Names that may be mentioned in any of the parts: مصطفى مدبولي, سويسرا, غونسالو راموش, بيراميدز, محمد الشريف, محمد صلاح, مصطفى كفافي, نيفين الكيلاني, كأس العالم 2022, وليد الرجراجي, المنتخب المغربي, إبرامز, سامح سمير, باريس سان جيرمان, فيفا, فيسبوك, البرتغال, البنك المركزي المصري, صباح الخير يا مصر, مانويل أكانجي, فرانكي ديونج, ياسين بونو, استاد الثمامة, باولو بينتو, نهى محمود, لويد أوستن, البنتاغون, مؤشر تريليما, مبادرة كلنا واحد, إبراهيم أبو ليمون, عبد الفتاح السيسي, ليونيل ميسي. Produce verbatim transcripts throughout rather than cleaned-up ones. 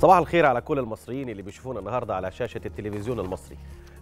صباح الخير على كل المصريين اللي بيشوفونا النهارده على شاشه التلفزيون المصري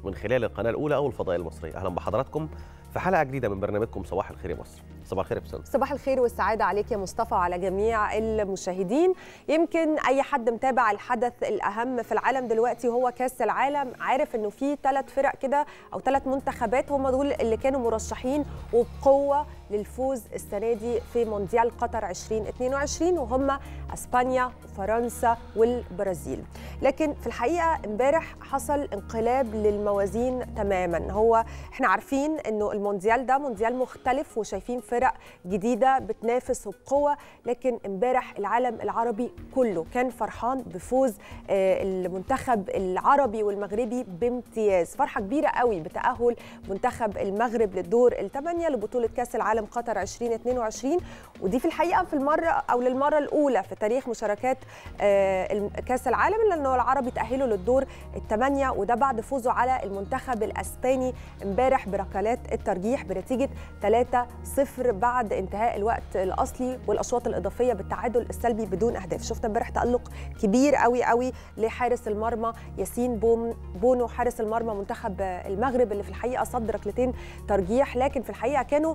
من خلال القناه الاولى او الفضائيه المصريه. اهلا بحضراتكم في حلقه جديده من برنامجكم صباح الخير يا مصر. صباح الخير يا استاذ. صباح الخير والسعاده عليك يا مصطفى وعلى جميع المشاهدين. يمكن اي حد متابع الحدث الاهم في العالم دلوقتي هو كاس العالم، عارف انه في ثلاث فرق كده او ثلاث منتخبات هم دول اللي كانوا مرشحين وبقوه للفوز السنه دي في مونديال قطر ألفين واثنين وعشرين، وهم اسبانيا وفرنسا والبرازيل. لكن في الحقيقه امبارح حصل انقلاب للموازين تماما. هو احنا عارفين انه المونديال ده مونديال مختلف وشايفين فرق جديده بتنافس وبقوه، لكن امبارح العالم العربي كله كان فرحان بفوز المنتخب العربي والمغربي بامتياز. فرحه كبيره قوي بتاهل منتخب المغرب للدور الثمانيه لبطوله كاس العالم قطر ألفين واثنين وعشرين، ودي في الحقيقه في المره او للمره الاولى في تاريخ مشاركات كاس العالم لانه العرب تاهلوا للدور الثمانيه، وده بعد فوزه على المنتخب الاسباني امبارح بركلات الترجيح بنتيجه ثلاثة صفر بعد انتهاء الوقت الاصلي والاشواط الاضافيه بالتعادل السلبي بدون اهداف. شفت امبارح تالق كبير قوي قوي لحارس المرمى ياسين بونو، حارس المرمى منتخب المغرب اللي في الحقيقه صد ركلتين ترجيح، لكن في الحقيقه كانوا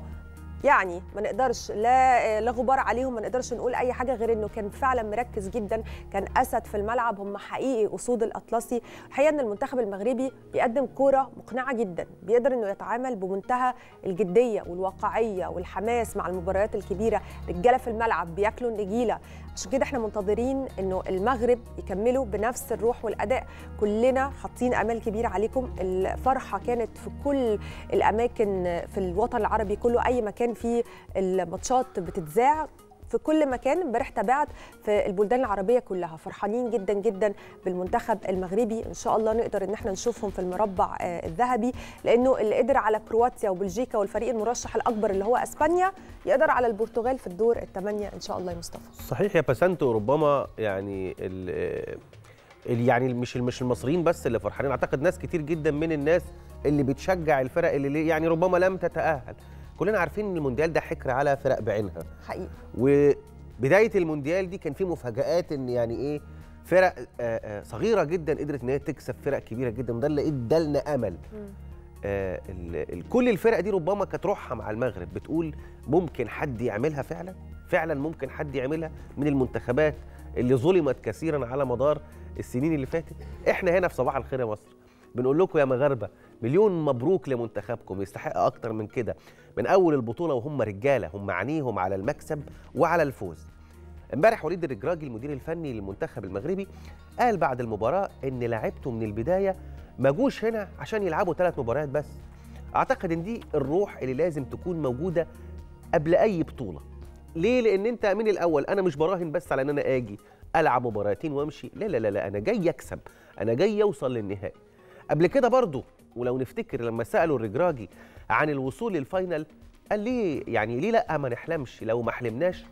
يعني ما نقدرش لا لا غبار عليهم، ما نقدرش نقول اي حاجه غير انه كان فعلا مركز جدا، كان اسد في الملعب، هم حقيقي اسود الاطلسي. الحقيقه ان المنتخب المغربي بيقدم كوره مقنعه جدا، بيقدر انه يتعامل بمنتهى الجديه والواقعيه والحماس مع المباريات الكبيره، رجاله في الملعب بياكلوا النجيله. عشان كده احنا منتظرين انه المغرب يكملوا بنفس الروح والاداء، كلنا حاطين امال كبير عليكم. الفرحه كانت في كل الاماكن في الوطن العربي كله، اي مكان في الماتشات بتتذاع في كل مكان. امبارح تابعت في البلدان العربيه كلها فرحانين جدا جدا بالمنتخب المغربي، ان شاء الله نقدر ان احنا نشوفهم في المربع الذهبي، لانه اللي قدر على كرواتيا وبلجيكا والفريق المرشح الاكبر اللي هو اسبانيا يقدر على البرتغال في الدور الثمانيه ان شاء الله يا مصطفى. صحيح يا بسنتو، ربما يعني ال يعني مش مش المصريين بس اللي فرحانين، اعتقد ناس كتير جدا من الناس اللي بتشجع الفرق اللي يعني ربما لم تتاهل. كلنا عارفين ان المونديال ده حكر على فرق بعينها حقيقي، وبدايه المونديال دي كان في مفاجآت ان يعني ايه فرق صغيره جدا قدرت ان هي تكسب فرق كبيره جدا، وده اللي ادالنا امل. آه كل الفرق دي ربما كانت روحها مع المغرب بتقول ممكن حد يعملها، فعلا فعلا ممكن حد يعملها من المنتخبات اللي ظلمت كثيرا على مدار السنين اللي فاتت. احنا هنا في صباح الخير يا مصر بنقول لكم يا مغاربه مليون مبروك لمنتخبكم، يستحق اكتر من كده. من اول البطوله وهم رجاله، هم عينيهم على المكسب وعلى الفوز. امبارح وليد الرجراجي المدير الفني للمنتخب المغربي قال بعد المباراه ان لعبته من البدايه ما جوش هنا عشان يلعبوا ثلاث مباريات بس. اعتقد ان دي الروح اللي لازم تكون موجوده قبل اي بطوله. ليه؟ لان انت من الاول انا مش براهن بس على ان انا اجي العب مباراتين وامشي، لا لا لا, لا. انا جاي اكسب، انا جاي اوصل للنهائي. قبل كده برضه ولو نفتكر لما سالوا الرجراجي عن الوصول للفاينل قال ليه يعني ليه لا ما نحلمش، لو ما حلمناش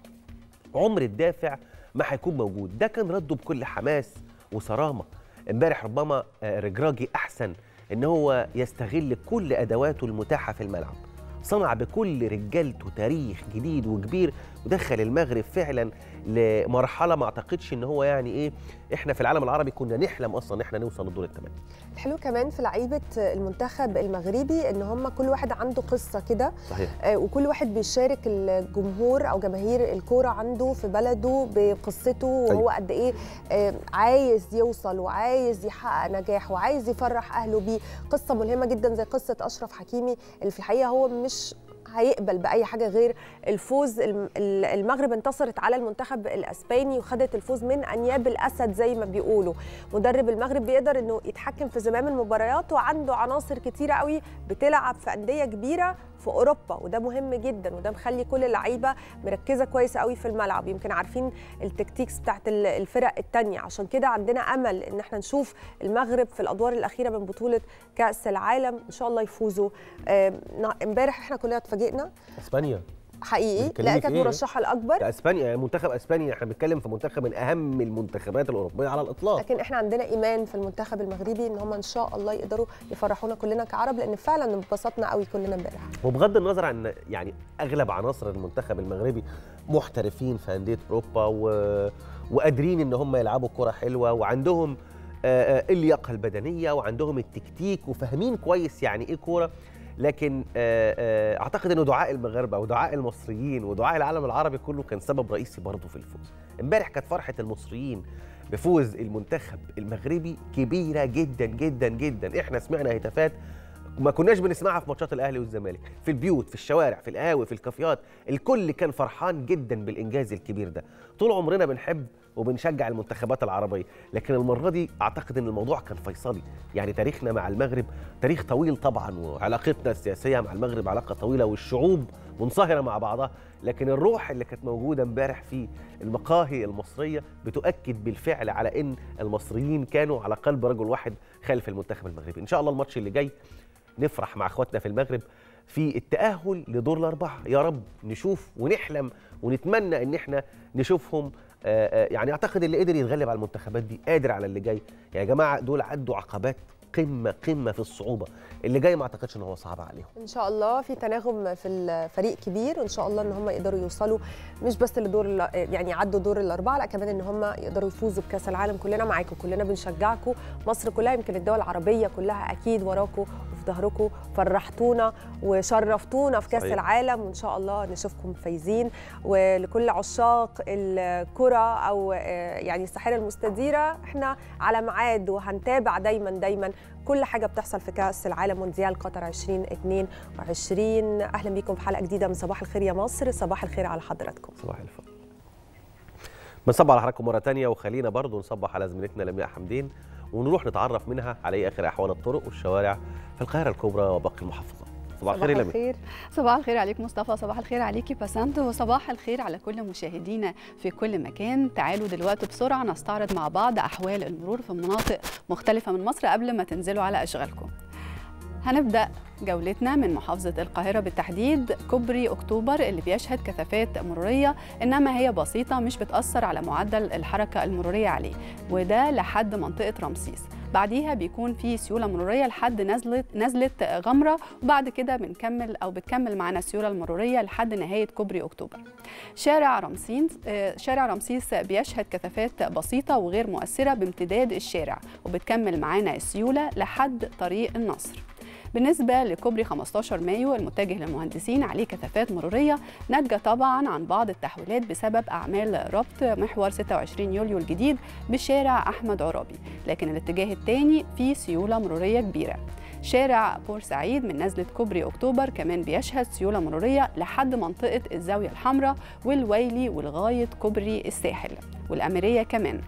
عمر الدافع ما هيكون موجود. ده كان رده بكل حماس وصرامه. امبارح ربما رجراجي احسن ان هو يستغل كل ادواته المتاحه في الملعب، صنع بكل رجالته تاريخ جديد وكبير، ودخل المغرب فعلا لمرحله ما اعتقدش ان هو يعني ايه احنا في العالم العربي كنا نحلم اصلا ان احنا نوصل للدور الثمانيه. الحلو كمان في لعيبه المنتخب المغربي ان هم كل واحد عنده قصه كده، آه وكل واحد بيشارك الجمهور او جماهير الكوره عنده في بلده بقصته، وهو قد ايه آه عايز يوصل وعايز يحقق نجاح وعايز يفرح اهله بيه. قصه ملهمه جدا زي قصه اشرف حكيمي اللي في الحقيقه هو مش هيقبل بأي حاجة غير الفوز. المغرب انتصرت على المنتخب الإسباني وخدت الفوز من أنياب الأسد زي ما بيقولوا. مدرب المغرب بيقدر أنه يتحكم في زمام المباريات، وعنده عناصر كتيرة قوي بتلعب في أندية كبيرة في أوروبا، وده مهم جدا، وده مخلي كل اللعيبة مركزة كويس قوي في الملعب، يمكن عارفين التكتيكس بتاعت الفرق التانية. عشان كده عندنا أمل أن احنا نشوف المغرب في الأدوار الأخيرة من بطولة كأس العالم إن شاء الله يفوزوا. امبارح احنا كلنا اتفاجئنا اسبانيا حقيقي، لا كانت مرشحه الاكبر اسبانيا، منتخب اسبانيا. احنا بنتكلم في منتخب من اهم المنتخبات الاوروبيه على الاطلاق، لكن احنا عندنا ايمان في المنتخب المغربي ان هم ان شاء الله يقدروا يفرحونا كلنا كعرب، لان فعلا انبسطنا قوي كلنا امبارح. وبغض النظر عن يعني اغلب عناصر المنتخب المغربي محترفين في انديه اوروبا و... وقادرين ان هم يلعبوا كره حلوه، وعندهم اللياقه البدنيه وعندهم التكتيك وفاهمين كويس يعني ايه كوره، لكن اعتقد انه دعاء المغاربه ودعاء المصريين ودعاء العالم العربي كله كان سبب رئيسي برضه في الفوز. امبارح كانت فرحه المصريين بفوز المنتخب المغربي كبيره جدا جدا جدا، احنا سمعنا هتافات ما كناش بنسمعها في ماتشات الاهلي والزمالك، في البيوت، في الشوارع، في القهاوي، في الكافيهات، الكل كان فرحان جدا بالانجاز الكبير ده. طول عمرنا بنحب وبنشجع المنتخبات العربيه، لكن المره دي اعتقد ان الموضوع كان فيصلي، يعني تاريخنا مع المغرب تاريخ طويل طبعا، وعلاقتنا السياسيه مع المغرب علاقه طويله والشعوب منصهره مع بعضها، لكن الروح اللي كانت موجوده امبارح في المقاهي المصريه بتؤكد بالفعل على ان المصريين كانوا على قلب رجل واحد خلف المنتخب المغربي. ان شاء الله الماتش اللي جاي نفرح مع اخواتنا في المغرب في التأهل لدور الأربعة، يا رب نشوف ونحلم ونتمنى ان احنا نشوفهم. يعني اعتقد اللي قدر يتغلب على المنتخبات دي قادر على اللي جاي، يا جماعة دول عدوا عقبات قمة قمة في الصعوبة، اللي جاي ما اعتقدش ان هو صعب عليهم. ان شاء الله في تناغم في الفريق كبير، وان شاء الله ان هم يقدروا يوصلوا مش بس لدور يعني يعدوا دور الأربعة، لا كمان ان هم يقدروا يفوزوا بكأس العالم. كلنا معاكم، كلنا بنشجعكم، مصر كلها يمكن الدول العربية كلها اكيد وراكم وفي ظهركم، فرحتونا وشرفتونا في كأس العالم، وان شاء الله نشوفكم فايزين. ولكل عشاق الكرة او يعني الساحرة المستديرة، احنا على ميعاد وهنتابع دايما دايما كل حاجة بتحصل في كأس العالم مونديال قطر ألفين واثنين وعشرين. أهلا بيكم في حلقة جديدة من صباح الخير يا مصر. صباح الخير على حضراتكم، صباح الفل. بنصبح على حضراتكم مرة تانية، وخلينا برضو نصبح على زميلتنا لمياء حمدين، ونروح نتعرف منها على آخر أحوال الطرق والشوارع في القاهرة الكبرى وباقي المحافظات. صباح الخير يا لمياء. صباح الخير عليك مصطفى، صباح الخير عليكي بسنت، وصباح الخير على كل مشاهدينا في كل مكان. تعالوا دلوقتي بسرعه نستعرض مع بعض احوال المرور في مناطق مختلفه من مصر قبل ما تنزلوا على اشغالكم. هنبدأ جولتنا من محافظة القاهرة بالتحديد، كوبري أكتوبر اللي بيشهد كثافات مرورية إنما هي بسيطة، مش بتأثر على معدل الحركة المرورية عليه، وده لحد منطقة رمسيس. بعديها بيكون في سيولة مرورية لحد نزلة نزلة غمرة، وبعد كده بنكمل أو بتكمل معنا السيولة المرورية لحد نهاية كوبري أكتوبر. شارع رمسيس شارع رمسيس بيشهد كثافات بسيطة وغير مؤثرة بامتداد الشارع، وبتكمل معنا السيولة لحد طريق النصر. بالنسبة لكوبري خمستاشر مايو المتجه للمهندسين عليه كثافات مرورية ناتجة طبعا عن بعض التحويلات بسبب أعمال ربط محور ستة وعشرين يوليو الجديد بشارع أحمد عرابي، لكن الاتجاه الثاني فيه سيولة مرورية كبيرة. شارع بورسعيد من نزلة كوبري أكتوبر كمان بيشهد سيولة مرورية لحد منطقة الزاوية الحمراء والويلي ولغاية كوبري الساحل والأميرية كمان.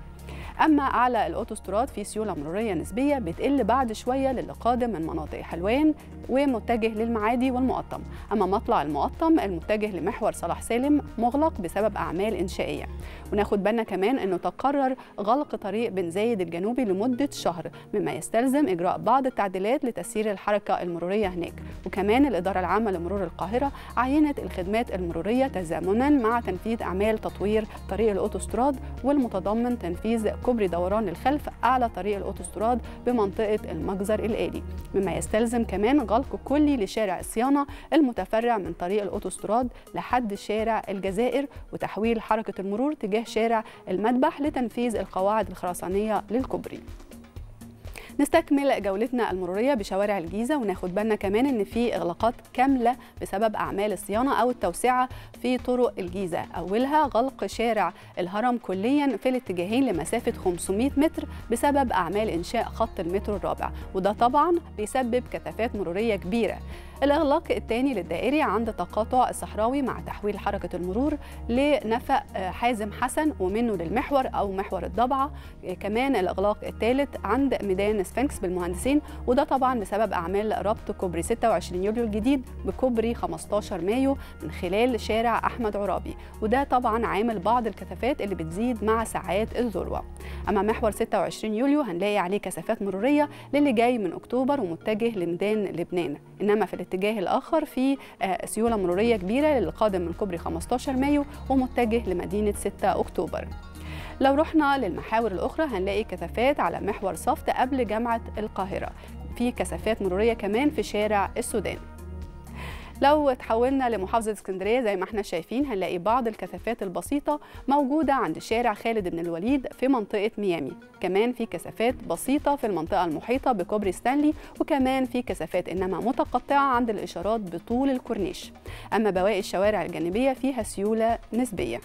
أما أعلى الأوتوستراد في سيولة مرورية نسبية بتقل بعد شوية للي قادم من مناطق حلوان ومتجه للمعادي والمقطم. أما مطلع المقطم المتجه لمحور صلاح سالم مغلق بسبب أعمال إنشائية. وناخد بالنا كمان أنه تقرر غلق طريق بن زايد الجنوبي لمدة شهر، مما يستلزم إجراء بعض التعديلات لتسيير الحركة المرورية هناك. وكمان الإدارة العامة لمرور القاهرة عينت الخدمات المرورية تزامنا مع تنفيذ أعمال تطوير طريق الأوتوستراد والمتضمن تنفيذ كوبري دوران الخلف أعلى طريق الأوتوستراد بمنطقة المجزر الآلي، مما يستلزم كمان غلق كلي لشارع الصيانة المتفرع من طريق الأوتوستراد لحد شارع الجزائر، وتحويل حركة المرور تجاه شارع المذبح لتنفيذ القواعد الخرسانية للكوبري. نستكمل جولتنا المرورية بشوارع الجيزة، وناخد بالنا كمان ان في اغلاقات كاملة بسبب اعمال الصيانة او التوسعة في طرق الجيزة، اولها غلق شارع الهرم كليا في الاتجاهين لمسافة خمسمائة متر بسبب اعمال انشاء خط المترو الرابع، وده طبعا بيسبب كثافات مرورية كبيرة. الاغلاق الثاني للدائري عند تقاطع الصحراوي مع تحويل حركة المرور لنفق حازم حسن ومنه للمحور او محور الضبعة. كمان الاغلاق الثالث عند ميدان سفنكس بالمهندسين، وده طبعا بسبب اعمال ربط كوبري ستة وعشرين يوليو الجديد بكوبري خمسة عشر مايو من خلال شارع احمد عرابي، وده طبعا عامل بعض الكثافات اللي بتزيد مع ساعات الذروه. اما محور ستة وعشرين يوليو هنلاقي عليه كثافات مروريه للي جاي من اكتوبر ومتجه لميدان لبنان، انما في الاتجاه الاخر في سيوله مروريه كبيره للقادم من كوبري خمسة عشر مايو ومتجه لمدينه ستة اكتوبر. لو رحنا للمحاور الأخرى هنلاقي كثافات على محور صفت قبل جامعة القاهرة، في كثافات مرورية كمان في شارع السودان. لو تحولنا لمحافظة اسكندرية زي ما احنا شايفين هنلاقي بعض الكثافات البسيطة موجودة عند شارع خالد بن الوليد في منطقة ميامي، كمان في كثافات بسيطة في المنطقة المحيطة بكوبري ستانلي، وكمان في كثافات إنما متقطعة عند الإشارات بطول الكورنيش. أما بواقي الشوارع الجانبية فيها سيولة نسبية.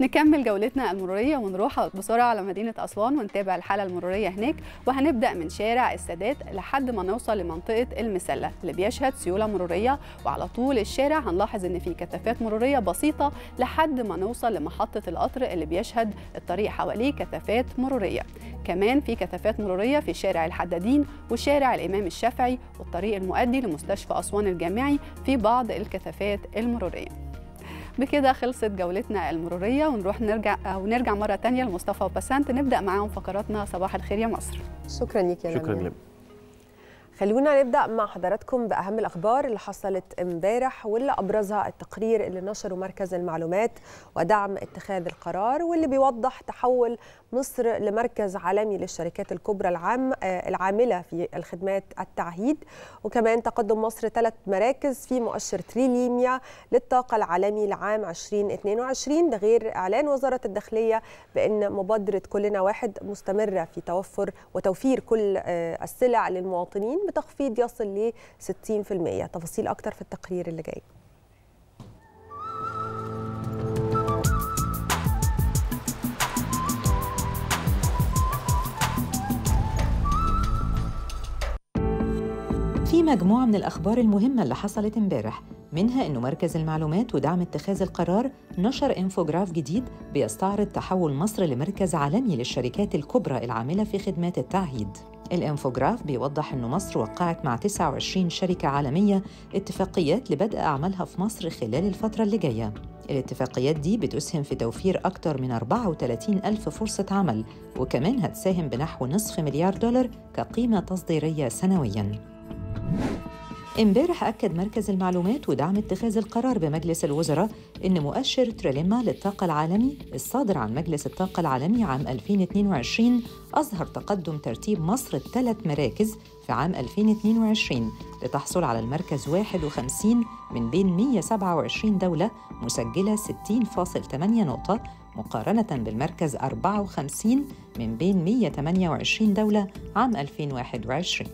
نكمل جولتنا المرورية ونروح بسرعة على مدينة أسوان ونتابع الحالة المرورية هناك، وهنبدأ من شارع السادات لحد ما نوصل لمنطقة المسلة اللي بيشهد سيولة مرورية، وعلى طول الشارع هنلاحظ إن في كثافات مرورية بسيطة لحد ما نوصل لمحطة القطر اللي بيشهد الطريق حواليه كثافات مرورية. كمان في كثافات مرورية في شارع الحدادين وشارع الإمام الشافعي والطريق المؤدي لمستشفى أسوان الجامعي في بعض الكثافات المرورية. بكده خلصت جولتنا المرورية، ونروح نرجع ونرجع مرة تانية لمصطفى وبسانت نبدأ معاهم فقراتنا صباح الخير يا مصر. شكرا ليك يا شكرا لك. خلونا نبدأ مع حضراتكم بأهم الأخبار اللي حصلت امبارح، واللي أبرزها التقرير اللي نشره مركز المعلومات ودعم اتخاذ القرار، واللي بيوضح تحول مصر لمركز عالمي للشركات الكبرى العام العاملة في الخدمات التعهيد، وكمان تقدم مصر ثلاث مراكز في مؤشر تريليميا للطاقة العالمي لعام ألفين واثنين وعشرين، ده غير إعلان وزارة الداخلية بأن مبادرة كلنا واحد مستمرة في توفر وتوفير كل السلع للمواطنين بتخفيض يصل ل ستين بالمئة. تفاصيل أكتر في التقرير اللي جاي. في مجموعة من الأخبار المهمة اللي حصلت امبارح، منها إنه مركز المعلومات ودعم اتخاذ القرار نشر انفوجراف جديد بيستعرض تحول مصر لمركز عالمي للشركات الكبرى العاملة في خدمات التعهيد. الانفوجراف بيوضح إنه مصر وقعت مع تسعة وعشرين شركة عالمية اتفاقيات لبدء أعمالها في مصر خلال الفترة اللي جاية. الاتفاقيات دي بتسهم في توفير أكتر من أربعة وثلاثين ألف فرصة عمل، وكمان هتساهم بنحو نصف مليار دولار كقيمة تصديرية سنوياً. امبارح أكد مركز المعلومات ودعم اتخاذ القرار بمجلس الوزراء إن مؤشر تريليما للطاقة العالمي الصادر عن مجلس الطاقة العالمي عام ألفين واثنين وعشرين أظهر تقدم ترتيب مصر الثلاث مراكز في عام ألفين واثنين وعشرين لتحصل على المركز واحد وخمسين من بين مئة وسبعة وعشرين دولة مسجلة ستين فاصل ثمانية نقطة، مقارنة بالمركز أربعة وخمسين من بين مئة وثمانية وعشرين دولة عام ألفين وواحد وعشرين.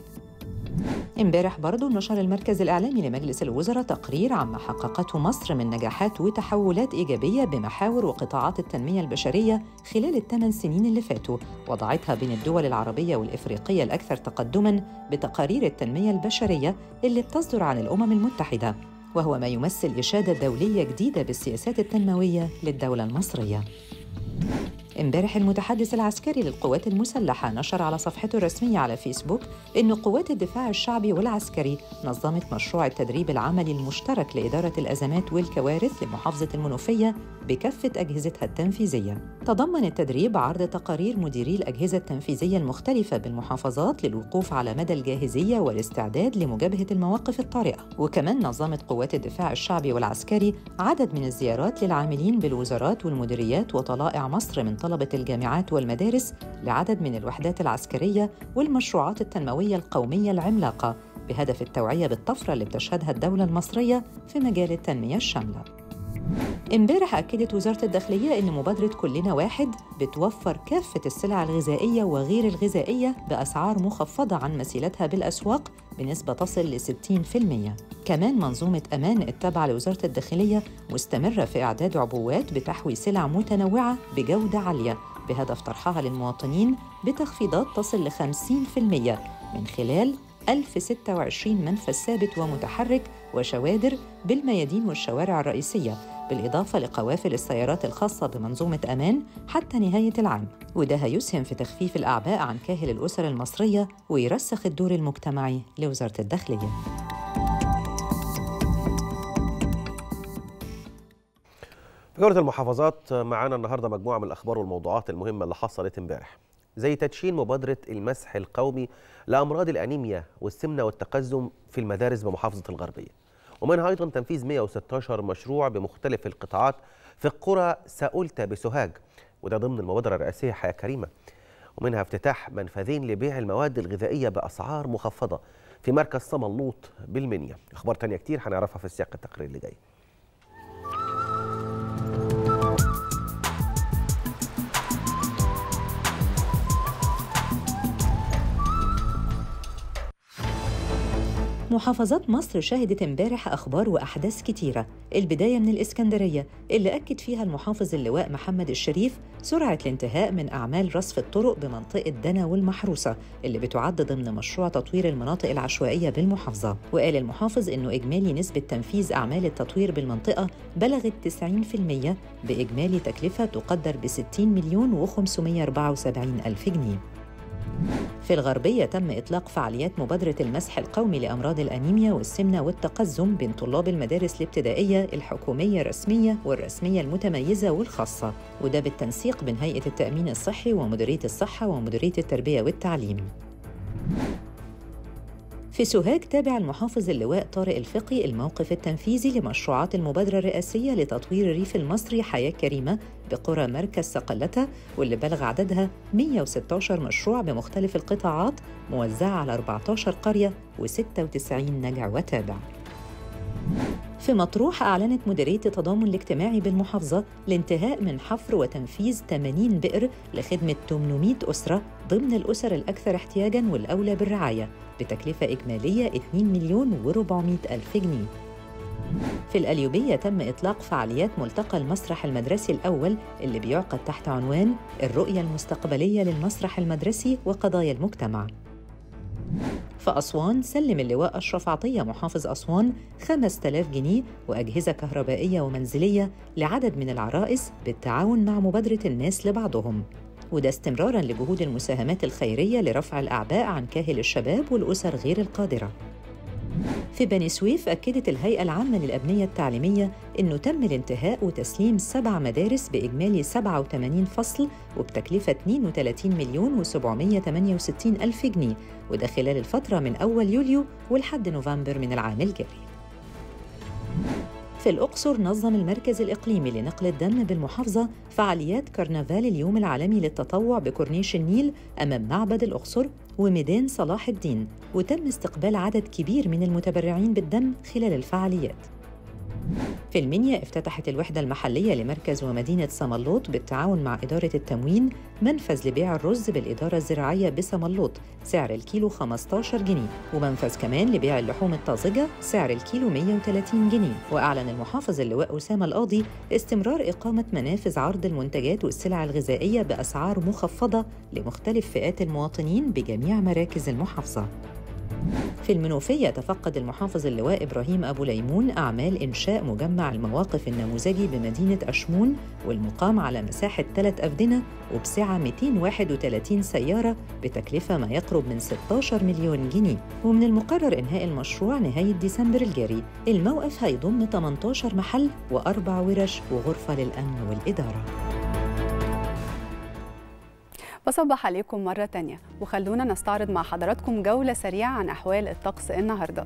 امبارح برضو نشر المركز الإعلامي لمجلس الوزراء تقرير عما حققته مصر من نجاحات وتحولات إيجابية بمحاور وقطاعات التنمية البشرية خلال الثمان سنين اللي فاتوا، وضعتها بين الدول العربية والإفريقية الأكثر تقدماً بتقارير التنمية البشرية اللي بتصدر عن الأمم المتحدة، وهو ما يمثل إشادة دولية جديدة بالسياسات التنموية للدولة المصرية. امبارح المتحدث العسكري للقوات المسلحة نشر على صفحته الرسمية على فيسبوك إن قوات الدفاع الشعبي والعسكري نظمت مشروع التدريب العملي المشترك لإدارة الأزمات والكوارث لمحافظة المنوفية بكافة أجهزتها التنفيذية. تضمن التدريب عرض تقارير مديري الأجهزة التنفيذية المختلفة بالمحافظات للوقوف على مدى الجاهزية والاستعداد لمجابهة المواقف الطارئة، وكمان نظمت قوات الدفاع الشعبي والعسكري عدد من الزيارات للعاملين بالوزارات والمديريات وطلائع مصر من طلبة الجامعات والمدارس لعدد من الوحدات العسكرية والمشروعات التنموية القومية العملاقة بهدف التوعية بالطفرة اللي بتشهدها الدولة المصرية في مجال التنمية الشاملة. امبارح أكدت وزارة الداخلية إن مبادرة كلنا واحد بتوفر كافة السلع الغذائية وغير الغذائية بأسعار مخفضة عن مسيلتها بالأسواق بنسبة تصل ل ستين بالمئة. كمان منظومة أمان التابعة لوزارة الداخلية مستمرة في إعداد عبوات بتحوي سلع متنوعة بجودة عالية بهدف طرحها للمواطنين بتخفيضات تصل ل خمسين بالمئة من خلال ألف وستة وعشرين منفذ ثابت ومتحرك وشوادر بالميادين والشوارع الرئيسية، بالإضافة لقوافل السيارات الخاصة بمنظومة أمان حتى نهاية العام، وده هيسهم في تخفيف الأعباء عن كاهل الأسر المصرية ويرسخ الدور المجتمعي لوزارة الداخلية. في جولة المحافظات معانا النهارده مجموعة من الأخبار والموضوعات المهمة اللي حصلت امبارح، زي تدشين مبادرة المسح القومي لأمراض الأنيميا والسمنة والتقزم في المدارس بمحافظة الغربية، ومنها أيضاً تنفيذ مئة وستة عشر مشروع بمختلف القطاعات في القرى سأولتا بسوهاج، وده ضمن المبادرة الرئاسية حياة كريمة، ومنها افتتاح منفذين لبيع المواد الغذائية بأسعار مخفضة في مركز صملوط بالمنيا. أخبار تانية كتير هنعرفها في سياق التقرير اللي جاي. محافظات مصر شهدت امبارح أخبار وأحداث كتيرة، البداية من الإسكندرية اللي أكد فيها المحافظ اللواء محمد الشريف سرعة الانتهاء من أعمال رصف الطرق بمنطقة دنا والمحروسة اللي بتعد ضمن مشروع تطوير المناطق العشوائية بالمحافظة، وقال المحافظ إنه إجمالي نسبة تنفيذ أعمال التطوير بالمنطقة بلغت تسعين بالمئة بإجمالي تكلفة تقدر ب ستين مليون وخمسمئة وأربعة وسبعين ألف جنيه. في الغربية تم إطلاق فعاليات مبادرة المسح القومي لأمراض الأنيميا والسمنة والتقزم بين طلاب المدارس الابتدائية الحكومية الرسمية والرسمية المتميزة والخاصة، وده بالتنسيق بين هيئة التأمين الصحي ومديرية الصحة ومديرية التربية والتعليم. في سوهاج تابع المحافظ اللواء طارق الفقي الموقف التنفيذي لمشروعات المبادرة الرئاسية لتطوير الريف المصري حياة كريمة بقرى مركز صقلتة، واللي بلغ عددها مئة وستة عشر مشروع بمختلف القطاعات موزعة على أربعة عشر قرية وستة وتسعين نجع وتابع. في مطروح أعلنت مديرية التضامن الاجتماعي بالمحافظة الانتهاء من حفر وتنفيذ ثمانين بئر لخدمة ثمانمئة أسرة ضمن الأسر الأكثر احتياجاً والأولى بالرعاية بتكلفة إجمالية اثنين مليون وأربعمئة ألف جنيه. في القليوبية تم إطلاق فعاليات ملتقى المسرح المدرسي الأول اللي بيعقد تحت عنوان الرؤية المستقبلية للمسرح المدرسي وقضايا المجتمع. في أسوان سلم اللواء أشرف عطية محافظ أسوان خمسة آلاف جنيه وأجهزة كهربائية ومنزلية لعدد من العرائس بالتعاون مع مبادرة الناس لبعضهم، وده استمراراً لجهود المساهمات الخيرية لرفع الأعباء عن كاهل الشباب والأسر غير القادرة. في بني سويف أكدت الهيئة العامة للأبنية التعليمية إنه تم الانتهاء وتسليم سبع مدارس بإجمالي سبعة وثمانين فصل وبتكلفة اثنين وثلاثين مليون وسبعمئة وثمانية وستين ألف جنيه، وده خلال الفترة من أول يوليو ولحد نوفمبر من العام الجاري. في الأقصر نظم المركز الإقليمي لنقل الدم بالمحافظة فعاليات كرنفال اليوم العالمي للتطوع بكورنيش النيل أمام معبد الأقصر وميدان صلاح الدين، وتم استقبال عدد كبير من المتبرعين بالدم خلال الفعاليات. في المنيا افتتحت الوحدة المحلية لمركز ومدينة صملوط بالتعاون مع إدارة التموين منفذ لبيع الرز بالإدارة الزراعية بصملوط سعر الكيلو خمسة عشر جنيه، ومنفذ كمان لبيع اللحوم الطازجة سعر الكيلو مئة وثلاثين جنيه. وأعلن المحافظ اللواء أسامة القاضي استمرار إقامة منافذ عرض المنتجات والسلع الغذائية بأسعار مخفضة لمختلف فئات المواطنين بجميع مراكز المحافظة. في المنوفية تفقد المحافظ اللواء إبراهيم أبو ليمون أعمال إنشاء مجمع المواقف النموذجي بمدينة أشمون والمقام على مساحة ثلاث أفدنة وبسعة مئتين وواحد وثلاثين سيارة بتكلفة ما يقرب من ستة عشر مليون جنيه، ومن المقرر إنهاء المشروع نهاية ديسمبر الجاري. الموقف هيضم ثمانية عشر محل وأربع ورش وغرفة للأمن والإدارة. بصبح عليكم مرة تانية، وخلونا نستعرض مع حضراتكم جولة سريعة عن أحوال الطقس النهاردة.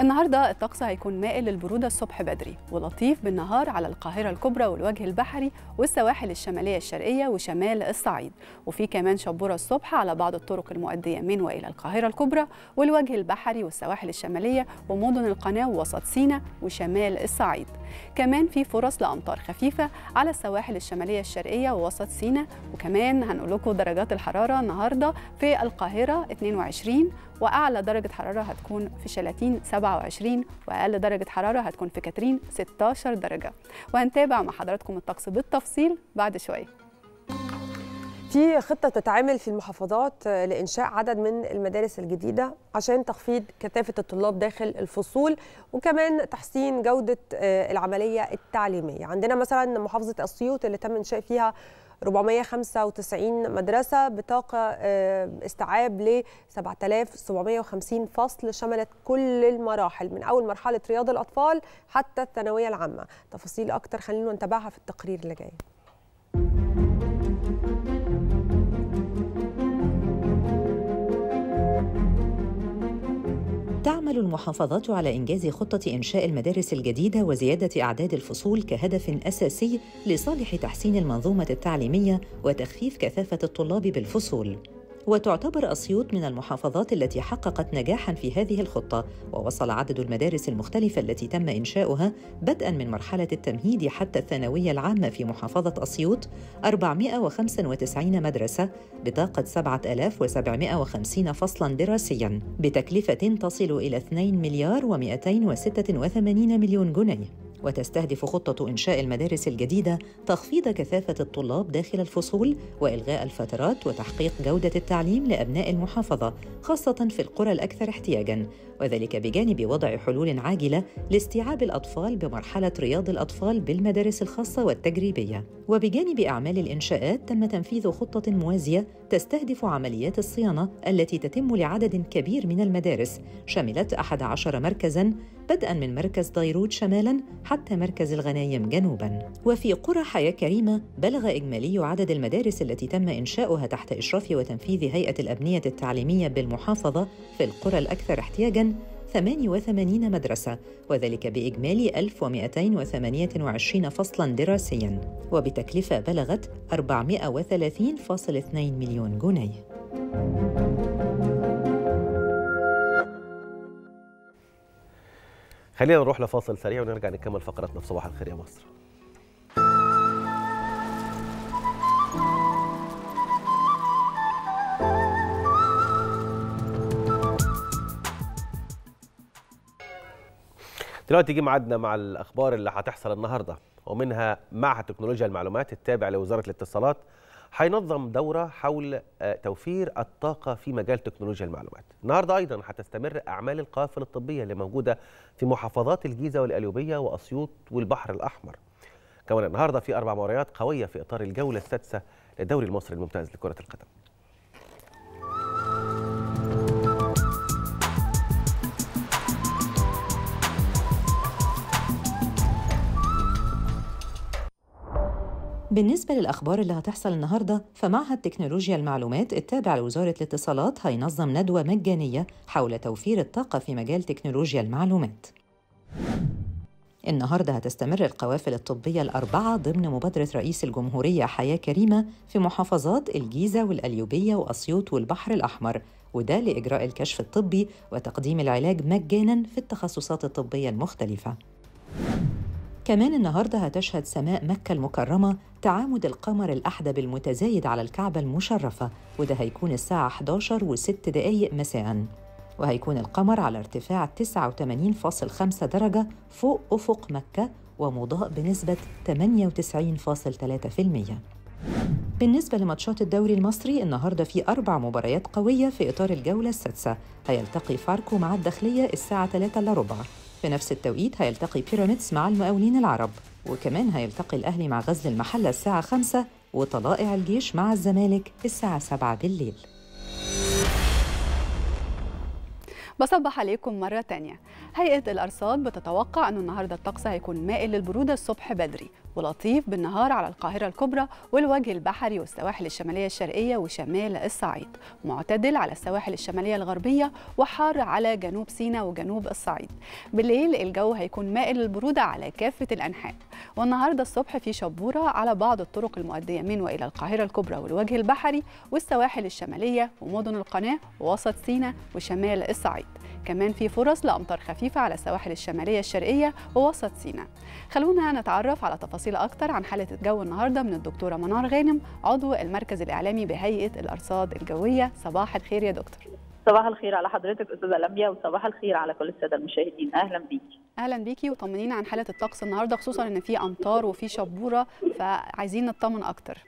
النهاردة الطقس هيكون مائل للبرودة الصبح بدري ولطيف بالنهار على القاهرة الكبرى والوجه البحري والسواحل الشمالية الشرقية وشمال الصعيد، وفي كمان شبورة الصبح على بعض الطرق المؤدية من وإلى القاهرة الكبرى والوجه البحري والسواحل الشمالية ومدن القناة ووسط سيناء وشمال الصعيد. كمان في فرص لأمطار خفيفة على السواحل الشمالية الشرقية ووسط سيناء. وكمان هنقول لكم درجات الحرارة النهاردة في القاهرة اثنين وعشرين، وأعلى درجة حرارة هتكون في شلاتين سبعة وعشرين، وأقل درجة حرارة هتكون في كاترين ستة عشر درجة. وهنتابع مع حضراتكم الطقس بالتفصيل بعد شوية. في خطة تتعامل في المحافظات لإنشاء عدد من المدارس الجديدة عشان تخفيض كثافة الطلاب داخل الفصول وكمان تحسين جودة العملية التعليمية. عندنا مثلا محافظة أسيوط اللي تم إنشاء فيها أربعمائة وخمسة وتسعين مدرسة بطاقة استيعاب ل سبعة آلاف وسبعمائة وخمسين فصل شملت كل المراحل من أول مرحلة رياض الأطفال حتى الثانوية العامة. تفاصيل أكتر خلينا نتابعها في التقرير اللي جاي. تعمل المحافظات على إنجاز خطة إنشاء المدارس الجديدة وزيادة أعداد الفصول كهدف أساسي لصالح تحسين المنظومة التعليمية وتخفيف كثافة الطلاب بالفصول. وتعتبر أسيوط من المحافظات التي حققت نجاحاً في هذه الخطة، ووصل عدد المدارس المختلفة التي تم إنشاؤها بدءاً من مرحلة التمهيد حتى الثانوية العامة في محافظة أسيوط أربعمائة وخمسة وتسعين مدرسة بطاقة سبعة آلاف وسبعمائة وخمسين فصلاً دراسياً بتكلفة تصل إلى مليارين ومئتين وستة وثمانين مليون جنيه. وتستهدف خطة إنشاء المدارس الجديدة تخفيض كثافة الطلاب داخل الفصول وإلغاء الفترات وتحقيق جودة التعليم لأبناء المحافظة خاصة في القرى الأكثر احتياجاً، وذلك بجانب وضع حلول عاجلة لاستيعاب الأطفال بمرحلة رياض الأطفال بالمدارس الخاصة والتجريبية. وبجانب أعمال الإنشاءات تم تنفيذ خطة موازية تستهدف عمليات الصيانة التي تتم لعدد كبير من المدارس شملت أحد عشر مركزاً بدءاً من مركز ديروت شمالاً حتى مركز الغنايم جنوباً. وفي قرى حياة كريمة بلغ إجمالي عدد المدارس التي تم إنشاؤها تحت إشراف وتنفيذ هيئة الأبنية التعليمية بالمحافظة في القرى الأكثر احتياجاً ثمانية وثمانين مدرسة، وذلك بإجمالي ألف ومئتين وثمانية وعشرين فصلاً دراسياً وبتكلفة بلغت أربعمائة وثلاثين فاصلة اثنين مليون جنيه. خلينا نروح لفاصل سريع ونرجع نكمل فقراتنا في صباح الخير يا مصر. دلوقتي جه ميعادنا مع الأخبار اللي هتحصل النهارده، ومنها معهد تكنولوجيا المعلومات التابع لوزارة الاتصالات هينظم دورة حول توفير الطاقة في مجال تكنولوجيا المعلومات. النهارده أيضا هتستمر أعمال القوافل الطبية اللي موجودة في محافظات الجيزة والقليوبية وأسيوط والبحر الأحمر. كمان النهارده في أربع مباريات قوية في إطار الجولة السادسة للدوري المصري الممتاز لكرة القدم. بالنسبة للأخبار اللي هتحصل النهاردة، فمعهد تكنولوجيا المعلومات التابع لوزارة الاتصالات هينظم ندوة مجانية حول توفير الطاقة في مجال تكنولوجيا المعلومات. النهاردة هتستمر القوافل الطبية الأربعة ضمن مبادرة رئيس الجمهورية حياة كريمة في محافظات الجيزة والقليوبية وأسيوط والبحر الأحمر، وده لإجراء الكشف الطبي وتقديم العلاج مجاناً في التخصصات الطبية المختلفة. كمان النهاردة هتشهد سماء مكة المكرمة تعامد القمر الأحدب المتزايد على الكعبة المشرفة، وده هيكون الساعة أحد عشر وست دقائق مساءً، وهيكون القمر على ارتفاع تسعة وثمانين فاصلة خمسة درجة فوق أفق مكة ومضاء بنسبة ثمانية وتسعين فاصلة ثلاثة بالمئة. بالنسبة لماتشات الدوري المصري النهاردة في أربع مباريات قوية في إطار الجولة السادسة، هيلتقي فاركو مع الداخلية الساعة ثلاثة إلا ربع. في نفس التوقيت هيلتقي بيراميدز مع المقاولين العرب، وكمان هيلتقي الأهلي مع غزل المحلة الساعة خمسة وطلائع الجيش مع الزمالك الساعة سبعة بالليل. بصبح عليكم مرة تانية. هيئة الأرصاد بتتوقع أنه النهاردة الطقس هيكون مائل للبرودة الصبح بدري ولطيف بالنهار على القاهرة الكبرى والوجه البحري والسواحل الشمالية الشرقية وشمال الصعيد، معتدل على السواحل الشمالية الغربية وحار على جنوب سيناء وجنوب الصعيد. بالليل الجو هيكون مائل للبرودة على كافة الأنحاء، والنهاردة الصبح في شبورة على بعض الطرق المؤدية من وإلى القاهرة الكبرى والوجه البحري والسواحل الشمالية ومدن القناة ووسط سيناء وشمال الصعيد. كمان في فرص لأمطار خفيفة على السواحل الشمالية الشرقية ووسط سيناء. خلونا نتعرف على تفاصيل أكتر عن حالة الجو النهاردة من الدكتورة منار غانم عضو المركز الإعلامي بهيئة الأرصاد الجوية. صباح الخير يا دكتور. صباح الخير على حضرتك أستاذة لمياء وصباح الخير على كل السادة المشاهدين. أهلا بيكي. أهلا بيكي وطمنينا عن حالة الطقس النهاردة خصوصا إن في أمطار وفي شبورة فعايزين نطمن أكتر.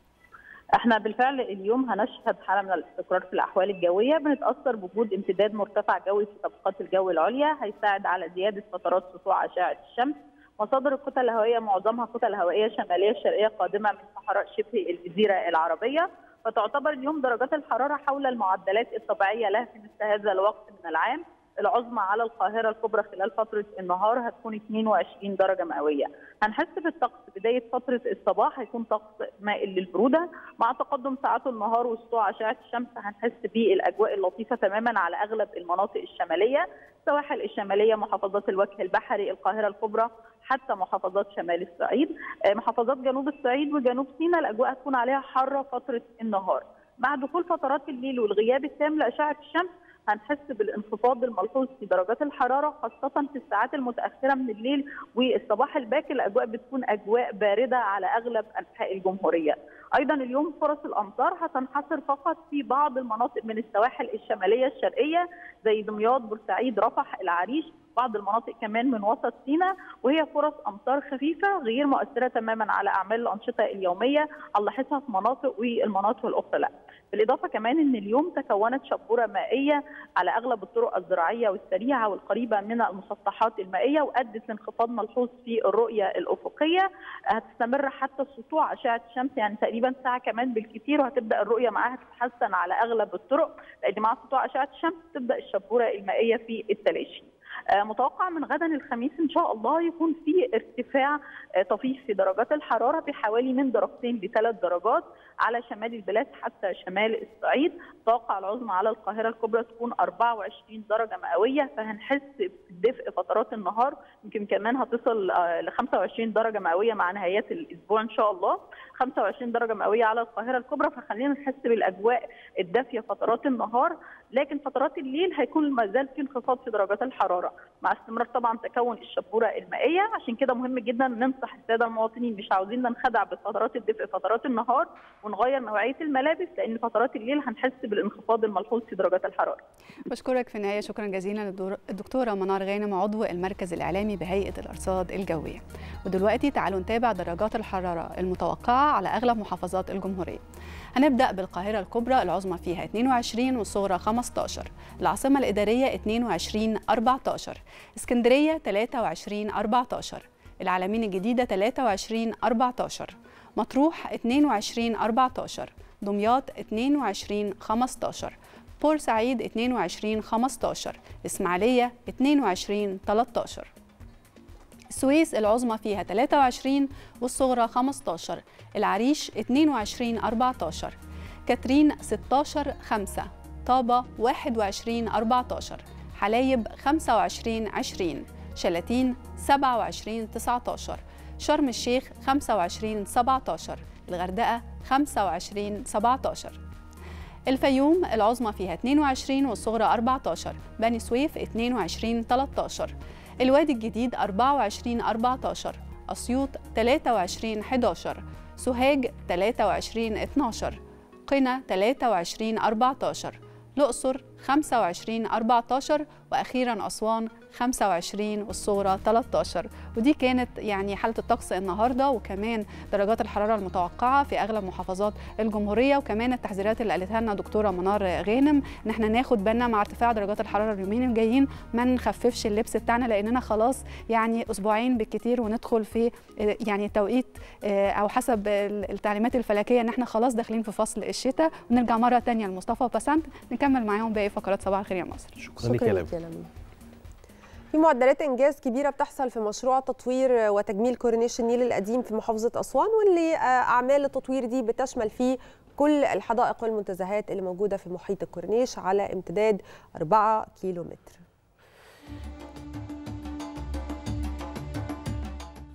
احنا بالفعل اليوم هنشهد حاله من الاستقرار في الاحوال الجويه، بنتاثر بوجود امتداد مرتفع جوي في طبقات الجو العليا هيساعد على زياده فترات سطوع اشعه الشمس. مصادر الكتل الهوائيه معظمها كتل هوائيه شماليه شرقيه قادمه من صحراء شبه الجزيره العربيه، فتعتبر اليوم درجات الحراره حول المعدلات الطبيعيه لها في مثل هذا الوقت من العام. العظمى على القاهرة الكبرى خلال فترة النهار هتكون اثنين وعشرين درجة مئوية. هنحس بالطقس بداية فترة الصباح هيكون طقس مائل للبرودة، مع تقدم ساعات النهار وسطوع أشعة الشمس هنحس بالأجواء اللطيفة تماما على أغلب المناطق الشمالية، السواحل الشمالية، محافظات الوجه البحري، القاهرة الكبرى، حتى محافظات شمال الصعيد، محافظات جنوب الصعيد وجنوب سيناء الأجواء هتكون عليها حارة فترة النهار. مع دخول فترات الليل والغياب التام لأشعة الشمس هنحس بالانخفاض الملحوظ في درجات الحراره خاصه في الساعات المتاخره من الليل والصباح الباكر، الاجواء بتكون اجواء بارده على اغلب انحاء الجمهوريه. ايضا اليوم فرص الامطار هتنحصر فقط في بعض المناطق من السواحل الشماليه الشرقيه زي دمياط، بورسعيد، رفح، العريش، بعض المناطق كمان من وسط سيناء، وهي فرص امطار خفيفه غير مؤثره تماما على اعمال الانشطه اليوميه هنلاحظها في مناطق والمناطق الاخرى لا. بالاضافه كمان ان اليوم تكونت شبوره مائيه على اغلب الطرق الزراعيه والسريعه والقريبه من المسطحات المائيه وادت لانخفاض ملحوظ في الرؤيه الافقيه، هتستمر حتى سطوع اشعه الشمس يعني تقريبا ساعه كمان بالكثير وهتبدا الرؤيه معاها تتحسن على اغلب الطرق، لان مع سطوع اشعه الشمس تبدا الشبوره المائيه في التلاشي. متوقع من غدا الخميس ان شاء الله يكون في ارتفاع طفيف في درجات الحراره بحوالي من درجتين لثلاث درجات على شمال البلاد حتى شمال الصعيد. متوقع العظمى على القاهره الكبرى تكون أربعة وعشرين درجه مئويه، فهنحس بدفء فترات النهار، يمكن كمان هتصل ل خمسة وعشرين درجه مئويه مع نهايات الاسبوع ان شاء الله. خمسة وعشرين درجه مئويه على القاهره الكبرى، فخلينا نحس بالاجواء الدافيه فترات النهار، لكن فترات الليل هيكون ما زال في انخفاض في درجات الحراره مع استمرار طبعا تكون الشبوره المائيه. عشان كده مهم جدا ننصح الساده المواطنين، مش عاوزين ننخدع بفترات الدفء فترات النهار ونغير نوعيه الملابس، لان فترات الليل هنحس بالانخفاض الملحوظ في درجات الحراره. بشكرك في النهايه، شكرا جزيلا للدكتوره منار غانم عضو المركز الاعلامي بهيئه الارصاد الجويه. ودلوقتي تعالوا نتابع درجات الحراره المتوقعه على اغلب محافظات الجمهوريه. هنبدا بالقاهره الكبرى، العظمى فيها اثنين وعشرين والصغرى خمسة عشر، العاصمه الاداريه اثنين وعشرين أربعة عشر، اسكندريه ثلاثة وعشرين أربعة عشر، العلمين الجديده ثلاثة وعشرين أربعة عشر، مطروح اثنين وعشرين أربعة عشر، دمياط اثنين وعشرين خمسة عشر، بورسعيد اثنين وعشرين خمسة عشر، اسماعيليه اثنين وعشرين ثلاثة عشر. السويس العظمى فيها ثلاثة وعشرين والصغرى خمسة عشر، العريش اثنين وعشرين أربعة عشر، كاترين ستة عشر خمسة، طابة واحد وعشرين أربعة عشر، حلايب خمسة وعشرين عشرين، شلاتين سبعة وعشرين تسعة عشر، شرم الشيخ خمسة وعشرين سبعة عشر، الغردقة خمسة وعشرين سبعة عشر. الفيوم العظمى فيها اثنين وعشرين والصغرى أربعة عشر، بني سويف اثنين وعشرين ثلاثة عشر، الوادي الجديد أربعة وعشرين أربعة عشر، أسيوط ثلاثة وعشرين أحد عشر، سوهاج ثلاثة وعشرين اثنا عشر، قنا ثلاثة وعشرين أربعة عشر، الأقصر خمسة وعشرين أربعة عشر، وأخيرا أسوان خمسة وعشرين والصغرى ثلاثة عشر. ودي كانت يعني حالة الطقس النهاردة وكمان درجات الحرارة المتوقعة في أغلب محافظات الجمهورية، وكمان التحذيرات اللي قالتها لنا دكتورة منار غانم إن احنا ناخد بالنا مع ارتفاع درجات الحرارة اليومين الجايين ما نخففش اللبس بتاعنا، لأننا خلاص يعني أسبوعين بالكتير وندخل في يعني توقيت أو حسب التعليمات الفلكية إن احنا خلاص داخلين في فصل الشتاء. ونرجع مرة تانية لمصطفى وبسنت نكمل معاهم باقي فقرات صباح الخير يا مصر. شكرا لك. في معدلات إنجاز كبيرة بتحصل في مشروع تطوير وتجميل كورنيش النيل القديم في محافظة أسوان، واللي أعمال التطوير دي بتشمل فيه كل الحدائق والمنتزهات اللي موجودة في محيط الكورنيش على امتداد أربعة كيلومتر.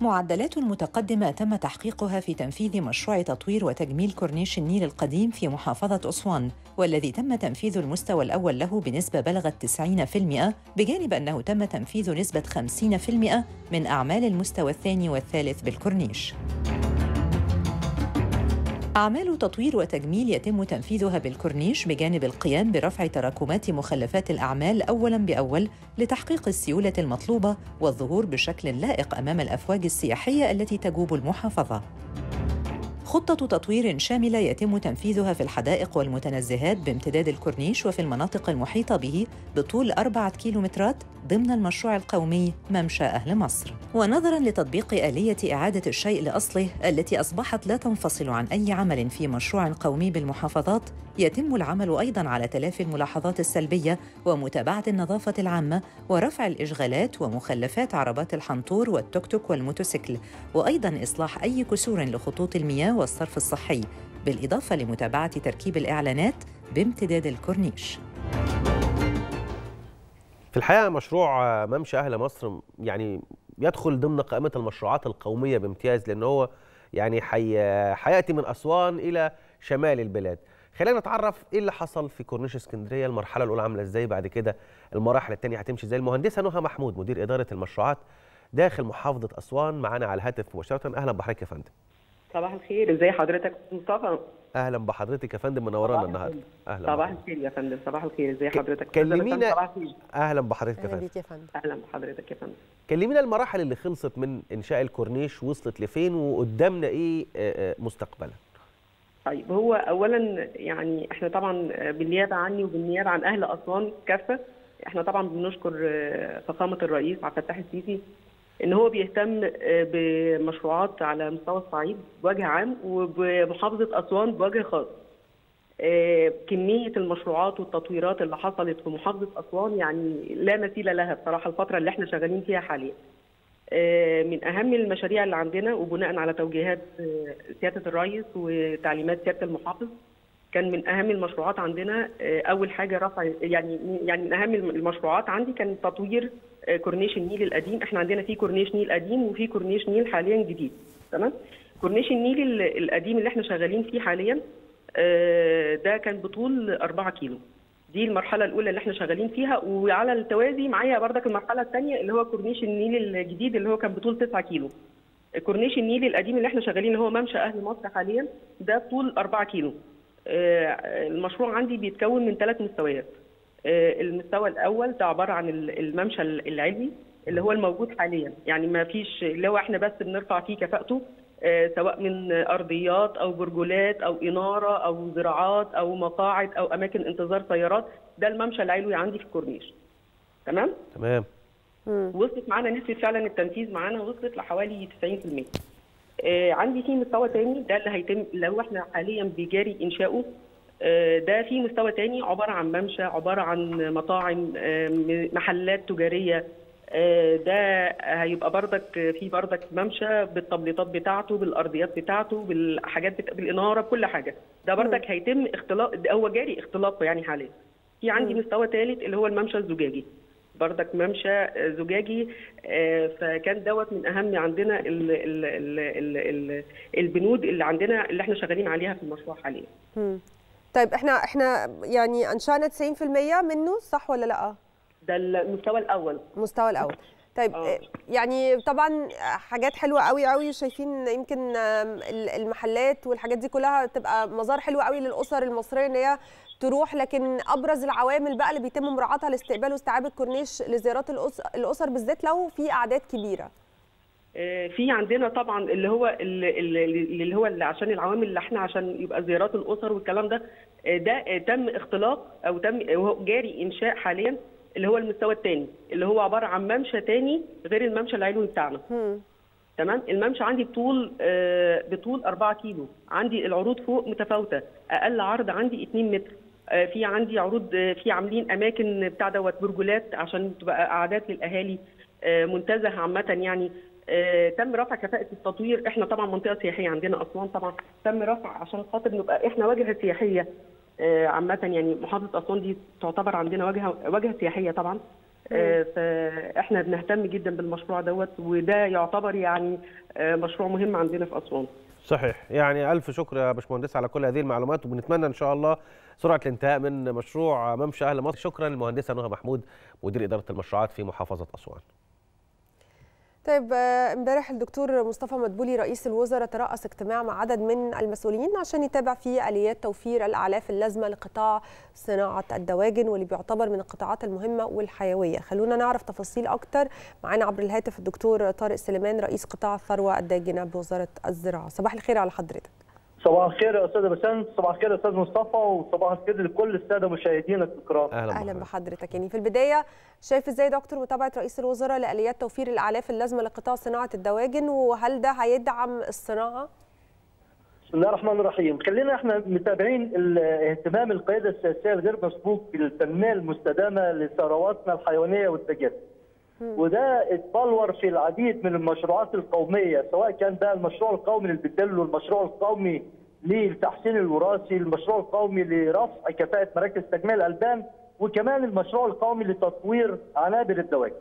معدلات متقدمة تم تحقيقها في تنفيذ مشروع تطوير وتجميل كورنيش النيل القديم في محافظة أسوان، والذي تم تنفيذ المستوى الأول له بنسبة بلغت تسعين بالمئة، بجانب أنه تم تنفيذ نسبة خمسين بالمئة من أعمال المستوى الثاني والثالث بالكورنيش. أعمال تطوير وتجميل يتم تنفيذها بالكورنيش بجانب القيام برفع تراكمات مخلفات الأعمال أولاً بأول لتحقيق السيولة المطلوبة والظهور بشكل لائق أمام الأفواج السياحية التي تجوب المحافظة. خطة تطوير شاملة يتم تنفيذها في الحدائق والمتنزهات بامتداد الكورنيش وفي المناطق المحيطة به بطول أربعة كيلومترات ضمن المشروع القومي ممشى أهل مصر. ونظراً لتطبيق آلية إعادة الشيء لأصله التي أصبحت لا تنفصل عن أي عمل في مشروع قومي بالمحافظات، يتم العمل أيضاً على تلافي الملاحظات السلبية ومتابعة النظافة العامة ورفع الإشغالات ومخلفات عربات الحنطور والتوك توك والموتوسيكل، وأيضاً إصلاح أي كسور لخطوط المياه والصرف الصحي، بالإضافة لمتابعة تركيب الإعلانات بامتداد الكورنيش. في الحقيقة مشروع ممشى أهل مصر يعني يدخل ضمن قائمة المشروعات القومية بامتياز، لأنه هو يعني حيأتي من أسوان إلى شمال البلاد. خلينا نتعرف إيه اللي حصل في كورنيش اسكندرية، المرحلة الأولى عاملة إزاي، بعد كده المراحل الثانية هتمشي إزاي. المهندسة نهى محمود مدير إدارة المشروعات داخل محافظة أسوان معانا على الهاتف مباشرة. أهلا بحضرتك يا فندم. صباح الخير، ازي حضرتك مصطفى؟ اهلا بحضرتك يا فندم، منورانا النهارده. اهلا. صباح الخير يا فندم. صباح الخير، ازي حضرتك؟ كلمينا. اهلا بحضرتك يا فندم. اهلا بحضرتك يا فندم. كلمينا المراحل اللي خلصت من انشاء الكورنيش، وصلت لفين وقدامنا ايه مستقبلا؟ طيب، هو اولا يعني احنا طبعا بالنيابه عني وبالنيابه عن اهل اسوان كافه، احنا طبعا بنشكر فخامه الرئيس عبد الفتاح السيسي ان هو بيهتم بمشروعات على مستوى الصعيد بوجه عام وبمحافظه اسوان بوجه خاص. كميه المشروعات والتطويرات اللي حصلت في محافظه اسوان يعني لا مثيل لها بصراحه الفتره اللي احنا شغالين فيها حاليا. من اهم المشاريع اللي عندنا وبناء على توجيهات سياده الرئيس وتعليمات سياده المحافظ، كان من اهم المشروعات عندنا اول حاجه رفع يعني يعني من اهم المشروعات عندي كان تطوير كورنيش النيل القديم. احنا عندنا فيه كورنيش نيل قديم وفي كورنيش نيل حاليا جديد، تمام. كورنيش النيل القديم اللي احنا شغالين فيه حاليا ده كان بطول أربعة كيلو، دي المرحله الاولى اللي احنا شغالين فيها. وعلى التوازي معايا بردك المرحله الثانيه اللي هو كورنيش النيل الجديد اللي هو كان بطول تسعة كيلو. كورنيش النيل القديم اللي احنا شغالين هو ممشى اهل مصر حاليا ده طول أربعة كيلو. المشروع عندي بيتكون من ثلاث مستويات. المستوى الاول ده عباره عن الممشى العلمي اللي هو الموجود حاليا، يعني ما فيش اللي هو احنا بس بنرفع فيه كفاءته سواء من ارضيات او برجولات او اناره او زراعات او مقاعد او اماكن انتظار سيارات، ده الممشى العلوي عندي في الكورنيش. تمام؟ تمام. وصلت معانا نسبه فعلا التنفيذ معانا وصلت لحوالي تسعين بالمئة. عندي فيه مستوى تاني ده اللي هيتم اللي هو احنا حاليا بجاري انشاؤه، ده في مستوى تاني عباره عن ممشى عباره عن مطاعم محلات تجاريه، ده هيبقى بردك في بردك ممشى بالتبليطات بتاعته بالارضيات بتاعته بالحاجات بتا... بالاناره بكل حاجه، ده بردك هيتم اختلاق، هو جاري اختلاقه يعني حاليا. في عندي مستوى ثالث اللي هو الممشى الزجاجي، بردك ممشى زجاجي، فكان دوت من اهم عندنا ال ال ال ال ال البنود اللي عندنا اللي احنا شغالين عليها في المشروع حاليا. طيب احنا احنا يعني انشأنا تسعين بالمئة منه، صح ولا لا؟ ده المستوى الاول. المستوى الاول. طيب أوه. يعني طبعا حاجات حلوه قوي قوي، شايفين يمكن المحلات والحاجات دي كلها تبقى مزار حلو قوي للاسر المصريه ان هي تروح، لكن ابرز العوامل بقى اللي بيتم مراعاتها لاستقبال واستيعاب الكورنيش لزيارات الاسر بالذات لو في اعداد كبيره. في عندنا طبعا اللي هو اللي, اللي هو اللي عشان العوامل اللي احنا عشان يبقى زيارات الاسر والكلام ده، ده تم اختلاق او تم جاري انشاء حاليا اللي هو المستوى الثاني اللي هو عباره عن ممشى ثاني غير الممشى العلوي بتاعنا. تمام. الممشى عندي بطول بطول أربعة كيلو، عندي العروض فوق متفاوته، اقل عرض عندي اتنين متر، في عندي عروض، في عاملين اماكن بتاع دوت برجولات عشان تبقى قعدات للاهالي منتزه عامه يعني. تم رفع كفاءه التطوير، احنا طبعا منطقه سياحيه عندنا اسوان، طبعا تم رفع عشان خاطر نبقى احنا واجهه سياحيه عامه يعني. محافظه اسوان دي تعتبر عندنا واجهه واجهه سياحيه طبعا، فاحنا بنهتم جدا بالمشروع دوت، وده يعتبر يعني مشروع مهم عندنا في اسوان. صحيح يعني. الف شكر يا باشمهندس على كل هذه المعلومات، وبنتمنى ان شاء الله سرعه الانتهاء من مشروع ممشى اهل مصر. شكرا للمهندسه نهى محمود مدير اداره المشروعات في محافظه اسوان. طيب امبارح الدكتور مصطفى مدبولي رئيس الوزراء ترأس اجتماع مع عدد من المسؤولين عشان يتابع فيه آليات توفير الأعلاف اللازمة لقطاع صناعة الدواجن، واللي بيعتبر من القطاعات المهمة والحيوية. خلونا نعرف تفاصيل أكتر. معانا عبر الهاتف الدكتور طارق سليمان رئيس قطاع الثروة الداجنة بوزارة الزراعة. صباح الخير على حضرتك. صباح الخير يا استاذه بسنت، صباح الخير يا استاذ مصطفى، وصباح الخير لكل الساده مشاهدينا الكرام. اهلا, أهلا بحضرتك. يعني في البدايه شايف ازاي دكتور متابعه رئيس الوزراء لآليات توفير الاعلاف اللازمه لقطاع صناعه الدواجن، وهل ده هيدعم الصناعه؟ بسم الله الرحمن الرحيم. خلينا احنا متابعين اهتمام القياده السياسيه الغير مسبوق بالتنميه المستدامه لثرواتنا الحيوانيه والدجاجه، وده اتبلور في العديد من المشروعات القوميه، سواء كان ده المشروع القومي للبتلول، والمشروع القومي للتحسين الوراثي، المشروع القومي لرفع كفاءه مراكز تجميع الالبان، وكمان المشروع القومي لتطوير عنابر الدواجن.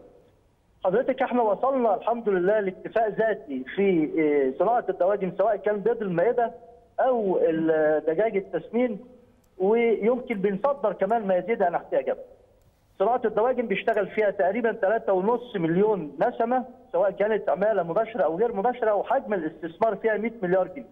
حضرتك احنا وصلنا الحمد لله لاكتفاء ذاتي في صناعه الدواجن، سواء كان بيض المائده او دجاج التسمين، ويمكن بنصدر كمان ما يزيد عن احتياجنا. صناعة الدواجن بيشتغل فيها تقريبا ثلاثة ونص مليون نسمة، سواء كانت عمالة مباشرة أو غير مباشرة، وحجم الاستثمار فيها مئة مليار جنيه.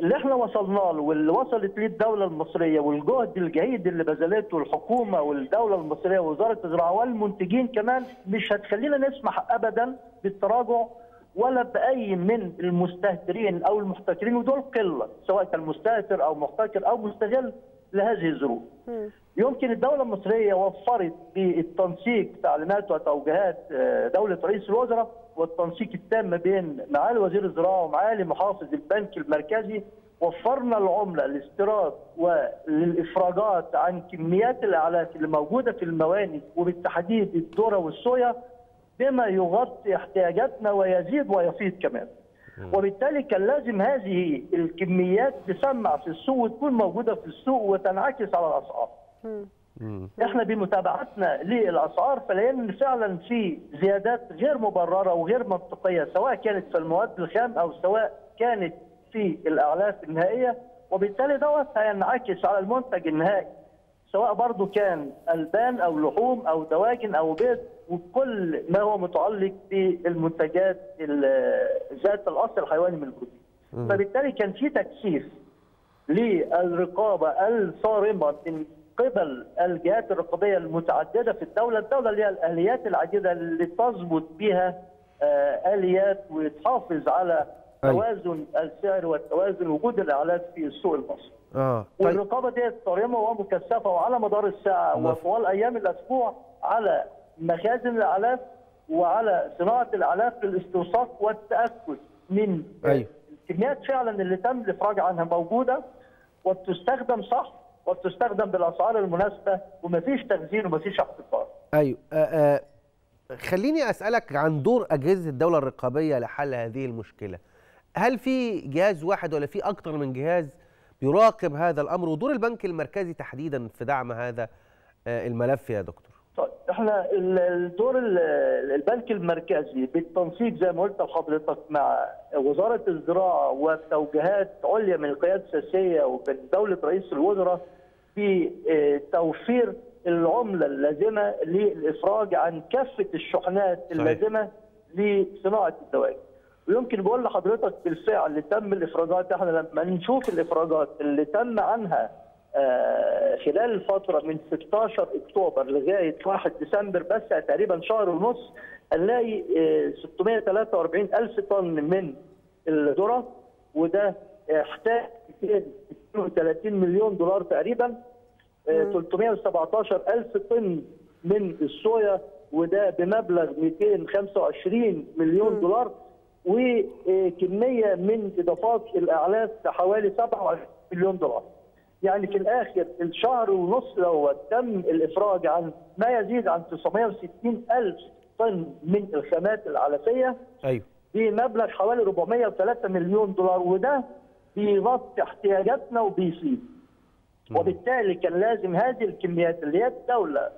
اللي احنا وصلنا له واللي وصلت ليه الدولة المصرية، والجهد الجيد اللي بذلته الحكومة والدولة المصرية ووزارة الزراعة والمنتجين كمان، مش هتخلينا نسمح أبدا بالتراجع ولا بأي من المستهترين أو المحتكرين، ودول قلة، سواء كان مستهتر أو محتكر أو مستغل لهذه الظروف. يمكن الدولة المصرية وفرت بالتنسيق تعليمات وتوجيهات دولة رئيس الوزراء، والتنسيق التام بين معالي وزير الزراعة ومعالي محافظ البنك المركزي، وفرنا العملة للاستيراد وللإفراجات عن كميات الأعلاف اللي موجودة في الموانئ، وبالتحديد الذرة والصويا، بما يغطي احتياجاتنا ويزيد ويفيض كمان. وبالتالي كان لازم هذه الكميات تسمع في السوق وتكون موجوده في السوق وتنعكس على الاسعار. احنا بمتابعتنا للاسعار فلقينا ان فعلا في زيادات غير مبرره وغير منطقيه، سواء كانت في المواد الخام او سواء كانت في الاعلاف النهائيه، وبالتالي دوت هينعكس على المنتج النهائي، سواء برضو كان البان او لحوم او دواجن او بيض، وكل ما هو متعلق بالمنتجات ذات الاصل الحيواني من البروتين. فبالتالي كان في تكثيف للرقابه الصارمه من قبل الجهات الرقابيه المتعدده في الدوله، الدوله اللي هي الاليات العديده اللي تضبط بها اليات وتحافظ على توازن السعر والتوازن وجود الاعلاف في السوق المصري. اه والرقابه ديت صارمه ومكثفه وعلى مدار الساعه وطوال ايام الاسبوع على مخازن الاعلاف وعلى صناعه الاعلاف للاستوصاف والتاكد من أيوه. الكميات فعلا اللي تم الافراج عنها موجوده وبتستخدم صح وبتستخدم بالاسعار المناسبه ومفيش تخزين ومفيش احتكار. ايوه آآ آآ خليني اسالك عن دور اجهزه الدوله الرقابيه لحل هذه المشكله. هل في جهاز واحد ولا في اكثر من جهاز يراقب هذا الامر، ودور البنك المركزي تحديدا في دعم هذا الملف يا دكتور؟ طيب احنا الدور البنك المركزي بالتنسيق زي ما قلت لحضرتك مع وزاره الزراعه وتوجيهات عليا من القياده السياسيه ومن دوله رئيس الوزراء في توفير العمله اللازمه للافراج عن كافه الشحنات اللازمه لصناعه الدواجن. ويمكن بقول لحضرتك بالفعل اللي تم الافراجات، احنا لما نشوف الافراجات اللي تم عنها آه خلال الفتره من ستاشر اكتوبر لغايه واحد ديسمبر، بس تقريبا شهر ونص، هنلاقي آه ستمية وتلاتة واربعين الف طن من الذره، وده احتاج اتنين وتلاتين مليون دولار تقريبا، آه تلتمية وسبعتاشر الف طن من الصويا، وده بمبلغ مئتين وخمسة وعشرين مليون دولار، وكميه من اضافات الاعلاف حوالي سبعة وعشرين مليون دولار. يعني في الاخر الشهر ونص دوت تم الافراج عن ما يزيد عن تسعمائة وستين ألف طن من الخامات العلفيه. ايوه. بمبلغ حوالي أربعمائة وثلاثة مليون دولار، وده بيغطي احتياجاتنا وبيزيد. وبالتالي كان لازم هذه الكميات اللي هي الدوله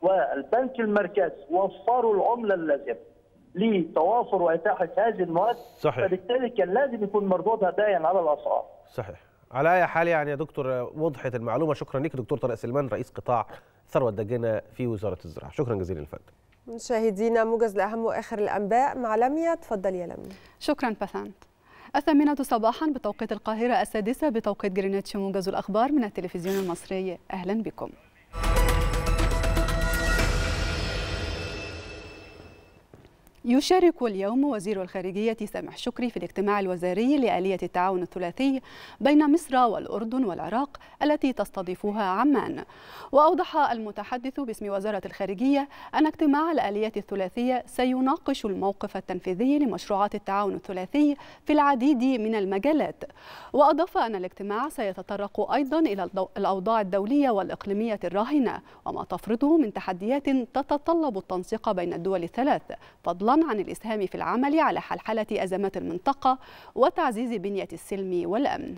والبنك المركزي وفروا العمله اللازمه لتوافر واتاحه هذه المواد. صحيح. فبالتالي كان لازم يكون مردودها داعم على الاسعار. صحيح. على اي حال يعني يا دكتور وضحت المعلومه، شكرا لك دكتور طارق سليمان رئيس قطاع الثروه الداجنه في وزاره الزراعه، شكرا جزيلا لفندم. مشاهدينا موجز لاهم واخر الانباء مع لمياء، تفضلي يا لمياء. شكرا بسنت. الثامنة صباحا بتوقيت القاهره، السادسة بتوقيت جرينتش، موجز الاخبار من التلفزيون المصري، اهلا بكم. يشارك اليوم وزير الخارجية سامح شكري في الاجتماع الوزاري لآلية التعاون الثلاثي بين مصر والأردن والعراق التي تستضيفها عمان. وأوضح المتحدث باسم وزارة الخارجية أن اجتماع الآلية الثلاثية سيناقش الموقف التنفيذي لمشروعات التعاون الثلاثي في العديد من المجالات. وأضاف أن الاجتماع سيتطرق أيضا إلى الأوضاع الدولية والإقليمية الراهنة وما تفرضه من تحديات تتطلب التنسيق بين الدول الثلاث، فضلا عن الإسهام في العمل على حلحلة أزمات المنطقة وتعزيز بنية السلم والأمن.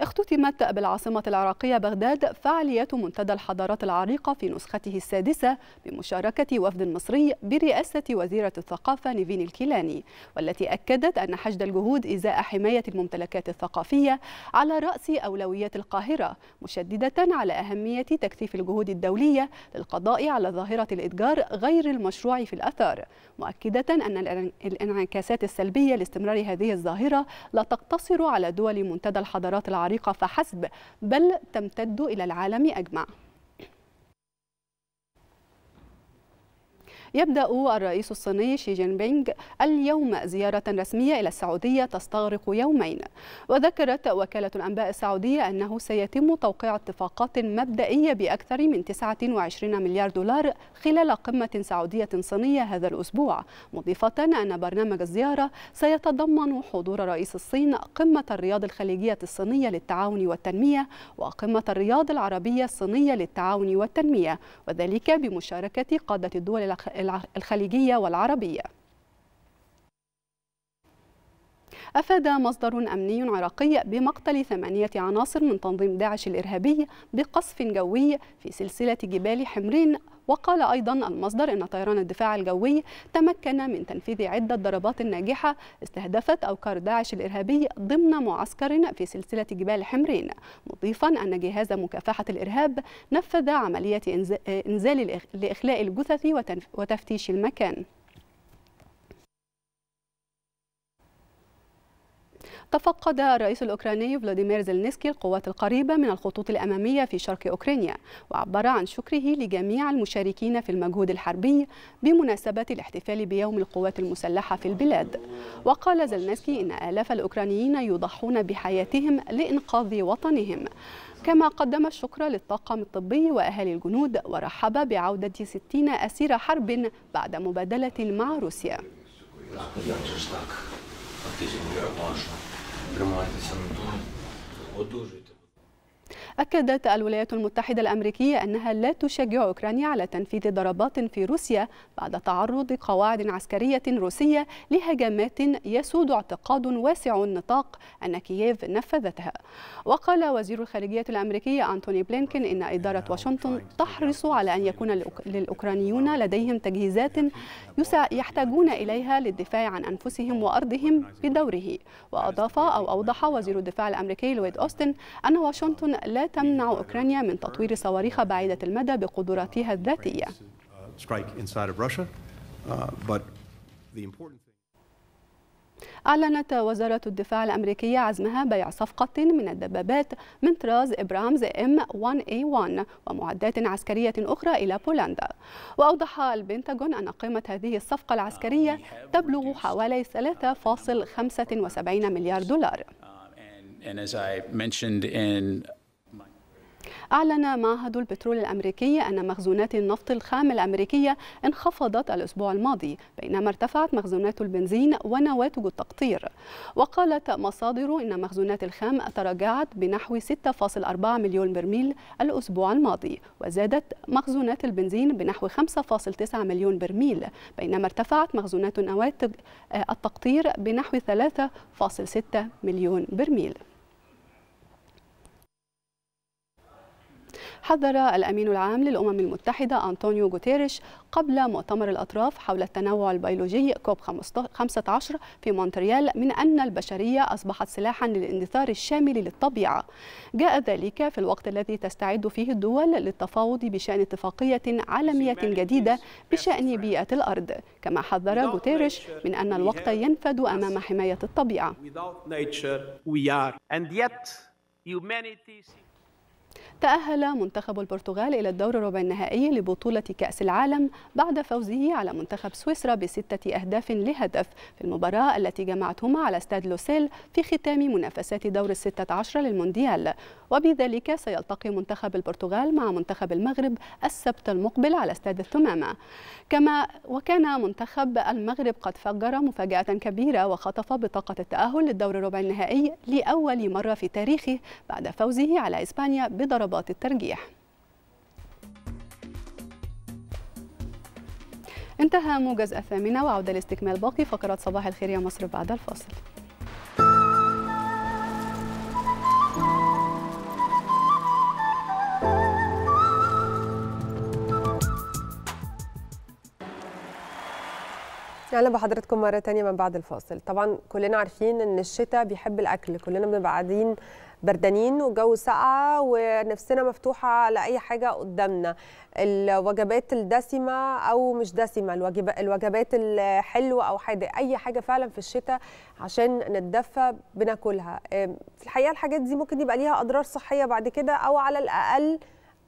اختتمت بالعاصمة العراقية بغداد فعاليات منتدى الحضارات العريقة في نسخته السادسة بمشاركة وفد مصري برئاسة وزيرة الثقافة نيفين الكيلاني، والتي أكدت أن حشد الجهود إزاء حماية الممتلكات الثقافية على رأس أولويات القاهرة، مشددة على أهمية تكثيف الجهود الدولية للقضاء على ظاهرة الإتجار غير المشروع في الآثار، مؤكدة أن الانعكاسات السلبية لاستمرار هذه الظاهرة لا تقتصر على دول منتدى الحضارات العريقة فحسب، بل تمتد إلى العالم أجمع. يبدأ الرئيس الصيني شي جين بينج اليوم زيارة رسمية إلى السعودية تستغرق يومين. وذكرت وكالة الأنباء السعودية أنه سيتم توقيع اتفاقات مبدئية بأكثر من تسعة وعشرين مليار دولار خلال قمة سعودية صينية هذا الأسبوع، مضيفة أن برنامج الزيارة سيتضمن حضور رئيس الصين قمة الرياض الخليجية الصينية للتعاون والتنمية وقمة الرياض العربية الصينية للتعاون والتنمية، وذلك بمشاركة قادة الدول الخليجية الخليجية والعربية. أفاد مصدر أمني عراقي بمقتل ثمانية عناصر من تنظيم داعش الإرهابي بقصف جوي في سلسلة جبال حمرين. وقال أيضا المصدر أن طيران الدفاع الجوي تمكن من تنفيذ عدة ضربات ناجحة استهدفت أوكار داعش الإرهابي ضمن معسكر في سلسلة جبال حمرين، مضيفا أن جهاز مكافحة الإرهاب نفذ عملية إنزال لإخلاء الجثث وتفتيش المكان. تفقد الرئيس الأوكراني فلاديمير زيلنسكي القوات القريبة من الخطوط الأمامية في شرق أوكرانيا، وعبر عن شكره لجميع المشاركين في المجهود الحربي بمناسبة الاحتفال بيوم القوات المسلحة في البلاد. وقال زيلنسكي إن آلاف الأوكرانيين يضحون بحياتهم لإنقاذ وطنهم. كما قدم الشكر للطاقم الطبي وأهالي الجنود، ورحب بعودة ستين أسير حرب بعد مبادلة مع روسيا. أكدت الولايات المتحدة الأمريكية أنها لا تشجع أوكرانيا على تنفيذ ضربات في روسيا بعد تعرض قواعد عسكرية روسية لهجمات يسود اعتقاد واسع النطاق أن كييف نفذتها. وقال وزير الخارجية الأمريكية أنتوني بلينكن إن إدارة واشنطن تحرص على أن يكون للأوكرانيون لديهم تجهيزات يحتاجون إليها للدفاع عن أنفسهم وأرضهم بدوره. وأضاف أو أوضح وزير الدفاع الأمريكي لويد أوستن أن واشنطن لا تمنع أوكرانيا من تطوير صواريخ بعيدة المدى بقدراتها الذاتية. أعلنت وزارة الدفاع الأمريكية عزمها بيع صفقة من الدبابات من طراز إبرامز إم واحد إيه واحد ومعدات عسكرية أخرى إلى بولندا. وأوضح البنتاغون أن قيمة هذه الصفقة العسكرية تبلغ حوالي ثلاثة فاصلة خمسة وسبعين مليار دولار. أعلن معهد البترول الأمريكي أن مخزونات النفط الخام الأمريكية انخفضت الأسبوع الماضي، بينما ارتفعت مخزونات البنزين ونواتج التقطير. وقالت مصادر أن مخزونات الخام تراجعت بنحو ستة فاصلة أربعة مليون برميل الأسبوع الماضي، وزادت مخزونات البنزين بنحو خمسة فاصلة تسعة مليون برميل، بينما ارتفعت مخزونات نواتج التقطير بنحو ثلاثة فاصلة ستة مليون برميل. حذر الأمين العام للأمم المتحدة أنطونيو غوتيريش قبل مؤتمر الأطراف حول التنوع البيولوجي كوب خمسة عشر في مونتريال من أن البشرية أصبحت سلاحا للاندثار الشامل للطبيعة. جاء ذلك في الوقت الذي تستعد فيه الدول للتفاوض بشأن اتفاقية عالمية جديدة بشأن بيئة الأرض، كما حذر غوتيريش من أن الوقت ينفد أمام حماية الطبيعة. تأهل منتخب البرتغال إلى الدور الربع النهائي لبطولة كأس العالم بعد فوزه على منتخب سويسرا بستة أهداف لهدف في المباراة التي جمعتهما على استاد لوسيل في ختام منافسات دور الستة عشر للمونديال. وبذلك سيلتقي منتخب البرتغال مع منتخب المغرب السبت المقبل على استاد الثمامة. كما وكان منتخب المغرب قد فجر مفاجأة كبيرة وخطف بطاقة التأهل للدور الربع النهائي لأول مرة في تاريخه بعد فوزه على إسبانيا بضربات الترجيح. انتهى موجز الثامنة، وعودة لاستكمال باقي فقرات صباح الخير يا مصر بعد الفاصل. اهلا بحضراتكم مره ثانيه من بعد الفاصل. طبعا كلنا عارفين ان الشتاء بيحب الاكل، كلنا بنبقى قاعدين بردانين والجو ساقعه ونفسنا مفتوحه على اي حاجه قدامنا، الوجبات الدسمه او مش دسمه، الوجبات الحلوه او حادق، اي حاجه فعلا في الشتاء عشان نتدفى بناكلها. في الحقيقه الحاجات دي ممكن يبقى ليها اضرار صحيه بعد كده، او على الاقل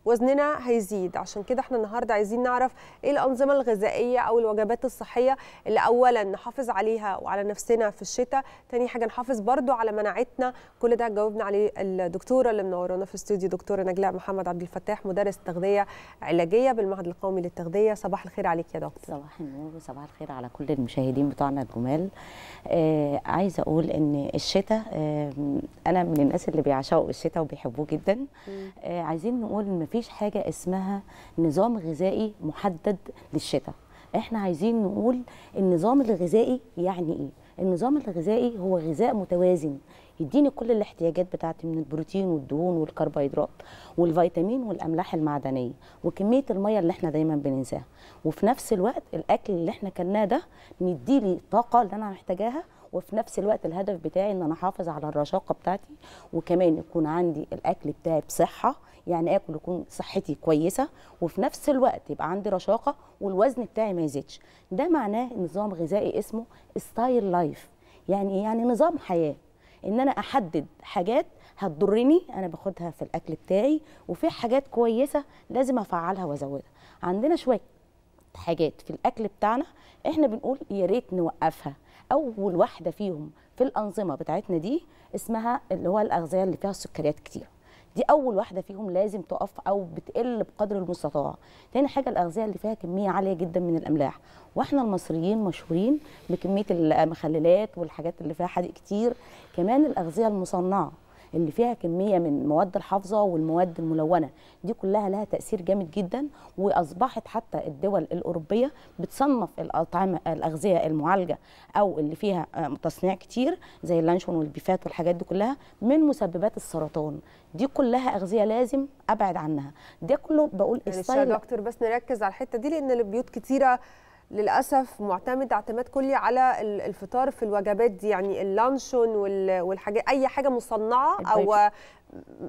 وزننا هيزيد. عشان كده احنا النهارده عايزين نعرف ايه الانظمه الغذائيه او الوجبات الصحيه اللي اولا نحافظ عليها وعلى نفسنا في الشتاء، تاني حاجه نحافظ برضو على مناعتنا. كل ده جاوبنا عليه الدكتوره اللي منورانا في الاستوديو، دكتوره نجلاء محمد عبد الفتاح، مدرس تغذيه علاجيه بالمعهد القومي للتغذيه. صباح الخير عليك يا دكتور. صباح النور وصباح الخير على كل المشاهدين بتوعنا الجمال. آه عايزه اقول ان الشتاء، آه انا من الناس اللي بيعشقوا الشتاء وبيحبوه جدا. آه عايزين نقول مفيش حاجة اسمها نظام غذائي محدد للشتاء، احنا عايزين نقول النظام الغذائي يعني ايه؟ النظام الغذائي هو غذاء متوازن يديني كل الاحتياجات بتاعتي من البروتين والدهون والكربوهيدرات والفيتامين والاملاح المعدنيه وكميه الميه اللي احنا دايما بننساها، وفي نفس الوقت الاكل اللي احنا كلناه ده نديلي الطاقه اللي انا محتاجاها، وفي نفس الوقت الهدف بتاعي ان انا احافظ على الرشاقه بتاعتي، وكمان يكون عندي الاكل بتاعي بصحه، يعني اكل يكون صحتي كويسه وفي نفس الوقت يبقى عندي رشاقه والوزن بتاعي ما يزيدش. ده معناه نظام غذائي اسمه ستايل لايف، يعني يعني نظام حياه، ان انا احدد حاجات هتضرني انا باخدها في الاكل بتاعي، وفي حاجات كويسه لازم افعلها وازودها. عندنا شويه حاجات في الاكل بتاعنا احنا بنقول يا ريت نوقفها. اول واحده فيهم في الانظمه بتاعتنا دي اسمها اللي هو الاغذيه اللي فيها السكريات كتير، دي اول واحده فيهم لازم تقف او بتقل بقدر المستطاع. تاني حاجه الاغذيه اللي فيها كميه عاليه جدا من الاملاح، واحنا المصريين مشهورين بكميه المخللات والحاجات اللي فيها حديد كتير. كمان الاغذيه المصنعه اللي فيها كميه من مواد الحافظه والمواد الملونه، دي كلها لها تاثير جامد جدا، واصبحت حتى الدول الاوروبيه بتصنف الاطعمه الاغذيه المعالجه او اللي فيها تصنيع كتير زي اللانشون والبيفات والحاجات دي كلها من مسببات السرطان. دي كلها اغذيه لازم ابعد عنها. ده كله بقول استايل يعني. يا دكتور بس نركز على الحته دي، لان البيوت كتيره للاسف معتمد اعتماد كلي على الفطار في الوجبات دي، يعني اللانشون والحاجات، اي حاجه مصنعه او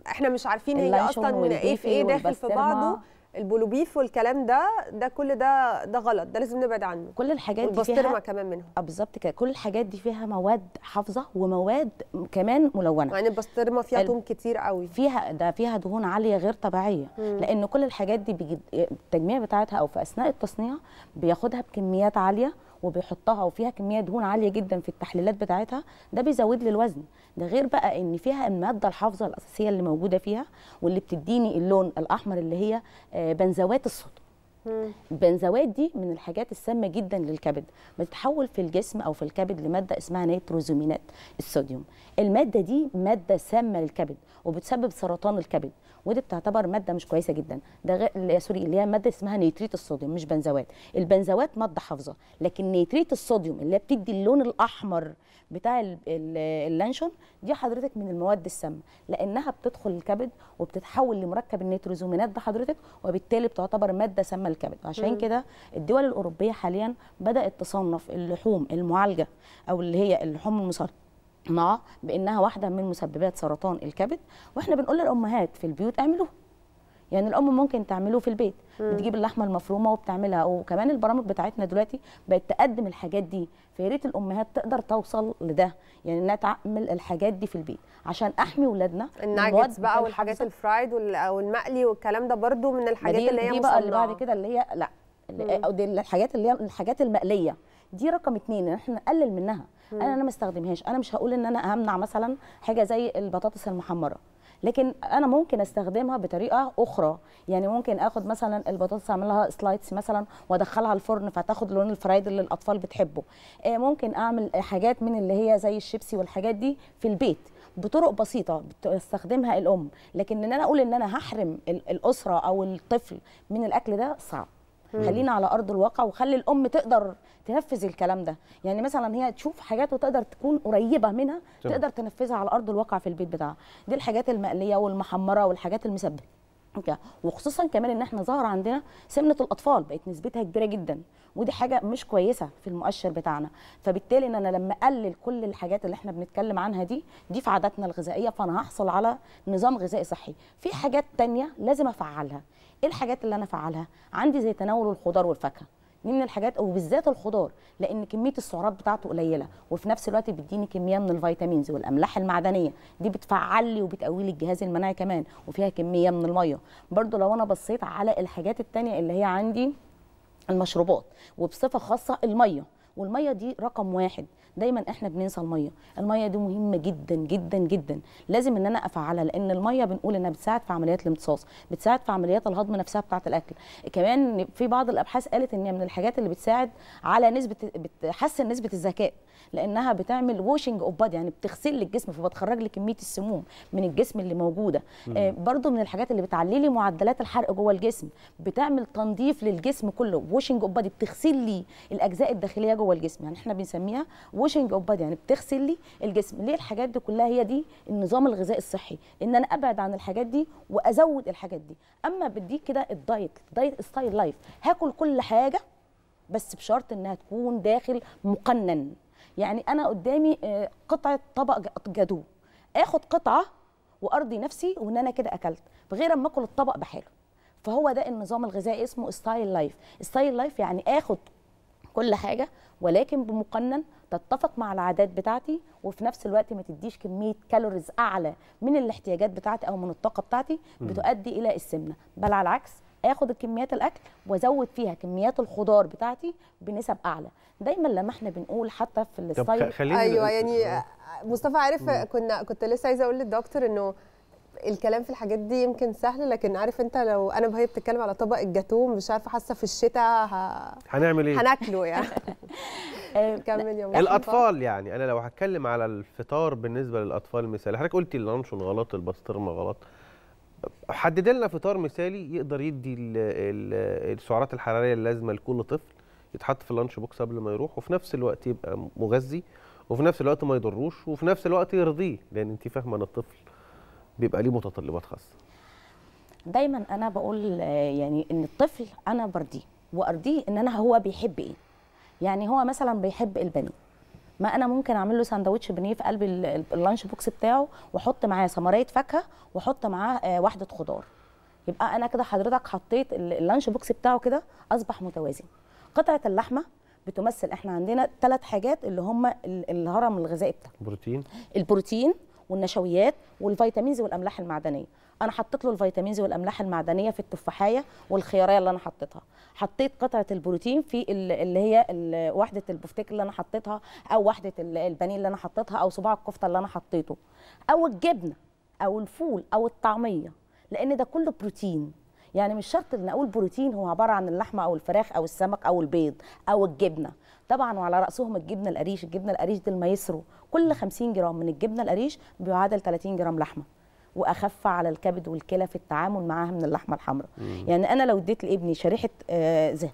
احنا مش عارفين هي اصلا ايه في ايه داخل في بعضه، البولوبيف والكلام ده، ده كل ده ده غلط، ده لازم نبعد عنه. كل الحاجات دي فيها كمان منهم بالظبط كده، كل الحاجات دي فيها مواد حافظه ومواد كمان ملونه، يعني البسطرمه فيها دهون كتير قوي، فيها ده فيها دهون عاليه غير طبيعيه، مم. لان كل الحاجات دي بيجي التجميع بتاعتها او في اثناء التصنيع بياخدها بكميات عاليه وبيحطها وفيها كميه دهون عاليه جدا في التحليلات بتاعتها، ده بيزود لي الوزن. ده غير بقى ان فيها الماده الحافظه الاساسيه اللي موجوده فيها واللي بتديني اللون الاحمر اللي هي بنزوات الصودا. البنزوات دي من الحاجات السامه جدا للكبد، بتتحول في الجسم او في الكبد لماده اسمها نيتروزامينات الصوديوم. الماده دي ماده سامه للكبد وبتسبب سرطان الكبد، ودي بتعتبر ماده مش كويسه جدا. ده غير سوري اللي هي ماده اسمها نيتريت الصوديوم مش بنزوات. البنزوات ماده حافظه، لكن نيتريت الصوديوم اللي بتدي اللون الاحمر بتاع اللانشون دي حضرتك من المواد السامه، لانها بتدخل الكبد وبتتحول لمركب النيتروزامينات ده حضرتك، وبالتالي بتعتبر ماده سامه الكبد. عشان كده الدول الاوروبيه حاليا بدات تصنف اللحوم المعالجه او اللي هي اللحوم المصنعه بانها واحده من مسببات سرطان الكبد، واحنا بنقول للامهات في البيوت اعملوه. يعني الام ممكن تعملوه في البيت، بتجيب اللحمه المفرومه وبتعملها، وكمان البرامج بتاعتنا دلوقتي بقت تقدم الحاجات دي، فيا ريت الامهات تقدر توصل لده، يعني انها تعمل الحاجات دي في البيت عشان احمي اولادنا. الناجتس بقى والحاجات الفرايد والمقلي والكلام ده برده من الحاجات اللي هي دي بقى اللي بعد كده اللي هي لا الحاجات اللي هي الحاجات المقليه دي رقم اتنين احنا نقلل منها. انا انا ما استخدمهاش، انا مش هقول ان انا همنع مثلا حاجه زي البطاطس المحمره، لكن انا ممكن استخدمها بطريقه اخرى. يعني ممكن اخد مثلا البطاطس اعملها سلايتس مثلا وادخلها الفرن فتاخد لون الفرايد اللي الاطفال بتحبه. ممكن اعمل حاجات من اللي هي زي الشيبسي والحاجات دي في البيت بطرق بسيطه بتستخدمها الام، لكن ان انا اقول ان انا هحرم الاسره او الطفل من الاكل ده صعب. خلينا على ارض الواقع وخلي الام تقدر تنفذ الكلام ده. يعني مثلا هي تشوف حاجات وتقدر تكون قريبه منها تقدر تنفذها على ارض الواقع في البيت بتاعها. دي الحاجات المقليه والمحمره والحاجات المسبكه، وخصوصا كمان ان احنا ظهر عندنا سمنه الاطفال بقت نسبتها كبيره جدا، ودي حاجه مش كويسه في المؤشر بتاعنا. فبالتالي ان انا لما اقلل كل الحاجات اللي احنا بنتكلم عنها دي دي في عاداتنا الغذائيه، فانا هحصل على نظام غذائي صحي. في حاجات تانية لازم افعلها. ايه الحاجات اللي انا افعلها؟ عندي زي تناول الخضار والفاكهه، دي من الحاجات، وبالذات الخضار لان كميه السعرات بتاعته قليله، وفي نفس الوقت بيديني كميه من الفيتامينز والاملاح المعدنيه، دي بتفعل لي وبتقوي لي الجهاز المناعي كمان، وفيها كميه من الميه. برضو لو انا بصيت على الحاجات الثانيه اللي هي عندي المشروبات وبصفه خاصه الميه، والميه دي رقم واحد، دايما احنا بننسى الميه. الميه دي مهمه جدا جدا جدا، لازم ان انا افعلها، لان الميه بنقول انها بتساعد في عمليات الامتصاص، بتساعد في عمليات الهضم نفسها بتاعه الاكل. كمان في بعض الابحاث قالت ان هي من الحاجات اللي بتساعد على نسبه، بتحسن نسبه الذكاء، لانها بتعمل واشنج اوف بادي، يعني بتغسل الجسم، فبتخرج لي كميه السموم من الجسم اللي موجوده. آه برضو من الحاجات اللي بتعلي لي معدلات الحرق جوه الجسم، بتعمل تنظيف للجسم كله، واشنج اوف بادي، بتغسل لي الاجزاء الداخليه جوه الجسم، يعني احنا بنسميها واشنج اوف بادي، يعني بتغسل لي الجسم. ليه الحاجات دي كلها؟ هي دي النظام الغذائي الصحي، ان انا ابعد عن الحاجات دي وازود الحاجات دي. اما بديك كده الدايت، دايت ستايل لايف، هاكل كل حاجه بس بشرط انها تكون داخل مقنن. يعني انا قدامي قطعه طبق جاتوه، اخد قطعه وارضي نفسي وان انا كده اكلت، بغير اما اكل الطبق بحاله. فهو ده النظام الغذائي، اسمه ستايل لايف. ستايل لايف يعني اخد كل حاجه ولكن بمقنن، تتفق مع العادات بتاعتي، وفي نفس الوقت ما تديش كميه كالوريز اعلى من الاحتياجات بتاعتي او من الطاقه بتاعتي بتؤدي الى السمنه، بل على العكس اخد كميات الاكل وازود فيها كميات الخضار بتاعتي بنسب اعلى. دايما لما احنا بنقول حتى في الستايل ايوه يعني مصطفى عارف كنا كنت لسه عايزه اقول للدكتور انه الكلام في الحاجات دي يمكن سهل، لكن عارف انت لو انا وهي بتتكلم على طبق الجاتوه مش عارفه حاسه في الشتاء ه... هنعمل ايه؟ هناكله يعني. كمل يا الاطفال. يعني انا لو هتكلم على الفطار بالنسبه للاطفال مثال، حضرتك قلتي اللانشون غلط، البسطرمه غلط، حدد لنا فطار مثالي يقدر يدي السعرات الحراريه اللازمه لكل طفل، يتحط في اللانش بوكس قبل ما يروح، وفي نفس الوقت يبقى مغذي، وفي نفس الوقت ما يضروش، وفي نفس الوقت يرضيه، لان انت فاهمه ان الطفل بيبقى ليه متطلبات خاصه. دايما انا بقول يعني ان الطفل انا برضيه، وارضيه ان انا هو بيحب ايه. يعني هو مثلا بيحب البانيه، ما انا ممكن اعمل له ساندوتش بانيه في قلب اللانش بوكس بتاعه، واحط معاه ثمريه فاكهه، واحط معاه واحده خضار، يبقى انا كده حضرتك حطيت اللانش بوكس بتاعه كده اصبح متوازن. قطعه اللحمه بتمثل، احنا عندنا ثلاث حاجات اللي هم الهرم الغذائي بتاعه، البروتين البروتين والنشويات والفيتامينز والاملاح المعدنيه. انا حطيت له الفيتامينز والاملاح المعدنيه في التفاحيه والخياريه اللي انا حطيتها، حطيت قطعه البروتين في اللي هي وحده البفتيك اللي انا حطيتها، او وحده البانيه اللي انا حطيتها، او صباع الكفته اللي انا حطيته، او الجبنه او الفول او الطعميه، لان ده كله بروتين. يعني مش شرط ان اقول بروتين هو عباره عن اللحمه او الفراخ او السمك او البيض او الجبنه، طبعا وعلى راسهم الجبنه القريش. الجبنه القريش دي المايسرو، كل خمسين جرام من الجبنه القريش بيعادل ثلاثين جرام لحمه، واخف على الكبد والكلى في التعامل معاها من اللحمه الحمراء. يعني انا لو اديت لابني شريحه آه زهر،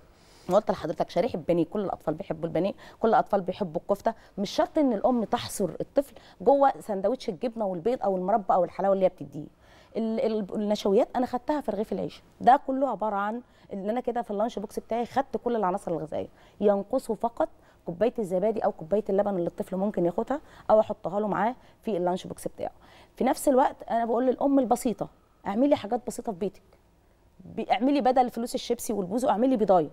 قلت لحضرتك شريحه بانيه، كل الاطفال بيحبوا البانيه، كل الاطفال بيحبوا الكفته، مش شرط ان الام تحصر الطفل جوه سندوتش الجبنه والبيض او المربى او الحلاوه اللي هي بتديه. النشويات انا خدتها في رغيف العيش، ده كله عباره عن ان انا كده في اللانش بوكس بتاعي خدت كل العناصر الغذائيه، ينقصه فقط كوبايه الزبادي او كوبايه اللبن اللي الطفل ممكن ياخدها او احطها له معاه في اللانش بوكس بتاعه. في نفس الوقت انا بقول للام البسيطه، اعملي حاجات بسيطه في بيتك، اعملي بدل فلوس الشيبسي والبوز اعملي بضايه.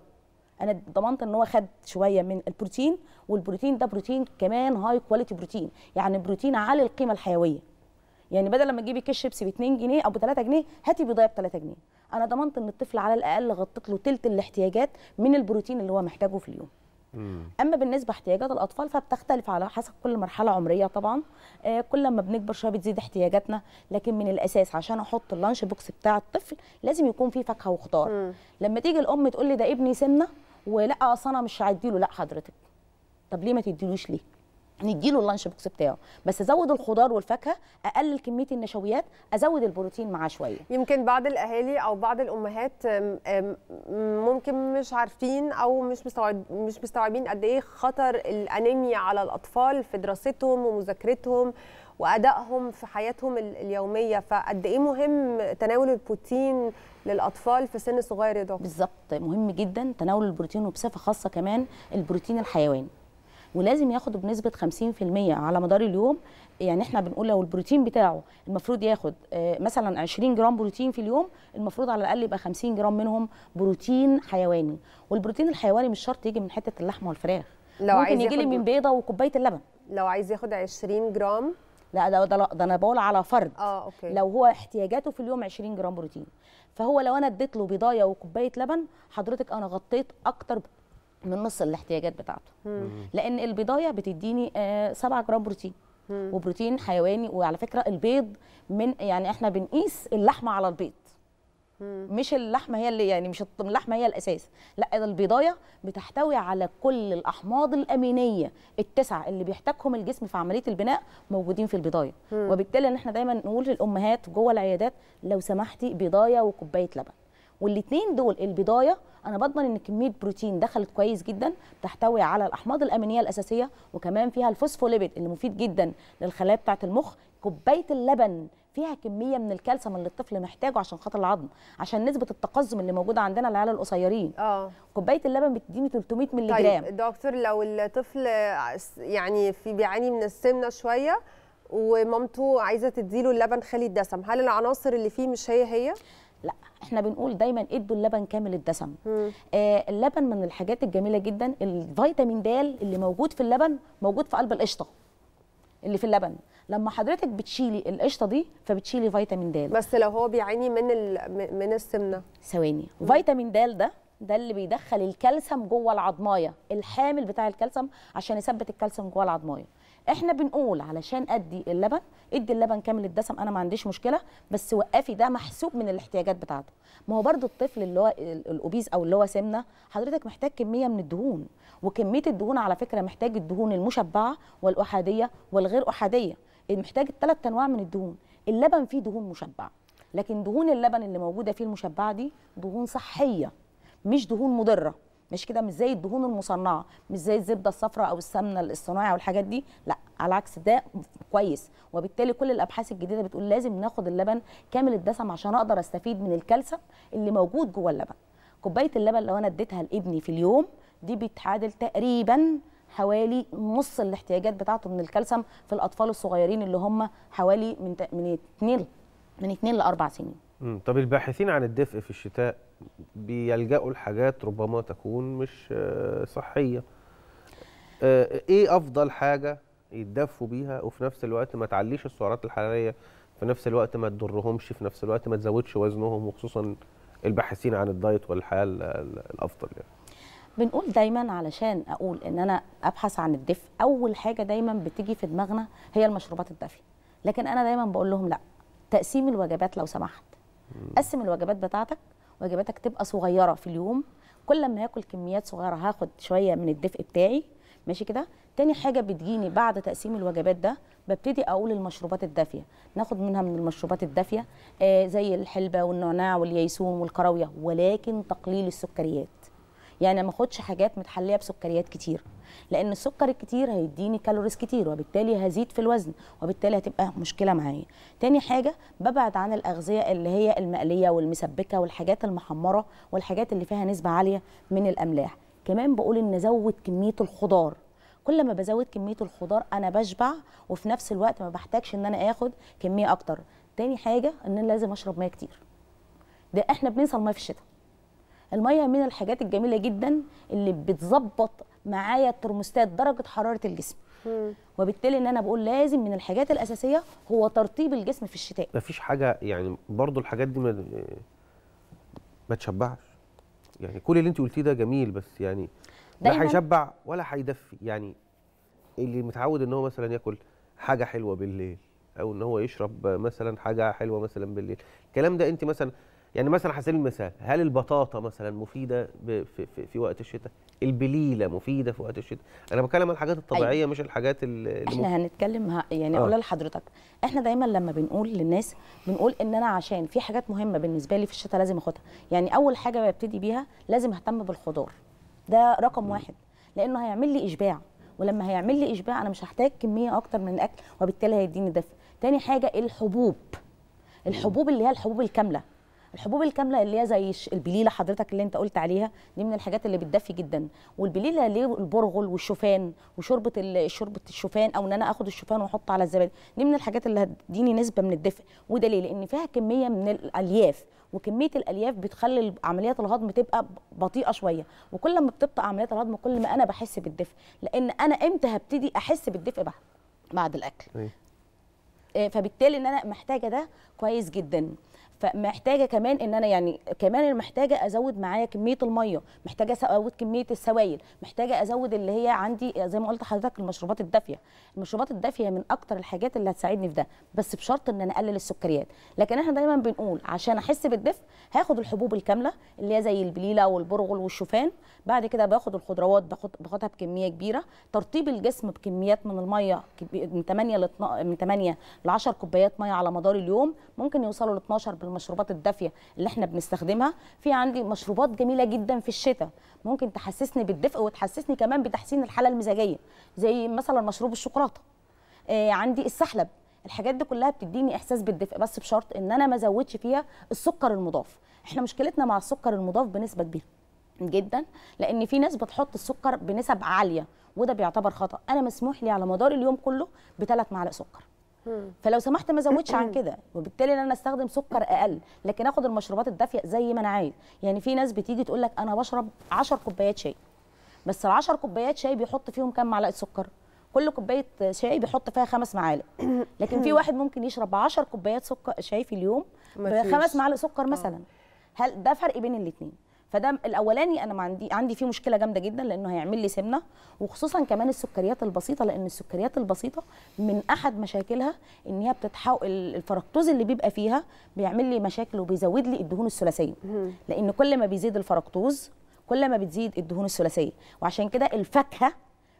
انا ضمنت ان هو خد شويه من البروتين، والبروتين ده بروتين كمان هاي كواليتي بروتين، يعني بروتين عالي القيمه الحيويه. يعني بدل ما تجيبي كيس شيبسي ب اتنين جنيه او ب تلاتة جنيه، هاتي بضايه ب تلاتة جنيه. انا ضمنت ان الطفل على الاقل غطيت له ثلث الاحتياجات من البروتين اللي هو محتاجه في اليوم. مم. اما بالنسبه لاحتياجات الاطفال فبتختلف على حسب كل مرحله عمريه طبعا، آه كل ما بنكبر شويه بتزيد احتياجاتنا، لكن من الاساس عشان احط اللانش بوكس بتاع الطفل لازم يكون فيه فاكهه وخضار. مم. لما تيجي الام تقول لي ده ابني سمنه ولا اصل انا مش هديله، لا حضرتك طب ليه ما تديلوش؟ ليه نديله اللانش بوكس بتاعه، بس ازود الخضار والفاكهه، اقلل كميه النشويات، ازود البروتين معاه شويه. يمكن بعض الاهالي او بعض الامهات ممكن مش عارفين او مش مستوعب مش مستوعبين قد ايه خطر الانيميا على الاطفال في دراستهم ومذاكرتهم وادائهم في حياتهم اليوميه، فقد ايه مهم تناول البروتين للاطفال في سن صغير يا دكتور؟ بالظبط، مهم جدا تناول البروتين، وبصفه خاصه كمان البروتين الحيواني، ولازم ياخده بنسبه خمسين في المية على مدار اليوم. يعني احنا بنقول لو البروتين بتاعه المفروض ياخد مثلا عشرين جرام بروتين في اليوم، المفروض على الاقل يبقى خمسين جرام منهم بروتين حيواني. والبروتين الحيواني مش شرط يجي من حته اللحمه والفراخ، ممكن يجي لي من بيضه وكوبايه اللبن. لو عايز ياخد عشرين جرام، لا ده ده, ده انا بقول على فرد. اه اوكي، لو هو احتياجاته في اليوم عشرين جرام بروتين، فهو لو انا اديت له بيضايه وكوبايه لبن حضرتك انا غطيت اكتر من نص الاحتياجات بتاعته. مم. لان البيضايه بتديني سبعة جرام بروتين، مم. وبروتين حيواني. وعلى فكره البيض من، يعني احنا بنقيس اللحمه على البيض، مم. مش اللحمه هي اللي، يعني مش اللحمه هي الاساس، لا البيضايه بتحتوي على كل الاحماض الامينيه التسعه اللي بيحتاجهم الجسم في عمليه البناء موجودين في البيضايه. مم. وبالتالي ان احنا دايما نقول للامهات جوه العيادات لو سمحتي بيضايه وكوبايه لبن، والاثنين دول البضايه انا بضمن ان كميه بروتين دخلت كويس جدا، تحتوي على الاحماض الامينيه الاساسيه، وكمان فيها الفوسفوليبيد اللي مفيد جدا للخلايا بتاعه المخ. كوبايه اللبن فيها كميه من الكالسيوم اللي الطفل محتاجه عشان خاطر العظم، عشان نسبه التقزم اللي موجوده عندنا العيال القصيرين. اه كوبايه اللبن بتديني تلتمية مللي جرام. طيب دكتور، لو الطفل يعني في بيعاني من السمنه شويه ومامته عايزه تديله اللبن خالي الدسم، هل العناصر اللي فيه مش هي هي؟ لا، احنا بنقول دايما ادوا اللبن كامل الدسم. آه اللبن من الحاجات الجميله جدا، الفيتامين د اللي موجود في اللبن موجود في قلب القشطه اللي في اللبن. لما حضرتك بتشيلي القشطه دي فبتشيلي فيتامين د. بس لو هو بيعاني من من السمنه، ثواني، فيتامين د ده ده اللي بيدخل الكالسيوم جوه العظمايه، الحامل بتاع الكالسيوم عشان يثبت الكالسيوم جوه العظمايه. احنا بنقول علشان ادي اللبن، ادي اللبن كامل الدسم، انا ما عنديش مشكله، بس وقفي ده محسوب من الاحتياجات بتاعته. ما هو برضو الطفل اللي هو الاوبيز او اللي هو سمنه حضرتك محتاج كميه من الدهون، وكميه الدهون على فكره محتاج الدهون المشبعه والاحاديه والغير احاديه، محتاج الثلاث انواع من الدهون. اللبن فيه دهون مشبعه، لكن دهون اللبن اللي موجوده فيه المشبعه دي دهون صحيه مش دهون مضره، مش كده، مش زي الدهون المصنعه، مش زي الزبده الصفراء او السمنه الصناعي والحاجات دي، لا على العكس ده كويس. وبالتالي كل الابحاث الجديده بتقول لازم ناخد اللبن كامل الدسم عشان اقدر استفيد من الكالسيوم اللي موجود جوه اللبن. كوبايه اللبن لو انا اديتها لابني في اليوم دي بتعادل تقريبا حوالي نص الاحتياجات بتاعته من الكالسيوم في الاطفال الصغيرين اللي هم حوالي من من اتنين من اتنين لاربع سنين. امم طب الباحثين عن الدفء في الشتاء بيلجأوا لحاجات ربما تكون مش صحية، ايه افضل حاجة يتدفوا بيها، وفي نفس الوقت ما تعليش السعرات الحراريه، في نفس الوقت ما تضرهمش، في نفس الوقت ما تزودش وزنهم، وخصوصا الباحثين عن الدايت والحياه الافضل. يعني بنقول دايما، علشان اقول ان انا ابحث عن الدفء، اول حاجه دايما بتيجي في دماغنا هي المشروبات الدافيه، لكن انا دايما بقول لهم لا، تقسيم الوجبات لو سمحت. قسم الوجبات بتاعتك، وجباتك تبقى صغيره في اليوم، كل ما هاكل كميات صغيره هاخد شويه من الدفء بتاعي، ماشي كده. تاني حاجه بتجيني بعد تقسيم الوجبات ده، ببتدي اقول المشروبات الدافيه ناخد منها من المشروبات الدافيه آه زي الحلبه والنعناع والييسون والكراويه، ولكن تقليل السكريات. يعني ما اخدش حاجات متحليه بسكريات كتير، لان السكر الكتير هيديني كالوريز كتير، وبالتالي هزيد في الوزن، وبالتالي هتبقى مشكله معايا. تاني حاجه ببعد عن الاغذيه اللي هي المقليه والمسبكه والحاجات المحمره والحاجات اللي فيها نسبه عاليه من الاملاح. كمان بقول ان ازود كميه الخضار، كل ما بزود كميه الخضار انا بشبع، وفي نفس الوقت ما بحتاجش ان انا اخد كميه اكتر. تاني حاجه ان انا لازم اشرب ميه كتير، ده احنا بننسى الميه في الشتاء. الميه من الحاجات الجميله جدا اللي بتظبط معايا الترموستات، درجه حراره الجسم، وبالتالي ان انا بقول لازم من الحاجات الاساسيه هو ترطيب الجسم في الشتاء. مفيش حاجه يعني برضو الحاجات دي ما, ما تشبعش. يعني كل اللي انت قلتيه ده جميل، بس يعني لا هيشبع ولا هيدفي. يعني اللي متعود ان هو مثلا ياكل حاجه حلوه بالليل، او ان هو يشرب مثلا حاجه حلوه مثلا بالليل، الكلام ده انت مثلا يعني مثلا على سبيل المثال، هل البطاطا مثلا مفيده في, في, في وقت الشتاء؟ البليله مفيده في وقت الشتاء؟ انا بتكلم عن الحاجات الطبيعيه. أيوة. مش الحاجات اللي احنا هنتكلم يعني اقولها آه. لحضرتك، احنا دايما لما بنقول للناس بنقول ان انا عشان في حاجات مهمه بالنسبه لي في الشتاء لازم اخدها. يعني اول حاجه ببتدي بيها لازم اهتم بالخضار، ده رقم م. واحد، لانه هيعمل لي اشباع، ولما هيعمل لي اشباع انا مش هحتاج كميه اكتر من الاكل، وبالتالي هيديني دفء. تاني حاجه الحبوب، الحبوب اللي هي الحبوب الكامله، الحبوب الكامله اللي هي زي البليله حضرتك اللي انت قلت عليها، دي من الحاجات اللي بتدفي جدا. والبليله ليه البرغل والشوفان وشوربه شوربه الشوفان، او ان انا اخد الشوفان واحطه على الزبادي، دي من الحاجات اللي هتديني نسبه من الدفء. وده ليه؟ لان فيها كميه من الالياف، وكميه الالياف بتخلي عمليات الهضم تبقى بطيئه شويه، وكل ما بتبطئ عمليات الهضم كل ما انا بحس بالدفء. لان انا امتى هبتدي احس بالدفء؟ بعد بعد الاكل. فبالتالي ان انا محتاجه ده كويس جدا. فمحتاجه كمان ان انا يعني كمان محتاجه ازود معايا كميه الميه، محتاجه ازود كميه السوائل، محتاجه ازود اللي هي عندي زي ما قلت لحضرتك المشروبات الدافيه. المشروبات الدافيه من اكتر الحاجات اللي هتساعدني في ده، بس بشرط ان انا اقلل السكريات. لكن احنا دايما بنقول عشان احس بالدفء هاخد الحبوب الكامله اللي هي زي البليله والبرغل والشوفان، بعد كده باخد الخضروات باخد باخدها بكميه كبيره، ترطيب الجسم بكميات من الميه من ثمانية ل من ثمانية ل عشرة كوبايات ميه على مدار اليوم، ممكن يوصلوا ل اتناشر بالمشروبات الدافيه اللي احنا بنستخدمها. في عندي مشروبات جميله جدا في الشتاء ممكن تحسسني بالدفء وتحسسني كمان بتحسين الحاله المزاجيه، زي مثلا مشروب الشوكولاته، آه عندي السحلب، الحاجات دي كلها بتديني احساس بالدفء، بس بشرط ان انا ما ازودش فيها السكر المضاف. احنا مشكلتنا مع السكر المضاف بنسبه كبيره جدا، لان في ناس بتحط السكر بنسب عاليه، وده بيعتبر خطا. انا مسموح لي على مدار اليوم كله بثلاث معالق سكر، فلو سمحت ما ازودش عن كده، وبالتالي ان انا استخدم سكر اقل، لكن اخد المشروبات الدافيه زي ما انا عايز. يعني في ناس بتيجي تقول لك انا بشرب عشر كوبايات شاي، بس ال عشر كوبايات شاي بيحط فيهم كام معلقه سكر؟ كل كوبايه شاي بيحط فيها خمس معالق. لكن في واحد ممكن يشرب عشر كوبايات سكر شاي في اليوم بخمس معالق سكر مثلا. هل ده فرق بين الاثنين؟ فده الاولاني انا عندي عندي فيه مشكله جامده جدا، لانه هيعمل لي سمنه، وخصوصا كمان السكريات البسيطه، لان السكريات البسيطه من احد مشاكلها ان هي بتتحول الفركتوز اللي بيبقى فيها بيعمل لي مشاكل، وبيزود لي الدهون الثلاثيه، لان كل ما بيزيد الفركتوز كل ما بتزيد الدهون الثلاثيه. وعشان كده الفاكهه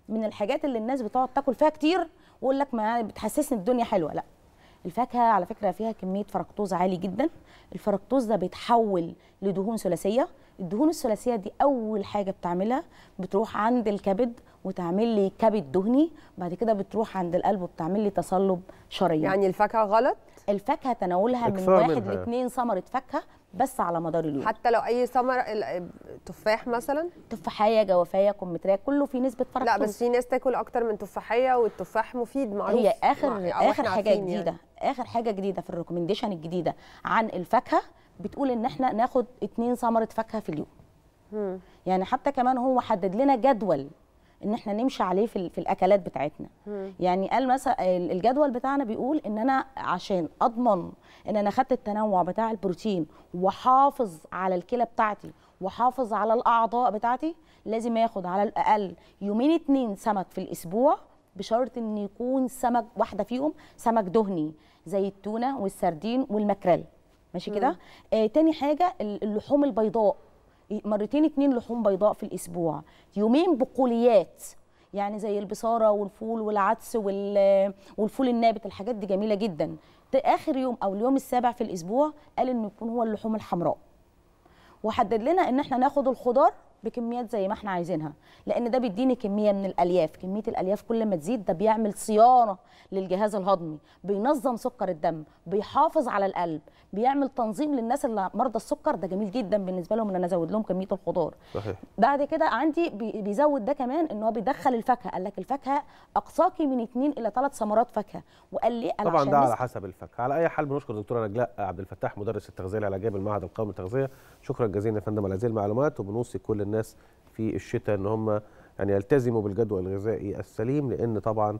من الحاجات اللي الناس بتقعد تاكل فيها كتير ويقول لك ما بتحسسني الدنيا حلوه. لا، الفاكهه على فكره فيها كميه فركتوز عالي جدا، الفركتوز ده بيتحول لدهون ثلاثيه. الدهون الثلاثيه دي اول حاجه بتعملها بتروح عند الكبد وتعمل لي كبد دهني، بعد كده بتروح عند القلب وبتعمل لي تصلب شرايين. يعني الفاكهه غلط؟ الفاكهه تناولها من واحد لاثنين ثمره فاكهه بس على مدار اليوم، حتى لو اي ثمره، تفاح مثلا، تفاحيه، جوافيه، كمثريه، كله في نسبه فرق. لا بس في ناس تاكل اكتر من تفاحيه، والتفاح مفيد معروف. هي اخر مع... اخر حاجه جديده يعني. اخر حاجه جديده في الريكومنديشن الجديده عن الفاكهه بتقول ان احنا ناخد اتنين ثمره فاكهه في اليوم. مم. يعني حتى كمان هو حدد لنا جدول ان احنا نمشي عليه في, في الاكلات بتاعتنا. مم. يعني قال مثلا الجدول بتاعنا بيقول ان انا عشان اضمن ان انا خدت التنوع بتاع البروتين واحافظ على الكلى بتاعتي واحافظ على الاعضاء بتاعتي، لازم ياخد على الاقل يومين اتنين سمك في الاسبوع، بشرط ان يكون سمك واحده فيهم سمك دهني زي التونه والسردين والمكرل، ماشي كده. آه تاني حاجه اللحوم البيضاء، مرتين اتنين لحوم بيضاء في الاسبوع، يومين بقوليات يعني زي البصاره والفول والعدس والفول النابت، الحاجات دي جميله جدا. اخر يوم او اليوم السابع في الاسبوع قال انه يكون هو اللحوم الحمراء، وحدد لنا ان احنا ناخد الخضار بكميات زي ما احنا عايزينها، لان ده بيديني كميه من الالياف. كميه الالياف كل ما تزيد ده بيعمل صيانه للجهاز الهضمي، بينظم سكر الدم، بيحافظ على القلب، بيعمل تنظيم للناس اللي مرضى السكر، ده جميل جدا بالنسبه لهم ان انا ازود لهم كميه الخضار. صحيح. بعد كده عندي بيزود ده كمان ان هو بيدخل الفاكهه، قال لك الفاكهه اقصاكي من اثنين الى ثلاث ثمرات فاكهه، وقال لي انا طبعا ده على حسب الفاكهه. على اي حال بنشكر دكتوره رجلاء عبد الفتاح مدرس التغذيه العلاجيه بالمعهد القومي للتغذيه، شكرا جزيلا يا فندم على هذه المعلومات، وبنوصي كل الناس في الشتاء ان هم يعني يلتزموا بالجدول الغذائي السليم، لان طبعا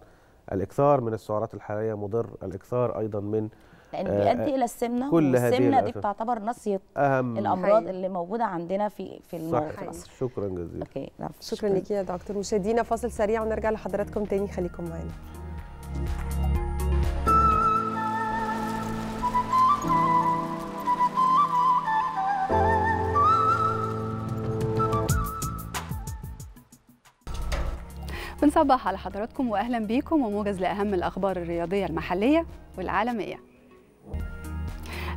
الاكثار من السعرات الحراريه مضر، الاكثار ايضا من لانه بيؤدي الى السمنه، والسمنه دي بتعتبر نصية الامراض حقيقي. اللي موجوده عندنا في في مصر. شكرا جزيلا. اوكي شكرا, شكرا لك يا دكتور. مشاهدينا فاصل سريع ونرجع لحضراتكم تاني، خليكم معانا. بنصبح على حضراتكم واهلا بيكم وموجز لاهم الاخبار الرياضيه المحليه والعالميه.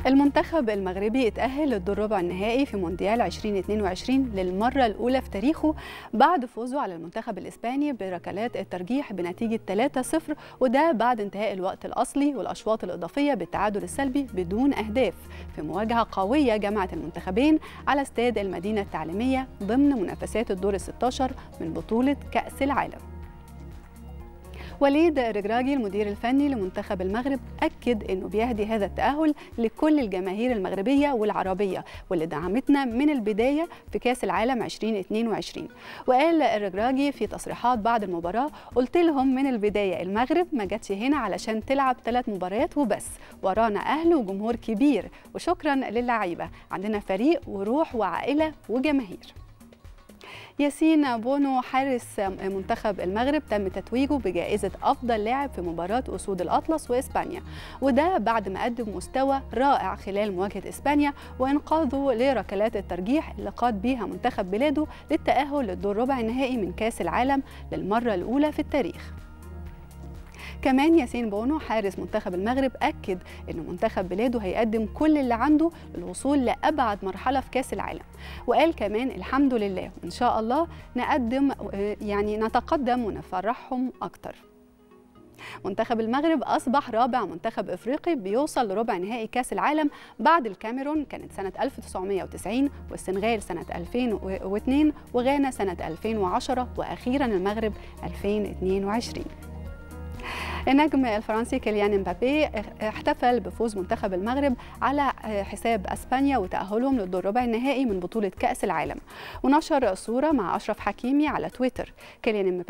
المنتخب المغربي اتأهل للدور الربع النهائي في مونديال ألفين واثنين وعشرين للمرة الأولى في تاريخه بعد فوزه على المنتخب الإسباني بركلات الترجيح بنتيجة ثلاثة صفر، وده بعد انتهاء الوقت الأصلي والأشواط الإضافية بالتعادل السلبي بدون أهداف، في مواجهة قوية جمعت المنتخبين على استاد المدينة التعليمية ضمن منافسات الدور الستة عشر من بطولة كأس العالم. وليد الرجراجي المدير الفني لمنتخب المغرب أكد أنه بيهدي هذا التأهل لكل الجماهير المغربية والعربية واللي دعمتنا من البداية في كأس العالم ألفين واثنين وعشرين. وقال الرجراجي في تصريحات بعد المباراة: قلت لهم من البداية المغرب ما جاتش هنا علشان تلعب ثلاث مباريات وبس، ورانا أهل وجمهور كبير، وشكرا للعيبة، عندنا فريق وروح وعائلة وجماهير. ياسين بونو حارس منتخب المغرب تم تتويجه بجائزة أفضل لاعب في مباراة أسود الأطلس وإسبانيا، وده بعد ما قدم مستوى رائع خلال مواجهة إسبانيا وإنقاذه لركلات الترجيح اللي قاد بيها منتخب بلاده للتأهل للدور ربع النهائي من كأس العالم للمرة الأولى في التاريخ. كمان ياسين بونو حارس منتخب المغرب أكد أن منتخب بلاده هيقدم كل اللي عنده للوصول لأبعد مرحلة في كأس العالم، وقال كمان الحمد لله وإن شاء الله نقدم يعني نتقدم ونفرحهم أكتر. منتخب المغرب أصبح رابع منتخب إفريقي بيوصل لربع نهائي كأس العالم بعد الكاميرون كانت سنة ألف وتسعمائة وتسعين والسنغال سنة ألفين واثنين وغانا سنة ألفين وعشرة وأخيرا المغرب ألفين واثنين وعشرين. النجم الفرنسي كيليان مبابي احتفل بفوز منتخب المغرب على حساب اسبانيا وتأهلهم للدور ربع النهائي من بطولة كأس العالم، ونشر صورة مع أشرف حكيمي على تويتر. كيليان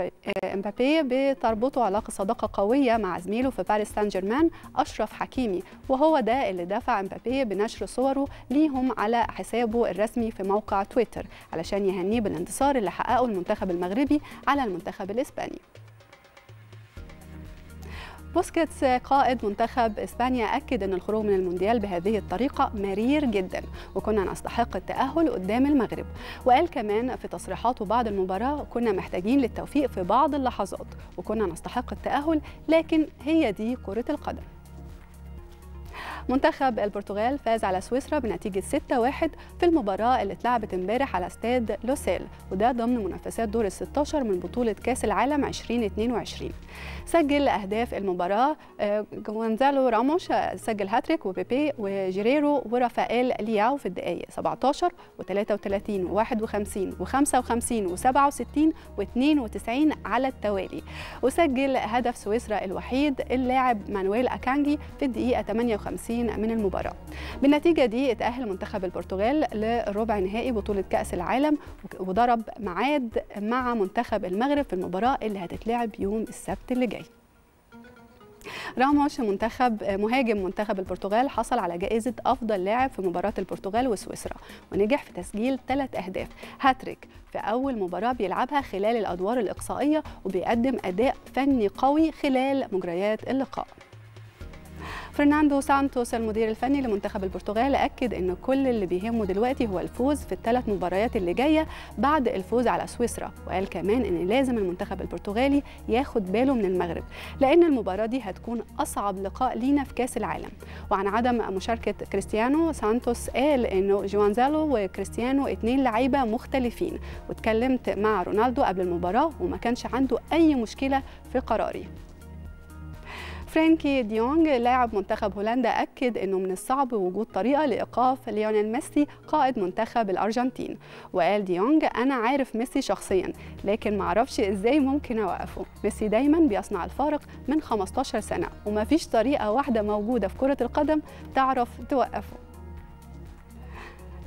مبابي بتربطه علاقة صداقة قوية مع زميله في باريس سان جيرمان أشرف حكيمي، وهو ده اللي دفع مبابي بنشر صوره ليهم على حسابه الرسمي في موقع تويتر علشان يهنيه بالانتصار اللي حققه المنتخب المغربي على المنتخب الإسباني. بوسكيتس قائد منتخب إسبانيا أكد أن الخروج من المونديال بهذه الطريقة مرير جدا وكنا نستحق التأهل قدام المغرب، وقال كمان في تصريحاته بعد المباراة: كنا محتاجين للتوفيق في بعض اللحظات وكنا نستحق التأهل، لكن هي دي كرة القدم. منتخب البرتغال فاز على سويسرا بنتيجة ستة واحد في المباراة اللي اتلعبت امبارح على استاد لوسيل، وده ضمن منافسات دور ال ستة عشر من بطولة كأس العالم ألفين واثنين وعشرين. سجل أهداف المباراة غونسالو راموش سجل هاتريك، وبيبي وجيريرو ورافائيل لياو في الدقايق سبعة عشر وثلاثة وثلاثين وواحد وخمسين وخمسة وخمسين وسبعة وستين واثنين وتسعين على التوالي، وسجل هدف سويسرا الوحيد اللاعب مانويل أكانجي في الدقيقة ثمانية وخمسين ثلاثين من المباراة. بالنتيجة دي اتأهل منتخب البرتغال لربع نهائي بطولة كأس العالم، وضرب ميعاد مع منتخب المغرب في المباراة اللي هتتلعب يوم السبت اللي جاي. راموش منتخب مهاجم منتخب البرتغال حصل على جائزة أفضل لاعب في مباراة البرتغال وسويسرا، ونجح في تسجيل ثلاث أهداف هاتريك في أول مباراة بيلعبها خلال الأدوار الإقصائية، وبيقدم أداء فني قوي خلال مجريات اللقاء. فرناندو سانتوس المدير الفني لمنتخب البرتغال أكد أن كل اللي بيهمه دلوقتي هو الفوز في الثلاث مباريات اللي جاية بعد الفوز على سويسرا، وقال كمان أن لازم المنتخب البرتغالي ياخد باله من المغرب لأن المباراة دي هتكون أصعب لقاء لينا في كأس العالم. وعن عدم مشاركة كريستيانو، سانتوس قال أنه جوانزالو وكريستيانو اتنين لعيبة مختلفين، واتكلمت مع رونالدو قبل المباراة وما كانش عنده أي مشكلة في قراري. فرانكي ديونج لاعب منتخب هولندا أكد أنه من الصعب وجود طريقة لإيقاف ليونيل ميسي قائد منتخب الأرجنتين، وقال ديونج أنا عارف ميسي شخصيا لكن معرفش إزاي ممكن أوقفه، ميسي دايما بيصنع الفارق من خمستاشر سنة ومفيش طريقة واحدة موجودة في كرة القدم تعرف توقفه.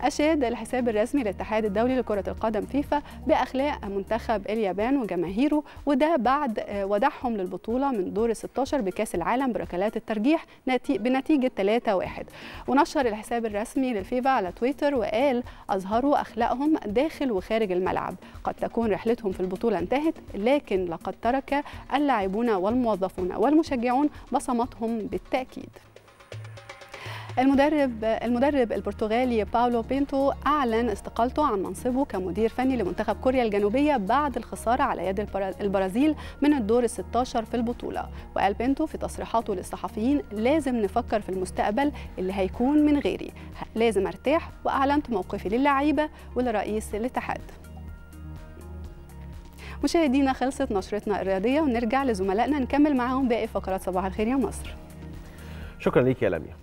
أشاد الحساب الرسمي للاتحاد الدولي لكرة القدم فيفا بأخلاق منتخب اليابان وجماهيره، وده بعد ودعهم للبطولة من دور ستاشر بكأس العالم بركلات الترجيح بنتيجة ثلاثة واحد. ونشر الحساب الرسمي للفيفا على تويتر وقال أظهروا أخلاقهم داخل وخارج الملعب، قد تكون رحلتهم في البطولة انتهت لكن لقد ترك اللاعبون والموظفون والمشجعون بصمتهم بالتأكيد. المدرب المدرب البرتغالي باولو بينتو أعلن استقالته عن منصبه كمدير فني لمنتخب كوريا الجنوبية بعد الخسارة على يد البرازيل من الدور الستاشر في البطولة، وقال بينتو في تصريحاته للصحفيين لازم نفكر في المستقبل اللي هيكون من غيري، لازم أرتاح وأعلنت موقفي للعيبة ولرئيس الاتحاد. مشاهدينا خلصت نشرتنا الرياضية، ونرجع لزملائنا نكمل معاهم باقي فقرات صباح الخير يا مصر. شكرا ليك يا لمياء.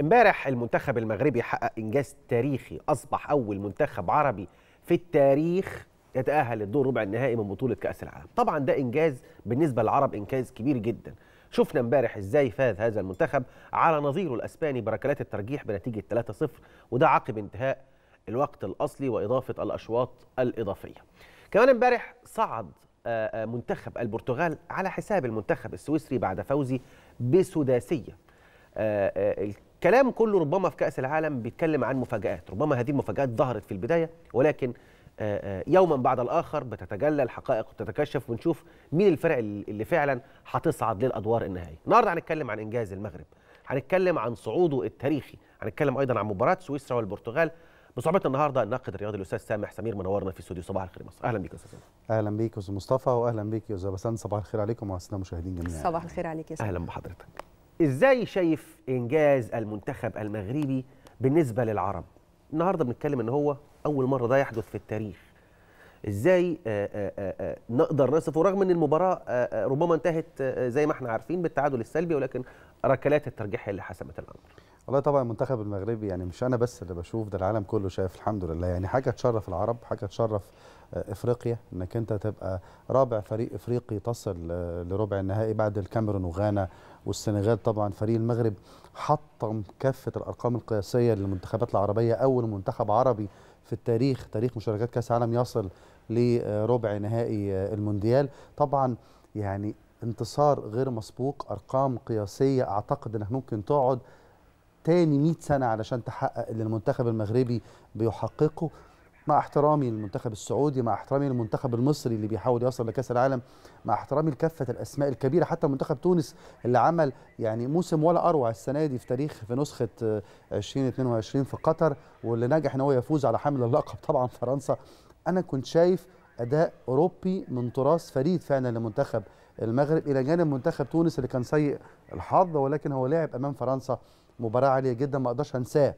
امبارح المنتخب المغربي حقق انجاز تاريخي، اصبح اول منتخب عربي في التاريخ يتاهل للدور ربع النهائي من بطوله كاس العالم. طبعا ده انجاز بالنسبه للعرب، انجاز كبير جدا. شفنا امبارح ازاي فاز هذا المنتخب على نظيره الاسباني بركلات الترجيح بنتيجه ثلاثة صفر، وده عقب انتهاء الوقت الاصلي واضافه الاشواط الاضافيه. كمان امبارح صعد منتخب البرتغال على حساب المنتخب السويسري بعد فوزه بسداسيه. الكلام كله ربما في كأس العالم بيتكلم عن مفاجآت، ربما هذه المفاجآت ظهرت في البداية ولكن يوما بعد الآخر بتتجلى الحقائق وتتكشف، ونشوف مين الفرق اللي فعلا هتصعد للأدوار النهائية. النهارده هنتكلم عن إنجاز المغرب، هنتكلم عن صعوده التاريخي، هنتكلم أيضا عن مباراة سويسرا والبرتغال. بصحبتنا النهارده الناقد الرياضي الأستاذ سامح سمير، منورنا في استوديو صباح الخير مصر. أهلا بيك يا أستاذ سامح. أهلا بيك يا أستاذ مصطفى، وأهلا بيك يا أستاذ بسام. صباح الخير عليكم وأسنا مشاهدين جميعا. صباح الخير عليك يا أستاذ. أهلا بحضرتك. ازاي شايف انجاز المنتخب المغربي بالنسبه للعرب؟ النهارده بنتكلم ان هو اول مره ده يحدث في التاريخ. ازاي آآ آآ نقدر نصفه رغم ان المباراه ربما انتهت زي ما احنا عارفين بالتعادل السلبي، ولكن ركلات الترجيح اللي حسمت الامر. والله طبعا المنتخب المغربي يعني مش انا بس اللي بشوف ده، العالم كله شايف الحمد لله. يعني حاجه تشرف العرب، حاجه تشرف افريقيا انك انت تبقى رابع فريق افريقي تصل لربع النهائي بعد الكاميرون وغانا والسنغال. طبعا فريق المغرب حطم كافه الارقام القياسيه للمنتخبات العربيه، اول منتخب عربي في التاريخ تاريخ مشاركات كاس عالم يصل لربع نهائي المونديال. طبعا يعني انتصار غير مسبوق، ارقام قياسيه اعتقد انها ممكن تقعد تاني مية سنه علشان تحقق اللي المنتخب المغربي بيحققه. مع احترامي للمنتخب السعودي، مع احترامي للمنتخب المصري اللي بيحاول يوصل لكاس العالم، مع احترامي لكافه الاسماء الكبيره، حتى منتخب تونس اللي عمل يعني موسم ولا اروع السنه دي في تاريخ في نسخه ألفين واثنين وعشرين في قطر، واللي نجح ان هو يفوز على حمل اللقب طبعا فرنسا. انا كنت شايف اداء اوروبي من تراث فريد فعلا لمنتخب المغرب، الى جانب منتخب تونس اللي كان سيء الحظ ولكن هو لعب امام فرنسا مباراه عاليه جدا ما اقدرش انساه.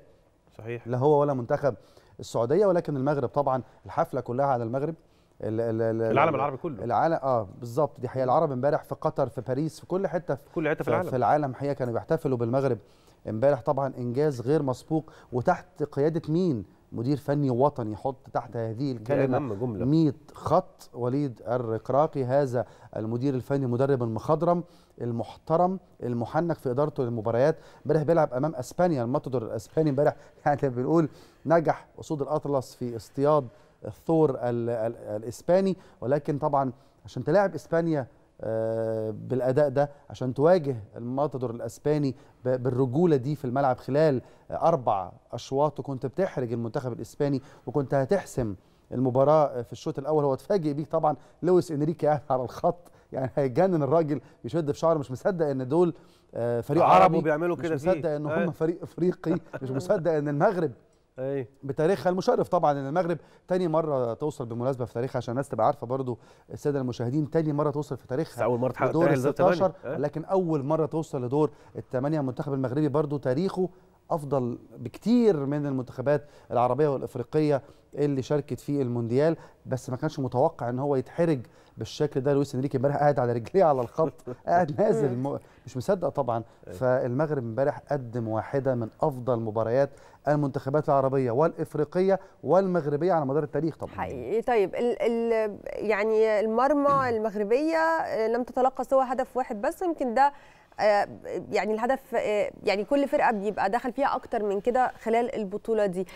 صحيح. لا هو ولا منتخب السعوديه، ولكن المغرب طبعا الحفله كلها على المغرب، ال ال ال العالم العربي كله، العالم اه بالظبط. دي حقيقه العرب امبارح في قطر، في باريس، في كل حته، في كل حته في العالم في العالم حقيقه كانوا بيحتفلوا بالمغرب امبارح. طبعا انجاز غير مسبوق، وتحت قياده مين؟ مدير فني وطني يحط تحت هذه الكلمه مئة خط. وليد الرجراجي هذا المدير الفني مدرب المخضرم المحترم المحنك في ادارته للمباريات. امبارح بيلعب امام اسبانيا، الماتدور الاسباني امبارح، يعني بنقول نجح اسود الاطلس في اصطياد الثور الاسباني، ولكن طبعا عشان تلاعب اسبانيا بالاداء ده، عشان تواجه الماتادور الاسباني بالرجوله دي في الملعب خلال اربع اشواط، وكنت بتحرج المنتخب الاسباني وكنت هتحسم المباراه في الشوط الاول. هو اتفاجئ بيك طبعا، لويس انريكي قاعد على الخط، يعني هيتجنن الراجل، بيشد في شعره، مش مصدق ان دول فريق عربي بيعملوا كده، مش مصدق ان هم فريق افريقي، مش مصدق ان المغرب أي. بتاريخها المشرف طبعا، ان المغرب تاني مره توصل بالمناسبه في تاريخها، عشان الناس تبقى عارفه برضو الساده المشاهدين، تاني مره توصل في تاريخها اول مره تحقق ستاشر، لكن اول مره توصل لدور الثمانيه. المنتخب المغربي برضو تاريخه افضل بكتير من المنتخبات العربيه والافريقيه اللي شاركت في المونديال، بس ما كانش متوقع ان هو يتحرج بالشكل ده. لويس انريكي امبارح قاعد على رجليه على الخط، قاعد نازل م... مش مصدق طبعا. فالمغرب امبارح قدم واحده من افضل مباريات المنتخبات العربيه والافريقيه والمغربيه على مدار التاريخ طبعا حقيقي. طيب ال ال يعني المرمى المغربيه لم تتلقى سوى هدف واحد بس، يمكن ده يعني الهدف، يعني كل فرقه بيبقى دخل فيها اكتر من كده خلال البطوله دي،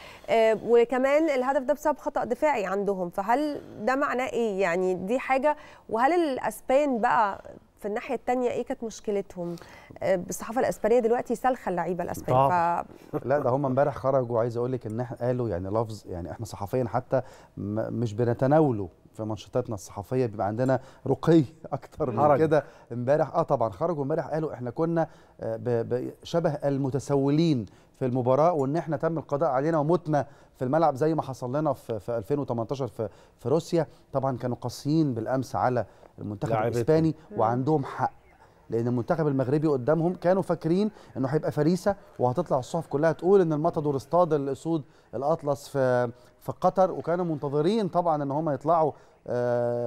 وكمان الهدف ده بسبب خطا دفاعي عندهم، فهل ده معناه ايه؟ يعني دي حاجه، وهل الاسبان بقى في الناحيه الثانيه ايه كانت مشكلتهم؟ الصحافه الاسبانيه دلوقتي سالخه اللعيبه الاسبان ف... لا ده هم امبارح خرجوا، عايز اقول لك ان احنا قالوا يعني لفظ، يعني احنا صحفيا حتى مش بنتناوله في منشطاتنا الصحفيه، بيبقى عندنا رقي اكتر من كده. امبارح اه طبعا خرجوا امبارح قالوا احنا كنا شبه المتسولين في المباراه، وان احنا تم القضاء علينا ومتنا في الملعب زي ما حصل لنا في, في ألفين وتمنتاشر في, في روسيا. طبعا كانوا قاسيين بالامس على المنتخب الاسباني وعندهم حق، لان المنتخب المغربي قدامهم كانوا فاكرين انه هيبقى فريسه، وهتطلع الصحف كلها تقول ان الماتادور اصطاد الاسود الاطلس في في قطر، وكانوا منتظرين طبعا ان هم يطلعوا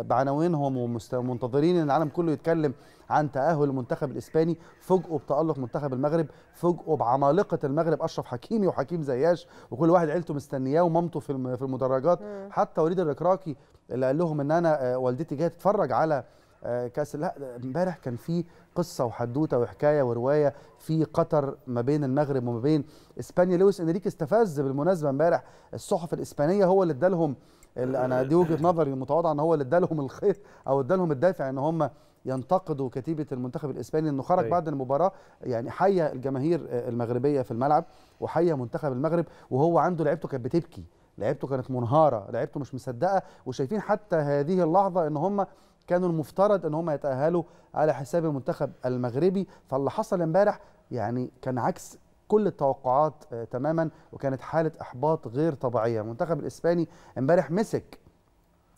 بعناوينهم، ومنتظرين ان العالم كله يتكلم عن تاهل المنتخب الاسباني. فوجئوا بتالق منتخب المغرب، فوجئوا بعمالقه المغرب، اشرف حكيمي وحكيم زياش وكل واحد عيلته مستنياه ومامته في في المدرجات. حتى وليد الرجراجي اللي قال لهم ان انا والدتي جايه تتفرج على كاس. لا امبارح كان في قصه وحدوته وحكايه وروايه في قطر ما بين المغرب وما بين اسبانيا. لويس انريكي استفز بالمناسبه امبارح الصحف الاسبانيه، هو اللي ادالهم، انا دي وجهه نظري المتواضعه، ان هو اللي ادالهم الخيط او ادالهم الدافع ان هم ينتقدوا كتيبه المنتخب الاسباني، انه خرج بعد المباراه يعني حيا الجماهير المغربيه في الملعب وحيا منتخب المغرب، وهو عنده لعيبته كانت بتبكي، لعيبته كانت منهاره، لعيبته مش مصدقه، وشايفين حتى هذه اللحظه ان هم كانوا المفترض ان هم يتأهلوا على حساب المنتخب المغربي. فاللي حصل امبارح يعني كان عكس كل التوقعات تماما، وكانت حالة احباط غير طبيعية. المنتخب الاسباني امبارح مسك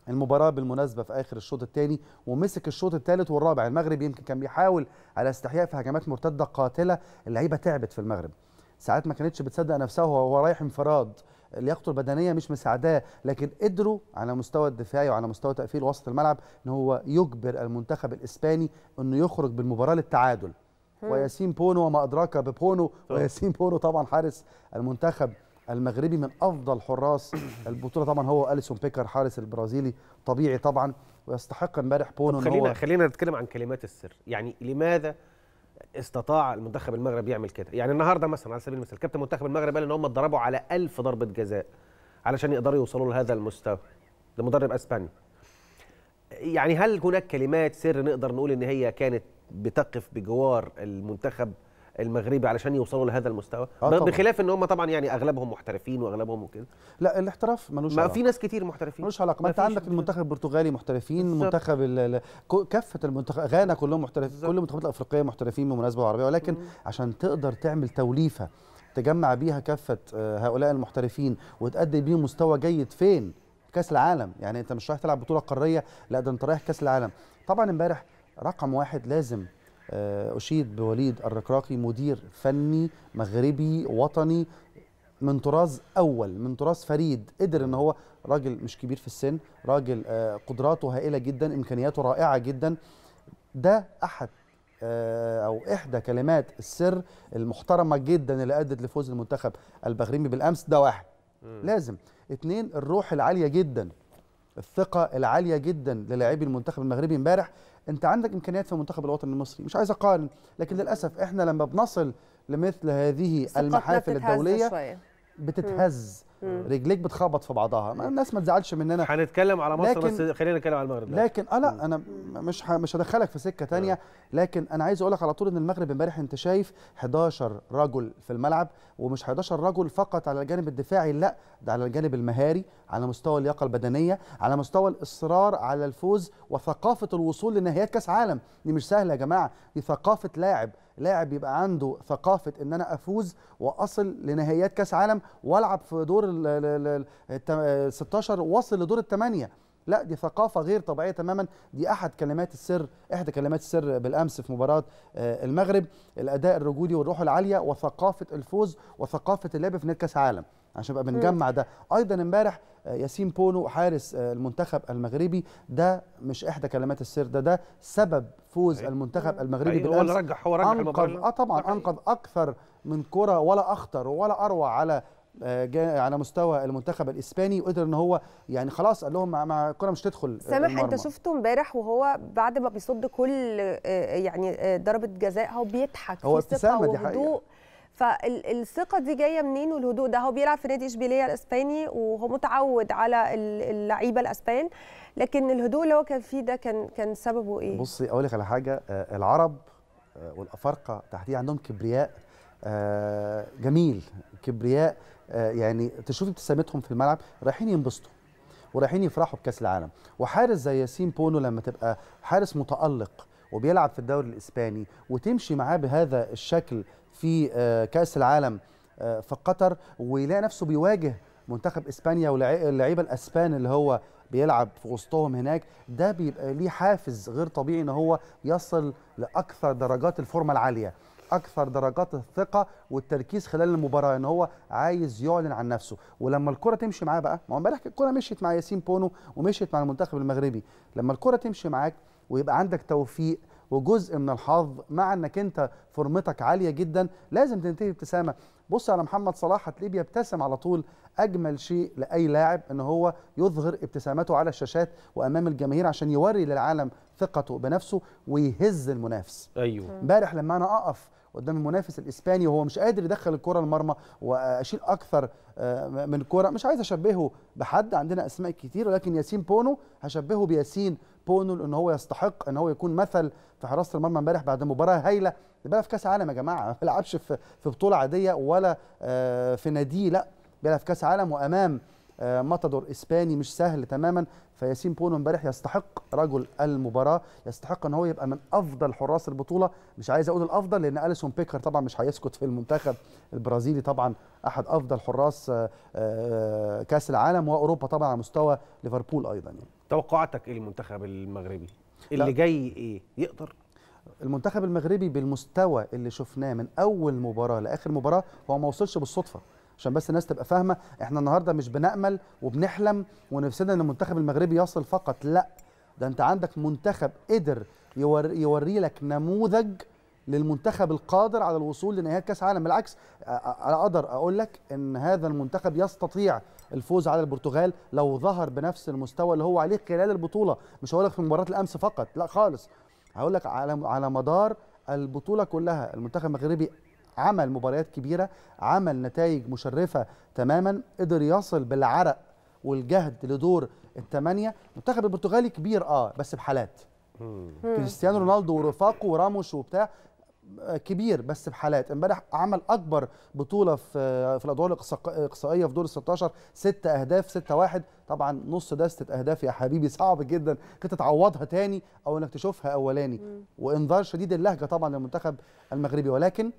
المباراة بالمناسبة في اخر الشوط الثاني، ومسك الشوط الثالث والرابع. المغرب يمكن كان بيحاول على استحياء في هجمات مرتدة قاتلة، اللعيبة تعبت في المغرب، ساعات ما كانتش بتصدق نفسها وهو رايح انفراد، لياقته البدنيه مش مساعداه، لكن قدروا على مستوى الدفاعي وعلى مستوى تقفيل وسط الملعب ان هو يجبر المنتخب الاسباني انه يخرج بالمباراه للتعادل. وياسين بونو، وما ادراك ببونو، وياسين بونو طبعا حارس المنتخب المغربي من افضل حراس البطوله طبعا، هو أليسون بيكر حارس البرازيلي طبيعي طبعا، ويستحق امبارح بونو. طب خلينا هو خلينا نتكلم عن كلمات السر، يعني لماذا استطاع المنتخب المغربي يعمل كده؟ يعني النهارده مثلا على سبيل المثال كابتن منتخب المغرب قال ان هم اتضربوا على ألف ضربه جزاء علشان يقدروا يوصلوا لهذا المستوى. ده مدرب اسباني. يعني هل هناك كلمات سر نقدر نقول ان هي كانت بتقف بجوار المنتخب المغربي علشان يوصلوا لهذا المستوى؟ آه بخلاف ان هم طبعا يعني اغلبهم محترفين واغلبهم وكده. لا الاحتراف ملوش علاقه، ما في ناس كتير محترفين ملوش علاقه، ما انت عندك المنتخب البرتغالي محترفين، منتخب كافه المنتخب غانا كلهم محترفين، كل المنتخبات الافريقيه محترفين بالمناسبه والعربيه، ولكن عشان تقدر تعمل توليفه تجمع بيها كافه هؤلاء المحترفين وتأدي بيهم مستوى جيد فين؟ كاس العالم. يعني انت مش رايح تلعب بطوله قاريه، لا ده انت رايح كاس العالم. طبعا امبارح رقم واحد لازم أشيد بوليد الرجراجي، مدير فني مغربي وطني من طراز أول، من طراز فريد، قدر إن هو راجل مش كبير في السن، راجل قدراته هائلة جدا، إمكانياته رائعة جدا. ده أحد أو إحدى كلمات السر المحترمة جدا اللي أدت لفوز المنتخب المغربي بالأمس، ده واحد. لازم. اثنين، الروح العاليه جدا، الثقه العاليه جدا للاعبي المنتخب المغربي امبارح. انت عندك امكانيات في المنتخب الوطني المصري، مش عايز اقارن، لكن للاسف احنا لما بنصل لمثل هذه المحافل الدوليه بتتهز، رجليك بتخبط في بعضها. ما الناس ما تزعلش مننا، هنتكلم على مصر بس خلينا نتكلم على المغرب. لكن اه لا انا مش مش هدخلك في سكه ثانيه، لكن انا عايز اقول لك على طول ان المغرب امبارح انت شايف احد عشر رجل في الملعب، ومش احد عشر رجل فقط على الجانب الدفاعي، لا ده على الجانب المهاري، على مستوى اللياقه البدنيه، على مستوى الاصرار على الفوز وثقافه الوصول لنهايات كاس عالم. دي مش سهله يا جماعه، دي ثقافه لاعب، لاعب يبقى عنده ثقافه ان انا افوز واصل لنهايات كاس عالم والعب في دور ال ستاشر واصل لدور الثمانيه. لا دي ثقافه غير طبيعيه تماما، دي احد كلمات السر، احدى كلمات السر بالامس في مباراه المغرب، الاداء الرجولي والروح العاليه وثقافه الفوز وثقافه اللعب في نهايه كاس عالم، عشان بقى بنجمع ده. ايضا امبارح ياسين بونو حارس المنتخب المغربي، ده مش احدى كلمات السر، ده ده سبب فوز المنتخب المغربي بالامس. هو اللي رجح، هو رجح المباراه. اه طبعا انقذ اكثر من كره ولا اخطر ولا اروع على على مستوى المنتخب الاسباني، وقدر ان هو يعني خلاص قال لهم مع الكره مش تدخل. سامح، انت شفته امبارح وهو بعد ما بيصد كل يعني ضربه جزاء هو بيضحك، هو ابتسامه، دي حقيقه. فالثقه دي جايه منين والهدوء ده؟ هو بيلعب في نادي اشبيليه الاسباني وهو متعود على اللعيبه الاسبان، لكن الهدوء اللي هو كان فيه ده كان كان سببه ايه؟ بصي اقول لك على حاجه، العرب والافارقه تحديدا عندهم كبرياء جميل، كبرياء يعني تشوفي ابتسامتهم في الملعب، رايحين ينبسطوا ورايحين يفرحوا بكاس العالم. وحارس زي ياسين بونو لما تبقى حارس متالق وبيلعب في الدوري الاسباني وتمشي معاه بهذا الشكل في كاس العالم في قطر، ويلاقي نفسه بيواجه منتخب اسبانيا واللعيبه الاسبان اللي هو بيلعب في وسطهم هناك، ده بيبقى ليه حافز غير طبيعي ان هو يصل لاكثر درجات الفورمه العاليه، اكثر درجات الثقه والتركيز خلال المباراه، ان هو عايز يعلن عن نفسه. ولما الكره تمشي معاه بقى، ما هو امبارح الكره مشيت مع ياسين بونو ومشيت مع المنتخب المغربي، لما الكره تمشي معاك ويبقى عندك توفيق وجزء من الحظ مع انك انت فورمتك عاليه جدا، لازم تنتهي بابتسامه. بص على محمد صلاح هتلاقيه بيبتسم على طول، اجمل شيء لاي لاعب ان هو يظهر ابتسامته على الشاشات وامام الجماهير عشان يوري للعالم ثقته بنفسه ويهز المنافس. ايوه امبارح لما انا اقف قدام المنافس الاسباني وهو مش قادر يدخل الكره المرمى واشيل اكثر من كره، مش عايز اشبهه بحد، عندنا اسماء كتير، ولكن ياسين بونو هشبهه بياسين بونو لان هو يستحق ان هو يكون مثل في حراسه المرمى امبارح بعد مباراه هايله. بيلعب في كاس عالم يا جماعه، ما بيلعبش في بطوله عاديه ولا في ناديه، لا بيلعب في كاس عالم وامام ماتادور اسباني مش سهل تماما. فياسين بونو امبارح يستحق رجل المباراه، يستحق ان هو يبقى من افضل حراس البطوله، مش عايز اقول الافضل لان أليسون بيكر طبعا مش هيسكت في المنتخب البرازيلي، طبعا احد افضل حراس كاس العالم واوروبا طبعا على مستوى ليفربول ايضا. يعني توقعاتك ايه للمنتخب المغربي اللي لا. جاي ايه يقدر؟ المنتخب المغربي بالمستوى اللي شفناه من اول مباراه لاخر مباراه هو ما وصلش بالصدفه، عشان بس الناس تبقى فاهمه، احنا النهارده مش بنأمل وبنحلم ونفسنا ان المنتخب المغربي يصل فقط، لا ده انت عندك منتخب قدر يوري لك نموذج للمنتخب القادر على الوصول لنهايات كاس عالم. بالعكس انا اقدر اقول لك ان هذا المنتخب يستطيع الفوز على البرتغال لو ظهر بنفس المستوى اللي هو عليه خلال البطوله، مش هقول لك في مباراه الامس فقط، لا خالص، هقول لك على على مدار البطوله كلها المنتخب المغربي عمل مباريات كبيرة، عمل نتائج مشرفة تماما، قدر يصل بالعرق والجهد لدور الثمانية. المنتخب البرتغالي كبير اه بس بحالات، كريستيانو رونالدو ورفاقه وراموش وبتاع كبير بس بحالات. امبارح عمل اكبر بطولة في في الادوار الاقصائية في دور ال ستاشر، ست اهداف ستة واحد، طبعا نص ده ست اهداف يا حبيبي صعب جدا كنت تعوضها تاني او انك تشوفها اولاني، وانذار شديد اللهجة طبعا للمنتخب المغربي. ولكن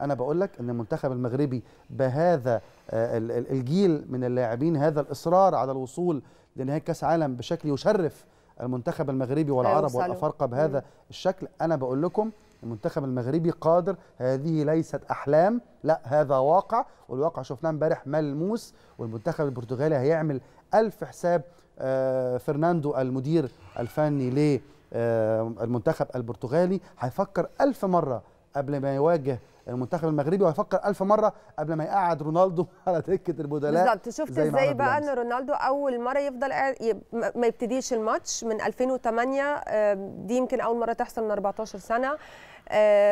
أنا بقول لك إن المنتخب المغربي بهذا الجيل من اللاعبين، هذا الإصرار على الوصول لنهاية كأس عالم بشكل يشرف المنتخب المغربي والعرب والأفارقة بهذا الشكل، أنا بقول لكم المنتخب المغربي قادر، هذه ليست أحلام، لا هذا واقع، والواقع شفناه امبارح ملموس. والمنتخب البرتغالي هيعمل ألف حساب. فرناندو المدير الفني للمنتخب البرتغالي هيفكر ألف مرة قبل ما يواجه المنتخب المغربي، وهيفكر ألف مرة قبل ما يقعد رونالدو على دكة البدلاء. بالظبط، شفت ازاي بقى ان رونالدو اول مرة يفضل ما يبتديش الماتش من ألفين وثمانية، دي يمكن اول مرة تحصل من أربعتاشر سنة.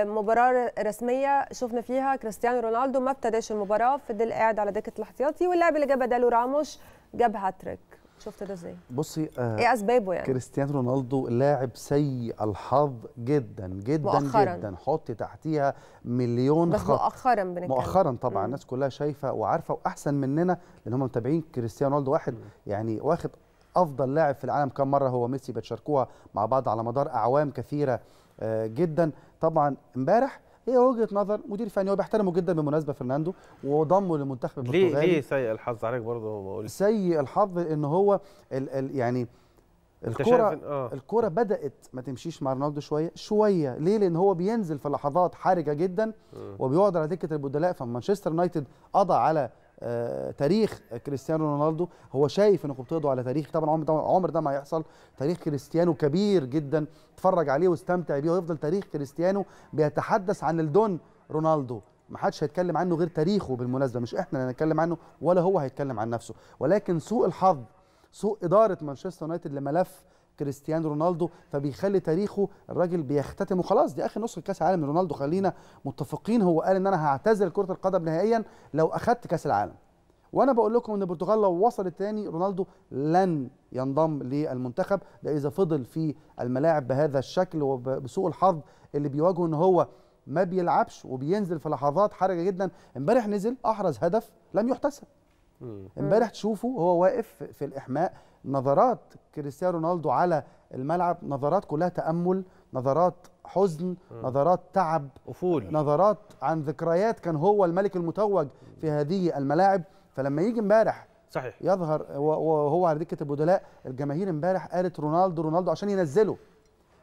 مباراة رسمية شفنا فيها كريستيانو رونالدو ما ابتداش المباراة، فضل قاعد على دكة الاحتياطي، واللاعب اللي جاب بداله راموش جاب هاتريك. شفت ده ازاي؟ بصي آه ايه اسبابه يعني؟ كريستيانو رونالدو لاعب سيء الحظ جدا جدا مؤخراً. جدا حط تحتيها مليون بس خط، بس مؤخرا بنتكلم مؤخرا طبعا. مم. الناس كلها شايفه وعارفه واحسن مننا لان هم متابعين كريستيانو رونالدو واحد. مم. يعني واخد افضل لاعب في العالم كم مره هو ميسي، بتشاركوها مع بعض على مدار اعوام كثيره آه جدا. طبعا امبارح هي وجهه نظر مدير فني، هو بيحترمه جدا بالمناسبه فرناندو، وضمه للمنتخب البرتغالي. ليه ليه سيء الحظ عليك برضه بقول سيء الحظ ان هو ال ال يعني الكره آه. الكره بدات ما تمشيش مع رونالدو شويه شويه. ليه؟ لان هو بينزل في لحظات حرجه جدا وبيقعد على دكه البدلاء. فمانشستر يونايتد قضى على آه تاريخ كريستيانو رونالدو، هو شايف انكم بتقضوا على تاريخ. طبعا عمر ده عمر ده ما هيحصل. تاريخ كريستيانو كبير جدا، اتفرج عليه واستمتع بيه، ويفضل تاريخ كريستيانو بيتحدث عن الدون رونالدو، ما حدش هيتكلم عنه غير تاريخه بالمناسبه، مش احنا اللي هنتكلم عنه ولا هو هيتكلم عن نفسه. ولكن سوء الحظ، سوء اداره مانشستر يونايتد لملف كريستيانو رونالدو، فبيخلي تاريخه الراجل بيختتمه خلاص. دي اخر نسخه كاس العالم لرونالدو، خلينا متفقين. هو قال ان انا هعتزل كره القدم نهائيا لو اخذت كاس العالم، وانا بقول لكم ان البرتغال لو وصلت تاني رونالدو لن ينضم للمنتخب ده اذا فضل في الملاعب بهذا الشكل وبسوء الحظ اللي بيواجهه ان هو ما بيلعبش وبينزل في لحظات حرجه جدا. امبارح نزل احرز هدف لم يحتسب. امبارح تشوفه هو واقف في الاحماء، نظرات كريستيانو رونالدو على الملعب نظرات كلها تأمل، نظرات حزن، م. نظرات تعب، أفول، نظرات عن ذكريات. كان هو الملك المتوج في هذه الملاعب. فلما يجي امبارح صحيح يظهر وهو على دكة البدلاء، الجماهير امبارح قالت رونالدو رونالدو عشان ينزله.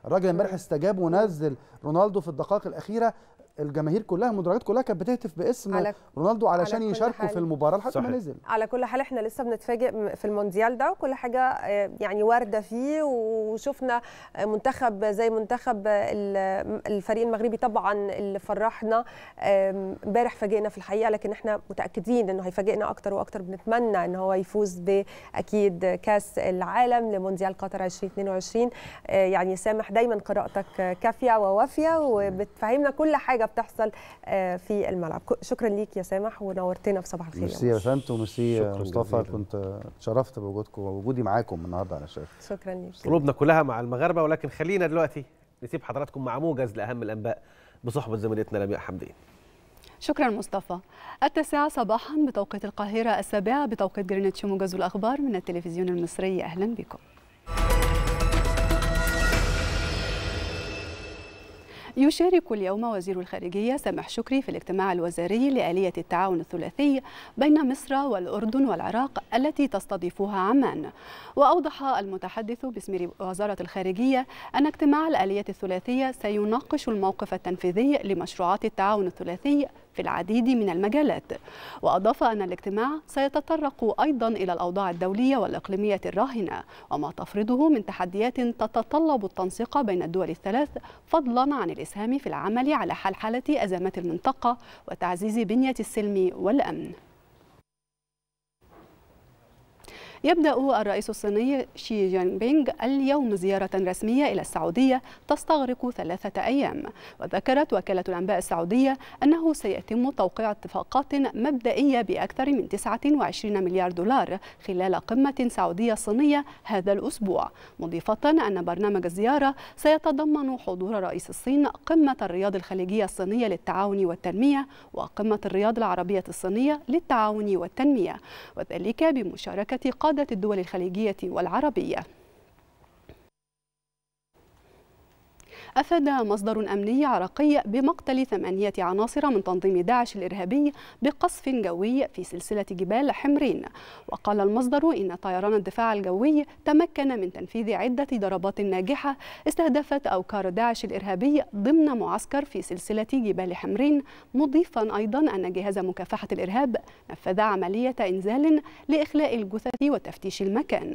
الراجل امبارح استجاب ونزل رونالدو في الدقائق الأخيرة. الجماهير كلها المدرجات كلها كانت بتهتف باسم على رونالدو علشان على يشاركوا في المباراه لحد ما نزل. على كل حال احنا لسه بنتفاجئ في المونديال ده، وكل حاجه يعني وارده فيه. وشفنا منتخب زي منتخب الفريق المغربي طبعا اللي فرحنا امبارح، فاجئنا في الحقيقه، لكن احنا متاكدين انه هيفاجئنا اكتر واكتر. بنتمنى ان هو يفوز باكيد كاس العالم لمونديال قطر ألفين واثنين وعشرين. يعني سامح دايما قراءتك كافيه ووافيه وبتفهمنا كل حاجه بتحصل في الملعب. شكرا ليك يا سامح ونورتنا في صباح الخير. ميرسي يا فندم، ميرسي يا مصطفى، كنت اتشرفت بوجودكم ووجودي معاكم النهارده على الشاشه. شكرا ليك. قلوبنا كلها مع المغاربه، ولكن خلينا دلوقتي نسيب حضراتكم مع موجز لاهم الانباء بصحبه زميلتنا لمياء حمدين. شكرا مصطفى. التاسعة صباحا بتوقيت القاهره، السابعة بتوقيت جرينتش، موجز الاخبار من التلفزيون المصري. اهلا بكم. يشارك اليوم وزير الخارجية سامح شكري في الاجتماع الوزاري لآلية التعاون الثلاثي بين مصر والأردن والعراق التي تستضيفها عمان. وأوضح المتحدث باسم وزارة الخارجية أن اجتماع الآلية الثلاثية سيناقش الموقف التنفيذي لمشروعات التعاون الثلاثي في العديد من المجالات. وأضاف أن الاجتماع سيتطرق أيضا إلى الأوضاع الدولية والإقليمية الراهنة وما تفرضه من تحديات تتطلب التنسيق بين الدول الثلاث، فضلا عن الإسهام في العمل على حل حالة أزمات المنطقة وتعزيز بنية السلم والأمن. يبدأ الرئيس الصيني شي جين بينج اليوم زيارة رسمية إلى السعودية تستغرق ثلاثة أيام. وذكرت وكالة الأنباء السعودية أنه سيتم توقيع اتفاقات مبدئية بأكثر من تسعة وعشرين مليار دولار خلال قمة سعودية صينية هذا الأسبوع، مضيفة أن برنامج الزيارة سيتضمن حضور رئيس الصين قمة الرياض الخليجية الصينية للتعاون والتنمية وقمة الرياض العربية الصينية للتعاون والتنمية، وذلك بمشاركة قادة الدول الخليجية والعربية. أفاد مصدر أمني عراقي بمقتل ثمانية عناصر من تنظيم داعش الإرهابي بقصف جوي في سلسلة جبال حمرين. وقال المصدر إن طيران الدفاع الجوي تمكن من تنفيذ عدة ضربات ناجحة استهدفت أوكار داعش الإرهابي ضمن معسكر في سلسلة جبال حمرين، مضيفا أيضا أن جهاز مكافحة الإرهاب نفذ عملية إنزال لإخلاء الجثث وتفتيش المكان.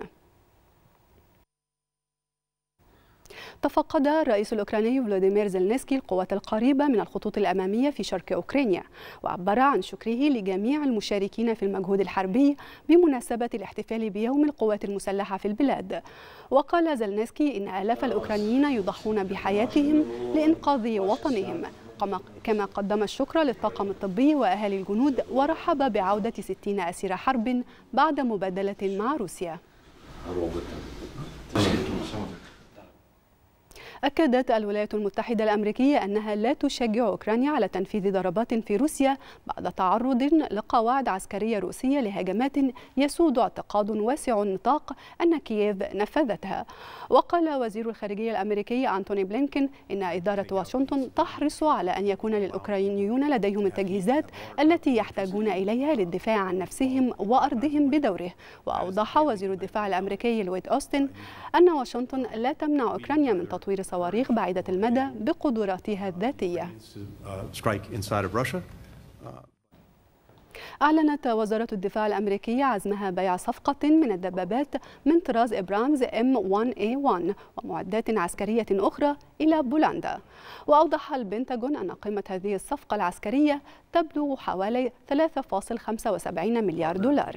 تفقد الرئيس الأوكراني فلاديمير زيلنسكي القوات القريبة من الخطوط الأمامية في شرق أوكرانيا، وعبر عن شكره لجميع المشاركين في المجهود الحربي بمناسبة الاحتفال بيوم القوات المسلحة في البلاد. وقال زيلنسكي إن آلاف الأوكرانيين يضحون بحياتهم لإنقاذ وطنهم، كما قدم الشكر للطاقم الطبي وأهالي الجنود، ورحب بعودة ستين أسير حرب بعد مبادلة مع روسيا. أكدت الولايات المتحدة الأمريكية أنها لا تشجع أوكرانيا على تنفيذ ضربات في روسيا بعد تعرض لقواعد عسكرية روسية لهجمات يسود اعتقاد واسع النطاق أن كييف نفذتها. وقال وزير الخارجية الأمريكي أنتوني بلينكن إن إدارة واشنطن تحرص على أن يكون للأوكرانيون لديهم التجهيزات التي يحتاجون إليها للدفاع عن نفسهم وأرضهم بدوره. وأوضح وزير الدفاع الأمريكي لويد أوستن أن واشنطن لا تمنع أوكرانيا من تطوير صواريخ بعيدة المدى بقدراتها الذاتية. أعلنت وزارة الدفاع الأمريكية عزمها بيع صفقة من الدبابات من طراز إبرامز إم واحد إيه واحد ومعدات عسكرية أخرى إلى بولندا. وأوضح البنتاغون أن قيمة هذه الصفقة العسكرية تبلغ حوالي ثلاثة فاصلة خمسة وسبعين مليار دولار.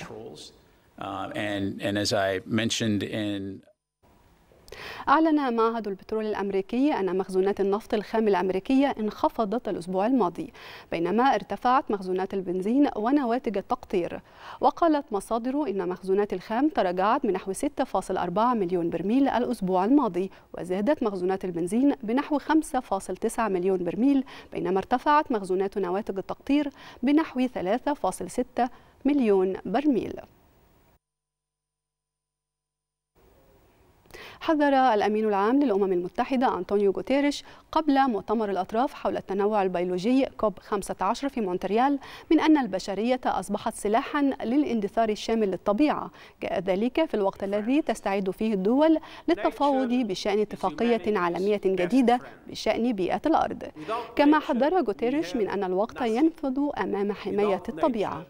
أعلن معهد البترول الأمريكي أن مخزونات النفط الخام الأمريكية انخفضت الأسبوع الماضي، بينما ارتفعت مخزونات البنزين ونواتج التقطير. وقالت مصادر إن مخزونات الخام تراجعت بنحو ستة فاصلة أربعة مليون برميل الأسبوع الماضي، وزادت مخزونات البنزين بنحو خمسة فاصلة تسعة مليون برميل، بينما ارتفعت مخزونات نواتج التقطير بنحو ثلاثة فاصلة ستة مليون برميل. حذر الأمين العام للأمم المتحدة أنطونيو غوتيريش قبل مؤتمر الأطراف حول التنوع البيولوجي كوب خمسة عشر في مونتريال من أن البشرية أصبحت سلاحا للاندثار الشامل للطبيعة. جاء ذلك في الوقت الذي تستعد فيه الدول للتفاوض بشأن اتفاقية عالمية جديدة بشأن بيئة الأرض. كما حذر غوتيريش من أن الوقت ينفذ أمام حماية الطبيعة.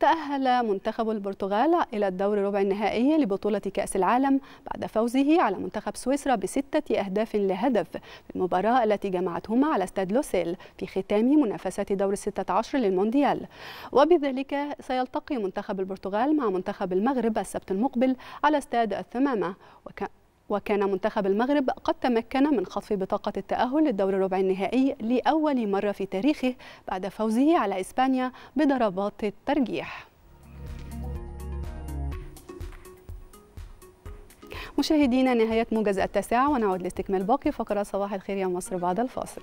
تأهل منتخب البرتغال إلى الدور ربع النهائي لبطولة كأس العالم بعد فوزه على منتخب سويسرا بستة أهداف لهدف في المباراة التي جمعتهما على استاد لوسيل في ختام منافسات دور الستة عشر للمونديال. وبذلك سيلتقي منتخب البرتغال مع منتخب المغرب السبت المقبل على استاد الثمامة. وك... وكان منتخب المغرب قد تمكن من خطف بطاقة التأهل للدور الربع النهائي لأول مرة في تاريخه بعد فوزه على إسبانيا بضربات الترجيح. مشاهدينا، نهاية موجز التاسعة، ونعود لاستكمال باقي فقرة صباح الخير يا مصر بعد الفاصل.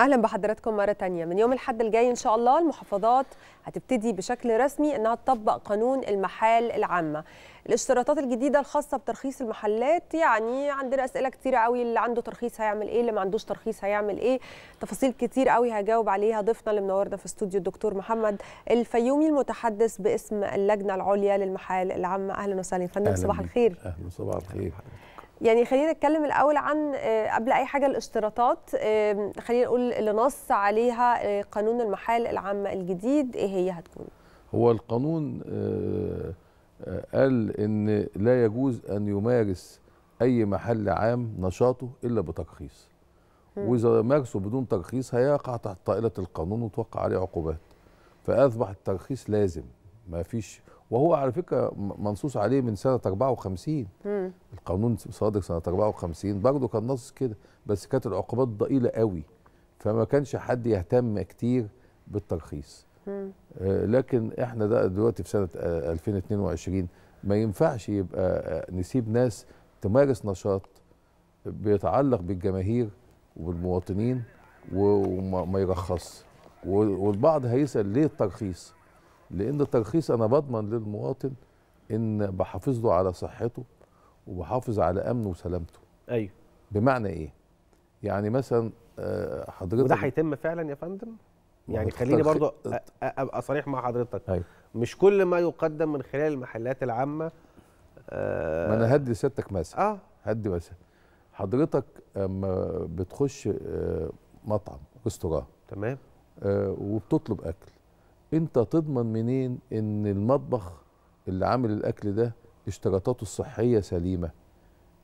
اهلا بحضراتكم مره ثانيه. من يوم الحد الجاي ان شاء الله المحافظات هتبتدي بشكل رسمي انها تطبق قانون المحال العامه، الاشتراطات الجديده الخاصه بترخيص المحلات. يعني عندنا اسئله كتير قوي، اللي عنده ترخيص هيعمل ايه، اللي ما عندوش ترخيص هيعمل ايه، تفاصيل كتير قوي هجاوب عليها ضيفنا اللي منورنا في استوديو الدكتور محمد الفيومي المتحدث باسم اللجنه العليا للمحال العامه. اهلا وسهلا يا فندم، صباح الخير. اهلا، صباح الخير. يعني خلينا نتكلم الأول عن قبل أي حاجة الاشتراطات، خلينا نقول اللي نص عليها قانون المحال العامة الجديد إيه هي هتكون؟ هو القانون قال إن لا يجوز أن يمارس أي محل عام نشاطه إلا بترخيص، وإذا مارسه بدون ترخيص هيقع تحت طائلة القانون وتوقع عليه عقوبات. فأصبح الترخيص لازم، ما فيش، وهو على فكره منصوص عليه من سنه أربعة وخمسين. مم. القانون صادر سنه أربعة وخمسين برضه كان نص كده، بس كانت العقوبات ضئيله قوي فما كانش حد يهتم كتير بالترخيص. آه لكن احنا ده دلوقتي في سنه آه ألفين واثنين وعشرين ما ينفعش يبقى آه نسيب ناس تمارس نشاط بيتعلق بالجماهير وبالمواطنين وما يرخص. والبعض هيسال ليه الترخيص؟ لأن الترخيص أنا بضمن للمواطن إن بحافظ له على صحته وبحافظ على أمنه وسلامته. أيوه. بمعنى إيه؟ يعني مثلا حضرتك، وده هيتم فعلا يا فندم؟ يعني خليني برضه أبقى صريح مع حضرتك. أيوه. مش كل ما يقدم من خلال المحلات العامة ما انا هدي سيادتك ماسك. اه هدي ماسك. حضرتك اما بتخش مطعم ريستوران تمام وبتطلب اكل، انت تضمن منين ان المطبخ اللي عامل الاكل ده اشتراطاته الصحيه سليمه،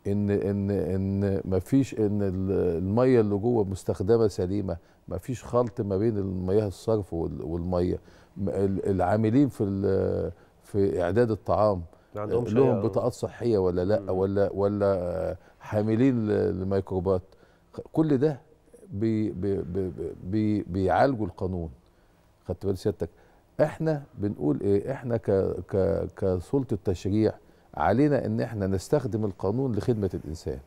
ان ان ان مفيش ان الميه اللي جوه مستخدمه سليمه، مفيش خلط ما بين المياه الصرف والميه، العاملين في في اعداد الطعام لهم بطاقات صحيه ولا لا، ولا ولا حاملين الميكروبات، كل ده بي بي بي بيعالجوا القانون. خدت بالك سيادتك؟ احنا بنقول ايه؟ احنا ك ك كسلطه التشريع علينا ان احنا نستخدم القانون لخدمه الانسان.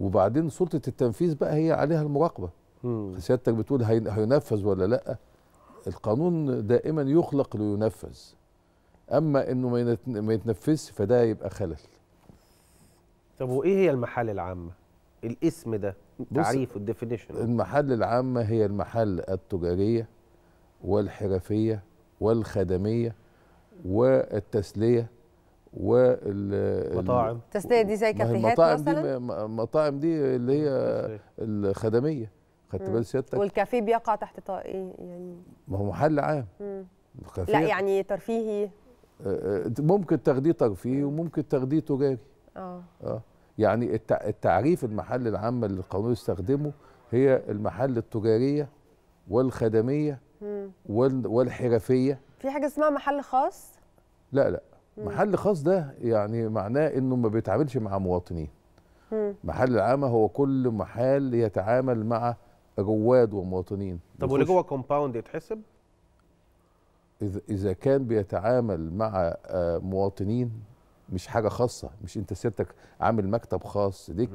وبعدين سلطه التنفيذ بقى هي عليها المراقبه. سيادتك بتقول هينفذ ولا لا؟ القانون دائما يخلق لينفذ، اما انه ما يتنفذش فده يبقى خلل. طب وايه هي المحال العامه؟ الاسم ده تعريف والديفينيشن. المحال العامه هي المحال التجاريه والحرفيه والخدميه والتسليه والمطاعم. التسليه دي زي كافيهات مثلا؟ المطاعم دي اللي هي الخدميه. خدت بال سيادتك؟ والكافيه بيقع تحت طا ايه يعني؟ ما هو محل عام. لا يعني ترفيهي، ممكن تاخديه ترفيهي وممكن تاخديه تجاري. اه اه يعني التعريف المحل العام اللي القانون يستخدمه هي المحل التجاريه والخدميه والحرفيه. في حاجه اسمها محل خاص؟ لا لا، محل خاص ده يعني معناه انه ما بيتعاملش مع مواطنين. محل العامه هو كل محل يتعامل مع رواد ومواطنين. طب واللي جوه كومباوند يتحسب؟ اذا كان بيتعامل مع مواطنين مش حاجه خاصه، مش انت سيادتك عامل مكتب خاص ليك،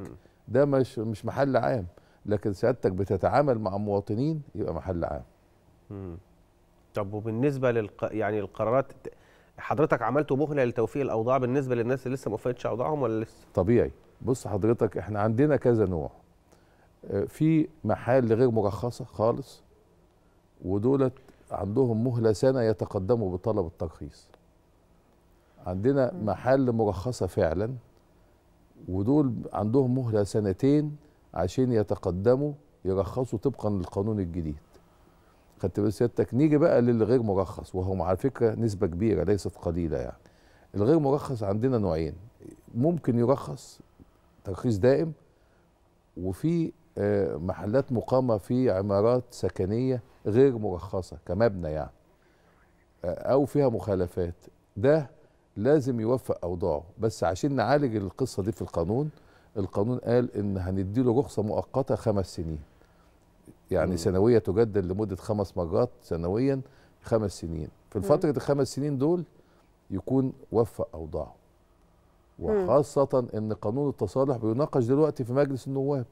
ده مش مش محل عام، لكن سيادتك بتتعامل مع مواطنين يبقى محل عام. امم طب وبالنسبه لل يعني القرارات حضرتك عملته مهله لتوفيق الاوضاع بالنسبه للناس اللي لسه ما وفقتش اوضاعهم ولا لسه؟ طبيعي. بص حضرتك احنا عندنا كذا نوع. في محال غير مرخصه خالص ودولت عندهم مهله سنه يتقدموا بطلب الترخيص. عندنا محل مرخصه فعلا ودول عندهم مهله سنتين عشان يتقدموا يرخصوا طبقا للقانون الجديد. خدت بالك سيادتك؟ نيجي بقى للغير مرخص، وهم على فكره نسبه كبيره ليست قليله يعني. الغير مرخص عندنا نوعين، ممكن يرخص ترخيص دائم، وفي محلات مقامه في عمارات سكنيه غير مرخصه كمبنى يعني او فيها مخالفات، ده لازم يوفق اوضاعه. بس عشان نعالج القصه دي في القانون، القانون قال ان هنديله رخصه مؤقته خمس سنين يعني مم. سنويه تجدد لمده خمس مرات سنويا، خمس سنين في الفتره مم. الخمس سنين دول يكون وفق اوضاعه. وخاصه ان قانون التصالح بيناقش دلوقتي في مجلس النواب،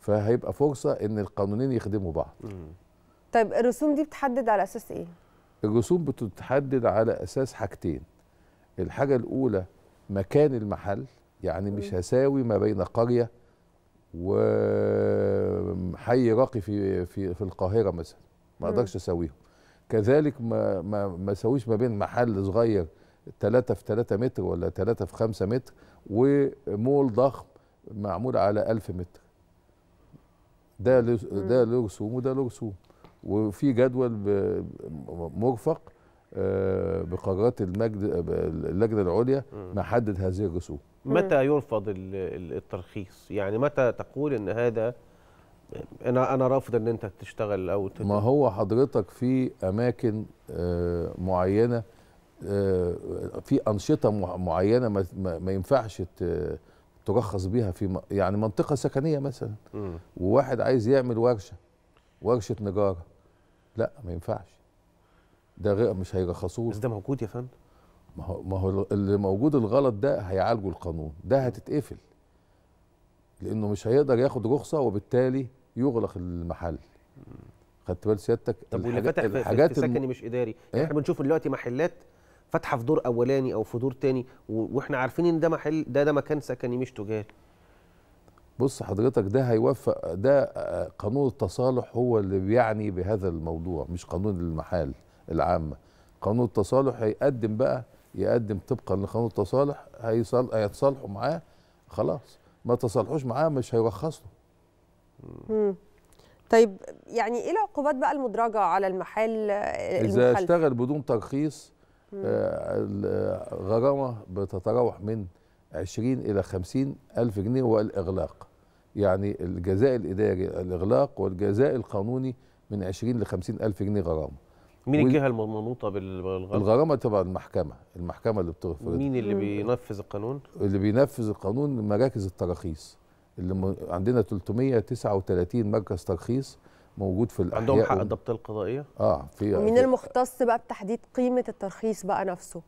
فهيبقى فرصه ان القانونين يخدموا بعض. مم. طيب الرسوم دي بتحدد على اساس ايه؟ الرسوم بتتحدد على اساس حاجتين. الحاجه الاولى مكان المحل، يعني مش هساوي ما بين قريه وحي راقي في في في القاهره مثلا، ما اقدرش اساويهم. كذلك ما ما ما اساويش ما بين محل صغير ثلاثة في ثلاثة متر ولا ثلاثة في خمسة متر ومول ضخم معمول على ألف متر. ده ده له رسوم وده له رسوم، وفي جدول مرفق بقرارات اللجنه العليا محدد هذه الرسوم. متى يرفض الترخيص؟ يعني متى تقول ان هذا انا انا رافض ان انت تشتغل او تدل. ما هو حضرتك في اماكن معينه، في انشطه معينه ما ينفعش ترخص بيها، في يعني منطقه سكنيه مثلا وواحد عايز يعمل ورشه ورشه نجاره، لا ما ينفعش، ده غير مش هيرخصوه. بس ده موجود يا فندم. ما هو ما هو اللي موجود الغلط ده هيعالجه القانون، ده هتتقفل لانه مش هيقدر ياخد رخصه وبالتالي يغلق المحل. خدت بال سيادتك؟ طب واللي فاتح في سكني الم... مش اداري، إيه؟ احنا بنشوف دلوقتي محلات فاتحه في دور اولاني او في دور تاني واحنا عارفين ان ده محل، ده ده مكان سكني مش تجاري. بص حضرتك ده هيوفق، ده قانون التصالح هو اللي بيعني بهذا الموضوع، مش قانون المحال العامه. قانون التصالح هيقدم بقى يقدم طبقا لقانون التصالح هيتصالحوا معاه خلاص، ما تصالحوش معاه مش هيوخصوا. طيب يعني ايه العقوبات بقى المدرجه على المحل المخالف؟ اذا اشتغل بدون ترخيص الغرامه بتتراوح من عشرين الى خمسين الف جنيه، والاغلاق يعني الجزاء الاداري الاغلاق والجزاء القانوني من عشرين لخمسين الف جنيه غرامه. مين الجهه المنوطه بالغرامه؟ الغرامه تبع المحكمه، المحكمه اللي بتفرض. مين اللي بينفذ القانون؟ اللي بينفذ القانون مراكز التراخيص، اللي عندنا ثلاثمئة وتسعة وثلاثين مركز ترخيص موجود في الاحياء. عندهم حق الضبط القضائيه؟ اه في. مين المختص بقى بتحديد قيمه الترخيص بقى نفسه؟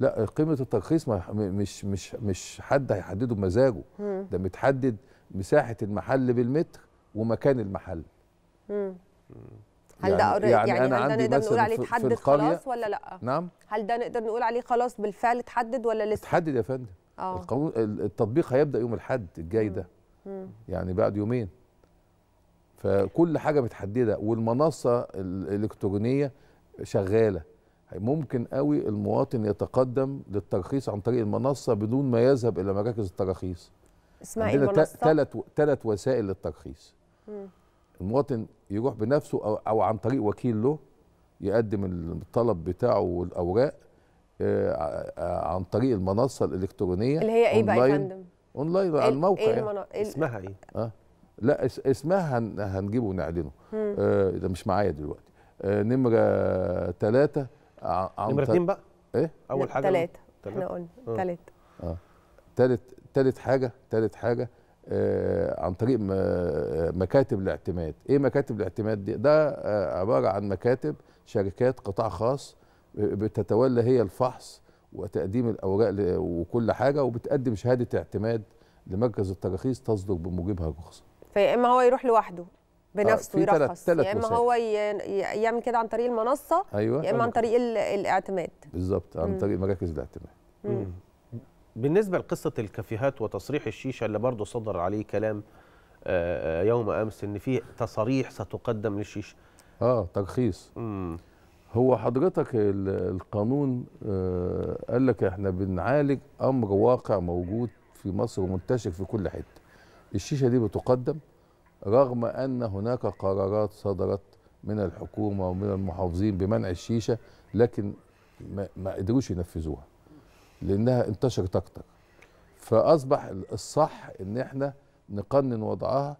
لا قيمه الترخيص مش مش مش حد هيحدده بمزاجه، ده متحدد مساحه المحل بالمتر ومكان المحل. امم هل ده يعني, يعني, يعني أنا هل ده نقدر نقول عليه اتحدد خلاص ولا لا؟ نعم. هل ده نقدر نقول عليه خلاص بالفعل اتحدد ولا لسه؟ اتحدد يا فندم. اه القانون التطبيق هيبدا يوم الاحد الجاي ده. مم. يعني بعد يومين. فكل حاجه متحدده، والمنصه الالكترونيه شغاله. ممكن قوي المواطن يتقدم للترخيص عن طريق المنصه بدون ما يذهب الى مراكز التراخيص. اسمها ايه المنصه؟ ثلاث ثلاث وسائل للترخيص. مم. المواطن يروح بنفسه أو, أو عن طريق وكيل له يقدم الطلب بتاعه والأوراق عن طريق المنصة الإلكترونية اللي هي إيه بقى يا فندم؟ أونلاين على الموقع. إيه المنا... يعني. اسمها إيه؟ آه؟ لا اس... اسمها هن... هنجيبه ونعلنه. آه ده مش معايا دلوقتي. آه نمرة ثلاثة عن نمرة اثنين بقى؟ إيه؟ أول حاجة ثلاثة احنا قلنا ثلاثة. آه ثالث ثالث حاجة ثالث حاجة آه عن طريق مكاتب الاعتماد. ايه مكاتب الاعتماد دي؟ ده آه عباره عن مكاتب شركات قطاع خاص بتتولى هي الفحص وتقديم الاوراق وكل حاجه، وبتقدم شهاده اعتماد لمركز التراخيص تصدر بموجبها الرخصه. فيا اما هو يروح لوحده بنفسه آه يرخص، يا اما هو يعمل كده عن طريق المنصه. أيوة. يا اما عن طريق الاعتماد. بالظبط عن م. طريق مراكز الاعتماد. م. بالنسبة لقصة الكافيهات وتصريح الشيشة اللي برضه صدر عليه كلام يوم أمس إن في تصاريح ستقدم للشيشة. آه ترخيص. مم. هو حضرتك القانون قال لك إحنا بنعالج أمر واقع موجود في مصر ومنتشر في كل حتة. الشيشة دي بتقدم رغم أن هناك قرارات صدرت من الحكومة ومن المحافظين بمنع الشيشة، لكن ما قدروش ينفذوها. لانها انتشرت اكتر، فاصبح الصح ان احنا نقنن وضعها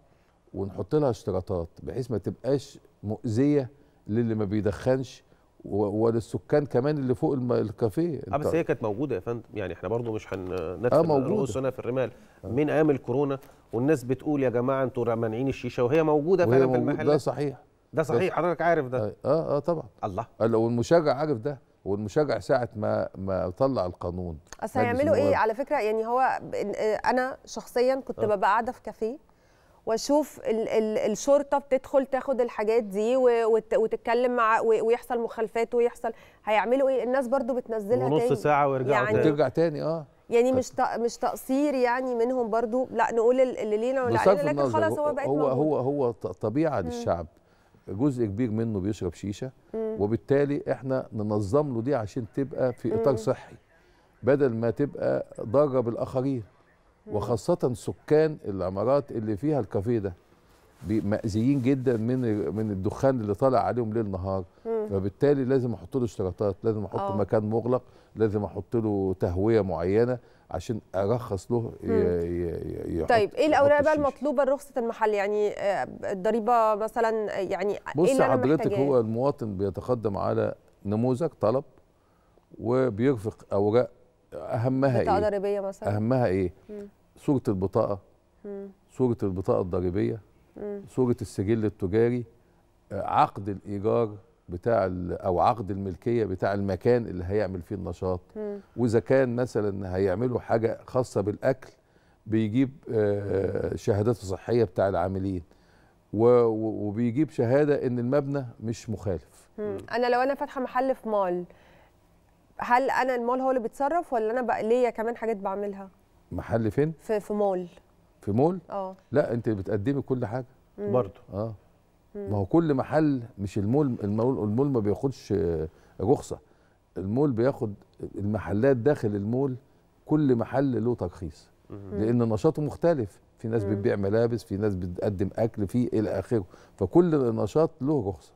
ونحط لها اشتراطات بحيث ما تبقاش مؤذيه للي ما بيدخنش وللسكان كمان اللي فوق الكافيه. اه بس هي كانت موجوده يا فندم، يعني احنا برضو مش هننفذ آه رؤوسنا في الرمال. آه. من ايام الكورونا والناس بتقول يا جماعه انتوا مانعين الشيشه وهي موجوده فعلا في المحلات. ده صحيح، ده صحيح، حضرتك عارف ده. اه اه طبعا. الله. لو المشجع عارف ده، والمشجع ساعة ما ما طلع القانون اصل هيعملوا ايه على فكره؟ يعني هو انا شخصيا كنت أه. ببقى قاعده في كافيه واشوف ال ال الشرطه بتدخل تاخد الحاجات دي وت وتتكلم مع ويحصل مخالفات ويحصل. هيعملوا ايه؟ الناس برضو بتنزلها تاني نص ساعه ويرجعوا يعني ترجع تاني. اه يعني مش مش تقصير يعني منهم برضو، لا نقول اللي لينا ولا علينا، لكن خلاص هو بقت هو موجود. هو هو طبيعه للشعب، جزء كبير منه بيشرب شيشه. مم. وبالتالي احنا ننظم له دي عشان تبقى في اطار مم. صحي، بدل ما تبقى ضاره بالاخرين. مم. وخاصه سكان العمارات اللي فيها الكافيه ده مأذيين جدا من من الدخان اللي طالع عليهم ليل نهار. مم. فبالتالي لازم احط له اشتراطات، لازم احط له مكان مغلق، لازم احط له تهويه معينه عشان ارخص له. طيب ايه الاوراق بقى المطلوبه لرخصه المحل؟ يعني الضريبه مثلا، يعني بص إيه حضرتك؟ هو المواطن بيتقدم على نموذج طلب وبيرفق اوراق اهمها بطاقه ضريبيه مثلا. اهمها ايه؟ مم. صوره البطاقه، مم. صوره البطاقه الضريبيه، مم. صوره السجل التجاري، عقد الايجار بتاع او عقد الملكيه بتاع المكان اللي هيعمل فيه النشاط. مم. واذا كان مثلا هيعملوا حاجه خاصه بالاكل بيجيب شهادات صحيه بتاع العاملين، وبيجيب شهاده ان المبنى مش مخالف. مم. انا لو انا فاتحه محل في مول، هل انا المول هو اللي بيتصرف ولا انا بقى ليا كمان حاجات بعملها؟ محل فين؟ في في مول. في مول؟ اه لا انت بتقدمي كل حاجه برضه. اه ما هو كل محل، مش المول المول, المول ما بياخدش رخصه، المول بياخد المحلات داخل المول، كل محل له ترخيص لان نشاطه مختلف، في ناس بتبيع ملابس، في ناس بتقدم اكل، في الى اخره، فكل نشاط له رخصه.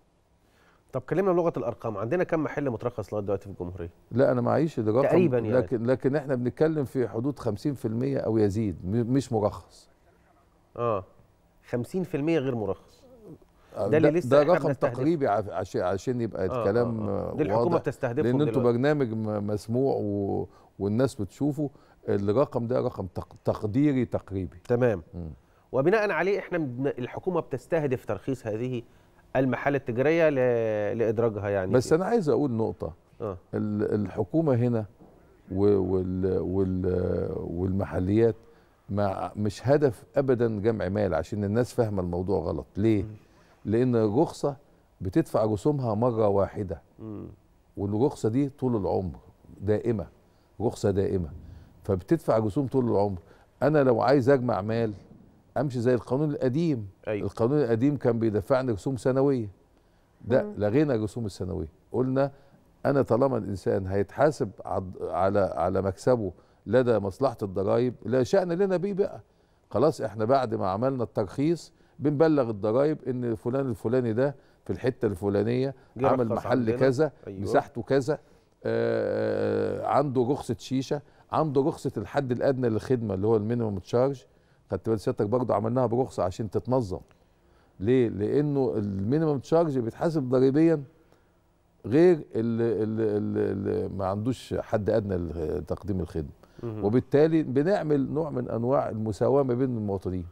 طب كلمنا بلغه الارقام، عندنا كم محل مترخص لغايه دلوقتي في الجمهوريه؟ لا انا معيش الرقم تقريبا يعني، لكن لكن احنا بنتكلم في حدود خمسين في المية او يزيد مش مرخص. اه خمسين في المية غير مرخص، ده اللي لسه ده رقم تقريبي عشان يبقى آه الكلام آه آه. واضح، دي الحكومه بتستهدفه لان انتوا برنامج مسموع و... والناس بتشوفه، الرقم ده رقم تقديري تقريبي. تمام. م. وبناء عليه احنا الحكومه بتستهدف ترخيص هذه المحال التجاريه ل... لادراجها يعني. بس انا عايز اقول نقطه، آه. الحكومه هنا وال... وال... والمحليات ما مش هدف ابدا جمع مال، عشان الناس فاهمه الموضوع غلط. ليه؟ م. لان الرخصه بتدفع رسومها مره واحده، م. والرخصه دي طول العمر دائمه، رخصه دائمه، فبتدفع رسوم طول العمر. انا لو عايز اجمع مال امشي زي القانون القديم. أيوة. القانون القديم كان بيدفعني رسوم سنويه، ده لغينا الرسوم السنويه، قلنا انا طالما الانسان هيتحاسب على على مكسبه لدى مصلحه الضرايب لا شأن لنا بيه بقى. خلاص احنا بعد ما عملنا الترخيص بنبلغ الضرايب ان فلان الفلاني ده في الحته الفلانيه عمل محل كذا. أيوة. مساحته كذا، آآ آآ عنده رخصه شيشه، عنده رخصه الحد الادنى للخدمه اللي هو المينيمم تشارج. خدت بالك سيادتك برضه عملناها برخصه عشان تتنظم. ليه؟ لانه المينيمم تشارج بيتحاسب ضريبيا غير اللي, اللي, اللي ما عندوش حد ادنى لتقديم الخدمه، وبالتالي بنعمل نوع من انواع المساواه ما بين المواطنين.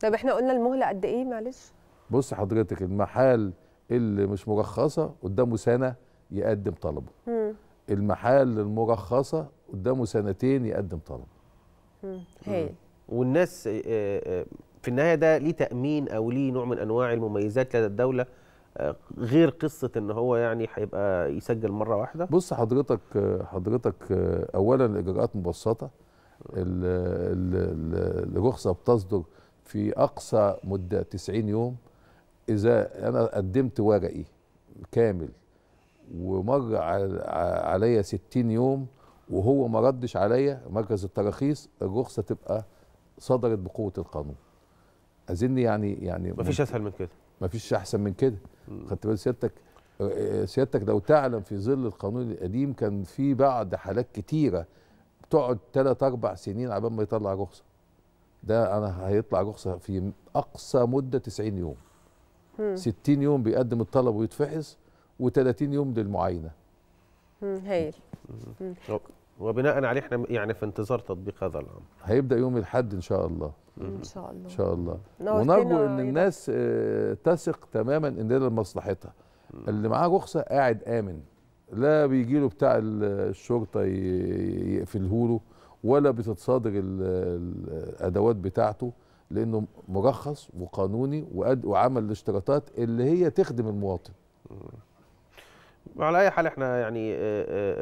طب احنا قلنا المهله قد ايه معلش؟ بص حضرتك، المحال اللي مش مرخصه قدامه سنه يقدم طلبه. مم. المحال المرخصه قدامه سنتين يقدم طلبه. هايل. والناس في النهايه ده ليه تامين او ليه نوع من انواع المميزات لدى الدوله، غير قصه ان هو يعني هيبقى يسجل مره واحده. بص حضرتك حضرتك اولا الاجراءات مبسطه، الرخصه بتصدر في اقصى مده تسعين يوم. اذا انا قدمت ورقي كامل ومر عليا ستين يوم وهو ما ردش عليا مركز التراخيص، الرخصه تبقى صدرت بقوه القانون. اظن يعني يعني مفيش اسهل من كده، مفيش احسن من كده. خدت بال سيادتك سيادتك لو تعلم في ظل القانون القديم كان في بعض حالات كتيره بتقعد ثلاث اربع سنين على ما يطلع رخصه. ده انا هيطلع رخصه في اقصى مده تسعين يوم. مم. ستين يوم بيقدم الطلب ويتفحص، وثلاثين يوم للمعاينه. هايل. وبناء عليه احنا يعني في انتظار تطبيق هذا الامر. هيبدا يوم الاحد ان شاء الله. ان شاء الله. ان شاء الله. ونرجو ان الناس اه تثق تماما ان ده لمصلحتها. اللي معاه رخصه قاعد امن، لا بيجي له بتاع الشرطه يقفله له، ولا بتتصادر الادوات بتاعته، لانه مرخص وقانوني وعمل الاشتراطات اللي هي تخدم المواطن. على اي حال احنا يعني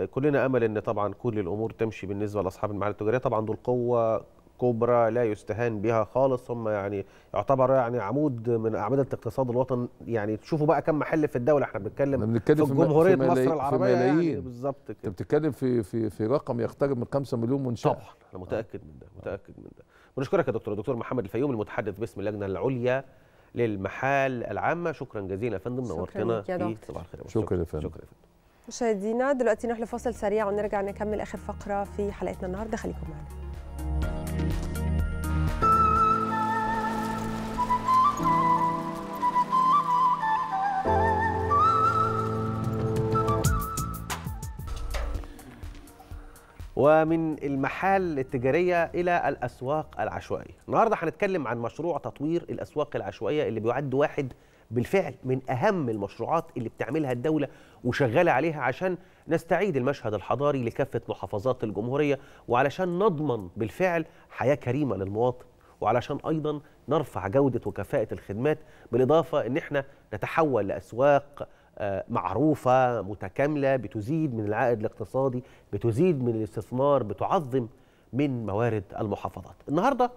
كلنا امل ان طبعا كل الامور تمشي بالنسبه لاصحاب المحلات التجاريه. طبعا دول قوه كبرى لا يستهان بها خالص، هم يعني يعتبر يعني عمود من اعمده اقتصاد الوطن. يعني تشوفوا بقى كم محل في الدوله، احنا بنتكلم في جمهوريه مصر العربيه يعني بالظبط كده. انت بتتكلم في في في رقم يقترب من خمسة مليون منشاه. طبعا انا متاكد من ده، متاكد من ده. بنشكرك يا دكتور الدكتور محمد الفيوم المتحدث باسم اللجنه العليا للمحال العامه. شكرا جزيلا يا فندم، نورتنا في صباح الخير. شكرا يا فندم. مشاهدينا دلوقتي نروح لفاصل سريع ونرجع نكمل اخر فقره في حلقتنا النهارده، خليكم معنا. ومن المحال التجارية إلى الأسواق العشوائية. النهاردة هنتكلم عن مشروع تطوير الأسواق العشوائية اللي بيعد واحد بالفعل من أهم المشروعات اللي بتعملها الدولة وشغالة عليها عشان نستعيد المشهد الحضاري لكافة محافظات الجمهورية، وعلشان نضمن بالفعل حياة كريمة للمواطن، وعلشان أيضا نرفع جودة وكفاءة الخدمات، بالإضافة إن احنا نتحول لأسواق معروفة متكاملة بتزيد من العائد الاقتصادي، بتزيد من الاستثمار، بتعظم من موارد المحافظات. النهاردة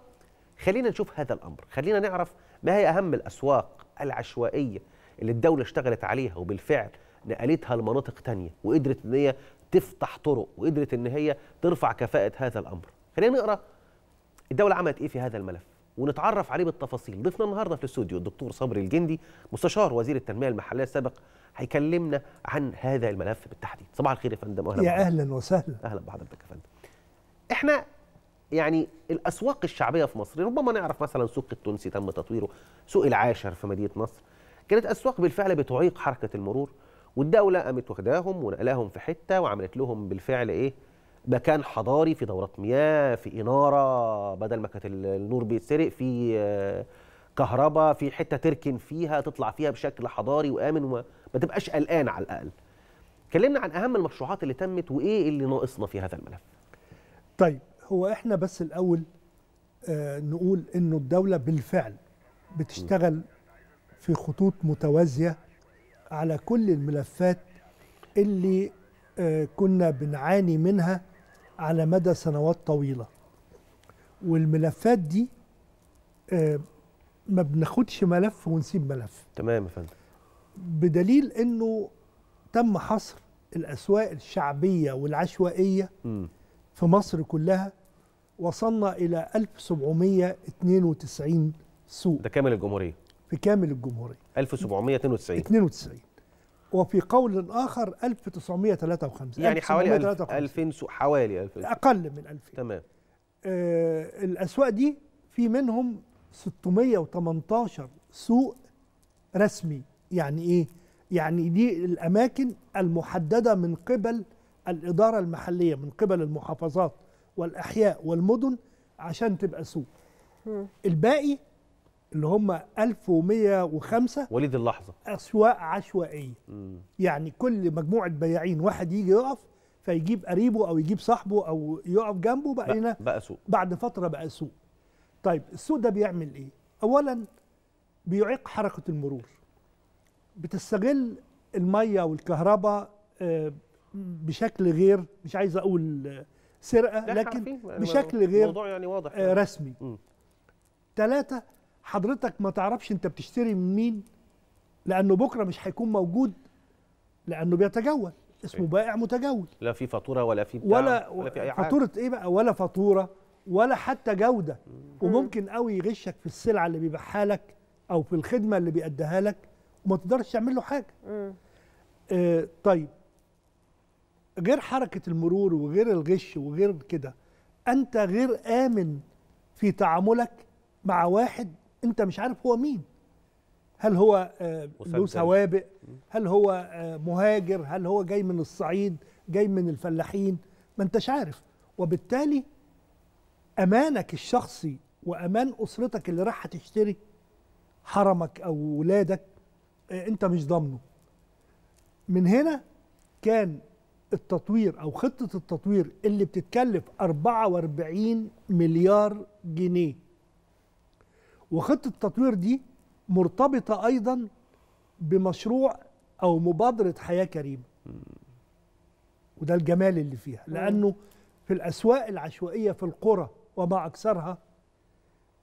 خلينا نشوف هذا الأمر، خلينا نعرف ما هي أهم الأسواق العشوائية اللي الدولة اشتغلت عليها وبالفعل نقلتها لمناطق تانية، وقدرت ان هي تفتح طرق، وقدرت ان هي ترفع كفاءة هذا الامر. خلينا نقرا الدولة عملت ايه في هذا الملف ونتعرف عليه بالتفاصيل. ضيفنا النهارده في الاستوديو الدكتور صبري الجندي، مستشار وزير التنمية المحلية السابق، هيكلمنا عن هذا الملف بالتحديد. صباح الخير يا فندم، اهلا. يا اهلا وسهلا. اهلا بحضرتك يا فندم. احنا يعني الاسواق الشعبيه في مصر ربما نعرف مثلا سوق التونسي تم تطويره، سوق العاشر في مدينه نصر، كانت اسواق بالفعل بتعيق حركه المرور، والدوله قامت واخداهم ونقلاهم في حته وعملت لهم بالفعل ايه؟ مكان حضاري، في دورات مياه، في اناره بدل ما كانت النور بيتسرق، في كهرباء، في حته تركن فيها تطلع فيها بشكل حضاري وامن وما تبقاش قلقان على الاقل. كلمنا عن اهم المشروعات اللي تمت وايه اللي ناقصنا في هذا الملف. طيب، هو احنا بس الاول آه نقول انه الدوله بالفعل بتشتغل في خطوط متوازيه على كل الملفات اللي آه كنا بنعاني منها على مدى سنوات طويله، والملفات دي آه ما بناخدش ملف ونسيب ملف. تمام يا فندم. بدليل انه تم حصر الاسواق الشعبيه والعشوائيه م. في مصر كلها، وصلنا إلى ألف وسبعمئة واثنين وتسعين سوق. ده كامل الجمهورية؟ في كامل الجمهورية ألف وسبعمئة واثنين وتسعين اثنين وتسعين، وفي قول آخر ألف وتسعمئة وثلاثة وخمسين، يعني حوالي ألفين سوق، حوالي ألفين، أقل من ألفين. تمام. آه الأسواق دي في منهم ستمئة وثمانية عشر سوق رسمي. يعني إيه؟ يعني دي الأماكن المحددة من قبل الإدارة المحلية، من قبل المحافظات والأحياء والمدن عشان تبقى سوق. الباقي اللي هم ألف ومئة وخمسة وليد اللحظة أسواق عشوائية. مم. يعني كل مجموعة بياعين واحد يجي يقف فيجيب قريبه أو يجيب صاحبه أو يقف جنبه، بقى هنا بقى سوق، بعد فترة بقى سوق. طيب السوق ده بيعمل إيه؟ أولا بيعيق حركة المرور، بتستغل المية والكهرباء آه بشكل غير، مش عايز اقول سرقه، لكن بشكل غير يعني واضح آه رسمي. م. تلاتة، حضرتك ما تعرفش انت بتشتري من مين، لانه بكره مش هيكون موجود، لانه بيتجول، اسمه بائع متجول، لا في فاتوره ولا في بتاع ولا, ولا في اي حاجه، فاتوره ايه بقى، ولا فاتوره ولا حتى جوده. م. وممكن قوي يغشك في السلعه اللي بيبيعها لك او في الخدمه اللي بيأديها لك وما تقدرش تعمل له حاجه. آه طيب، غير حركة المرور وغير الغش وغير كده، أنت غير آمن في تعاملك مع واحد أنت مش عارف هو مين، هل هو له سوابق، هل هو مهاجر، هل هو جاي من الصعيد، جاي من الفلاحين، ما أنتش عارف، وبالتالي أمانك الشخصي وأمان أسرتك اللي راح هتشتري، حرمك أو ولادك، أنت مش ضامنه. من هنا كان التطوير أو خطة التطوير اللي بتتكلف أربعة وأربعين مليار جنيه، وخطة التطوير دي مرتبطة أيضا بمشروع أو مبادرة حياة كريمة، وده الجمال اللي فيها، لأنه في الأسواق العشوائية في القرى وما أكثرها،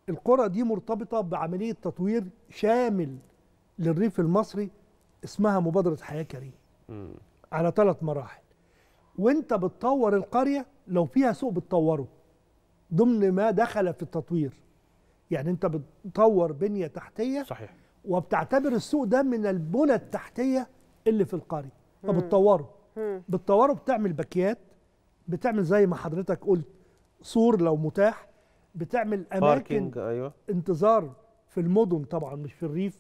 القرى دي مرتبطة بعملية تطوير شامل للريف المصري اسمها مبادرة حياة كريمة على ثلاث مراحل، وانت بتطور القرية لو فيها سوق بتطوره ضمن ما دخل في التطوير، يعني انت بتطور بنية تحتية. صحيح. وبتعتبر السوق ده من البنى التحتية اللي في القرية، فبتطوره بتطوره بتعمل باكيات، بتعمل زي ما حضرتك قلت سور لو متاح، بتعمل اماكن أيوة. انتظار في المدن طبعا مش في الريف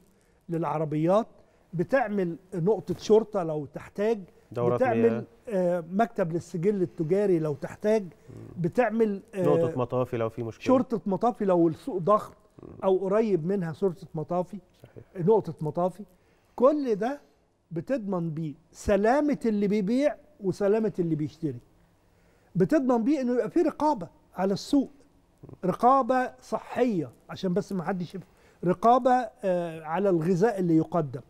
للعربيات، بتعمل نقطة شرطة لو تحتاج، بتعمل آه مكتب للسجل التجاري لو تحتاج، بتعمل آه نقطة مطافي لو في مشكلة، شرطة مطافي لو السوق ضخم أو قريب منها شرطة مطافي. صحيح. نقطة مطافي، كل ده بتضمن بيه سلامة اللي بيبيع وسلامة اللي بيشتري، بتضمن بيه إنه يبقى في رقابة على السوق، رقابة صحية عشان بس ما حدش، رقابة آه على الغذاء اللي يقدم،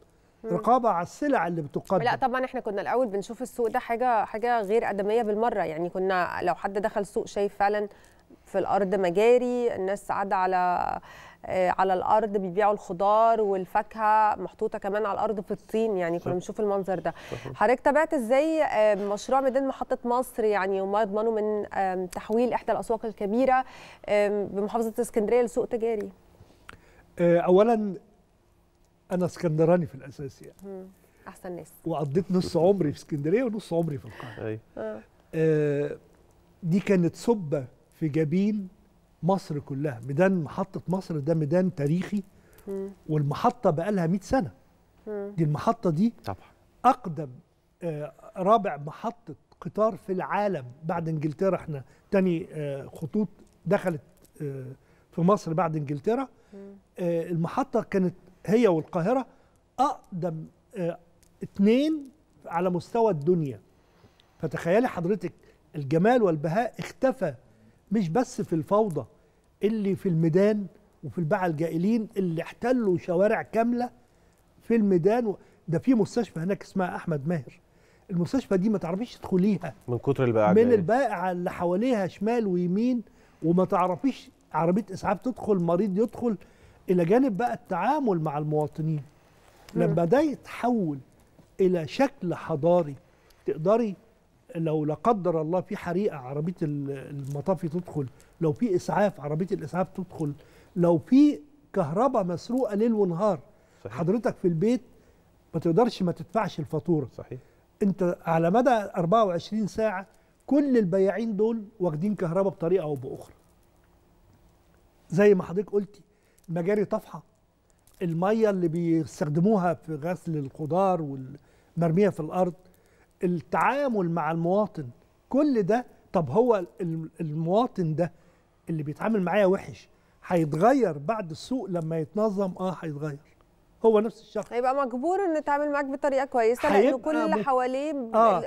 رقابه على السلع اللي بتقدم. لا طبعا احنا كنا الاول بنشوف السوق ده حاجه حاجه غير ادميه بالمره، يعني كنا لو حد دخل سوق شايف فعلا في الأرض مجاري، الناس قاعدة على على الأرض بيبيعوا الخضار والفاكهة محطوطة كمان على الأرض في الطين، يعني كنا بنشوف المنظر ده. حضرتك تابعت ازاي مشروع ميدان محطة مصر يعني وما يضمنوا من تحويل إحدى الأسواق الكبيرة بمحافظة اسكندرية لسوق تجاري؟ أولا أنا اسكندراني في الأساس يعني. أحسن ناس. وقضيت نص عمري في اسكندرية ونص عمري في القاهرة. أيوه. دي كانت سبة في جبين مصر كلها. ميدان محطة مصر ده ميدان تاريخي، م. والمحطة بقى لها مئة سنة. م. دي المحطة دي طبعا أقدم آه رابع محطة قطار في العالم بعد إنجلترا. إحنا تاني آه خطوط دخلت آه في مصر بعد إنجلترا. آه المحطة كانت هي والقاهرة أقدم آه اتنين على مستوى الدنيا. فتخيلي حضرتك الجمال والبهاء اختفى مش بس في الفوضى اللي في الميدان وفي الباعة الجائلين اللي احتلوا شوارع كاملة في الميدان. ده في مستشفى هناك اسمها أحمد ماهر، المستشفى دي ما تعرفيش تدخليها من كتر البائعة، من البائعة اللي حواليها شمال ويمين، وما تعرفيش عربية إسعاف تدخل، مريض يدخل، إلى جانب بقى التعامل مع المواطنين. مم. لما ده يتحول إلى شكل حضاري تقدري لو لا قدر الله في حريقه عربيه المطافي تدخل، لو في اسعاف عربيه الاسعاف تدخل، لو في كهرباء مسروقه ليل ونهار. صحيح. حضرتك في البيت ما تقدرش ما تدفعش الفاتوره. صحيح. انت على مدى أربعة وعشرين ساعه كل البياعين دول واخدين كهرباء بطريقه او باخرى. زي ما حضرتك قلتي مجاري طافحه، الميه اللي بيستخدموها في غسل الخضار والمرميه في الارض، التعامل مع المواطن، كل ده. طب هو المواطن ده اللي بيتعامل معايا وحش هيتغير بعد السوق لما يتنظم؟ اه هيتغير، هو نفس الشخص هيبقى مجبور انه يتعامل معاك بطريقه كويسه لان كل اللي مت... حواليه آه.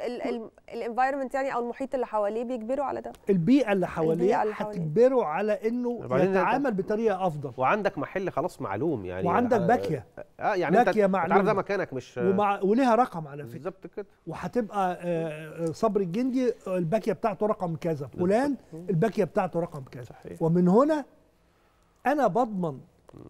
الانفايرمنت يعني او المحيط اللي حواليه بيجبره على ده، البيئه اللي حواليه هتجبره على انه يتعامل انت... بطريقه افضل. وعندك محل خلاص معلوم يعني، وعندك باكيه اه يعني باكيه انت عارف ده مكانك مش ومع... وليها رقم على فكره بالظبط كده، وهتبقى آه صبري الجندي الباكيه بتاعته رقم كذا، فلان الباكيه بتاعته رقم كذا. صحيح. ومن هنا انا بضمن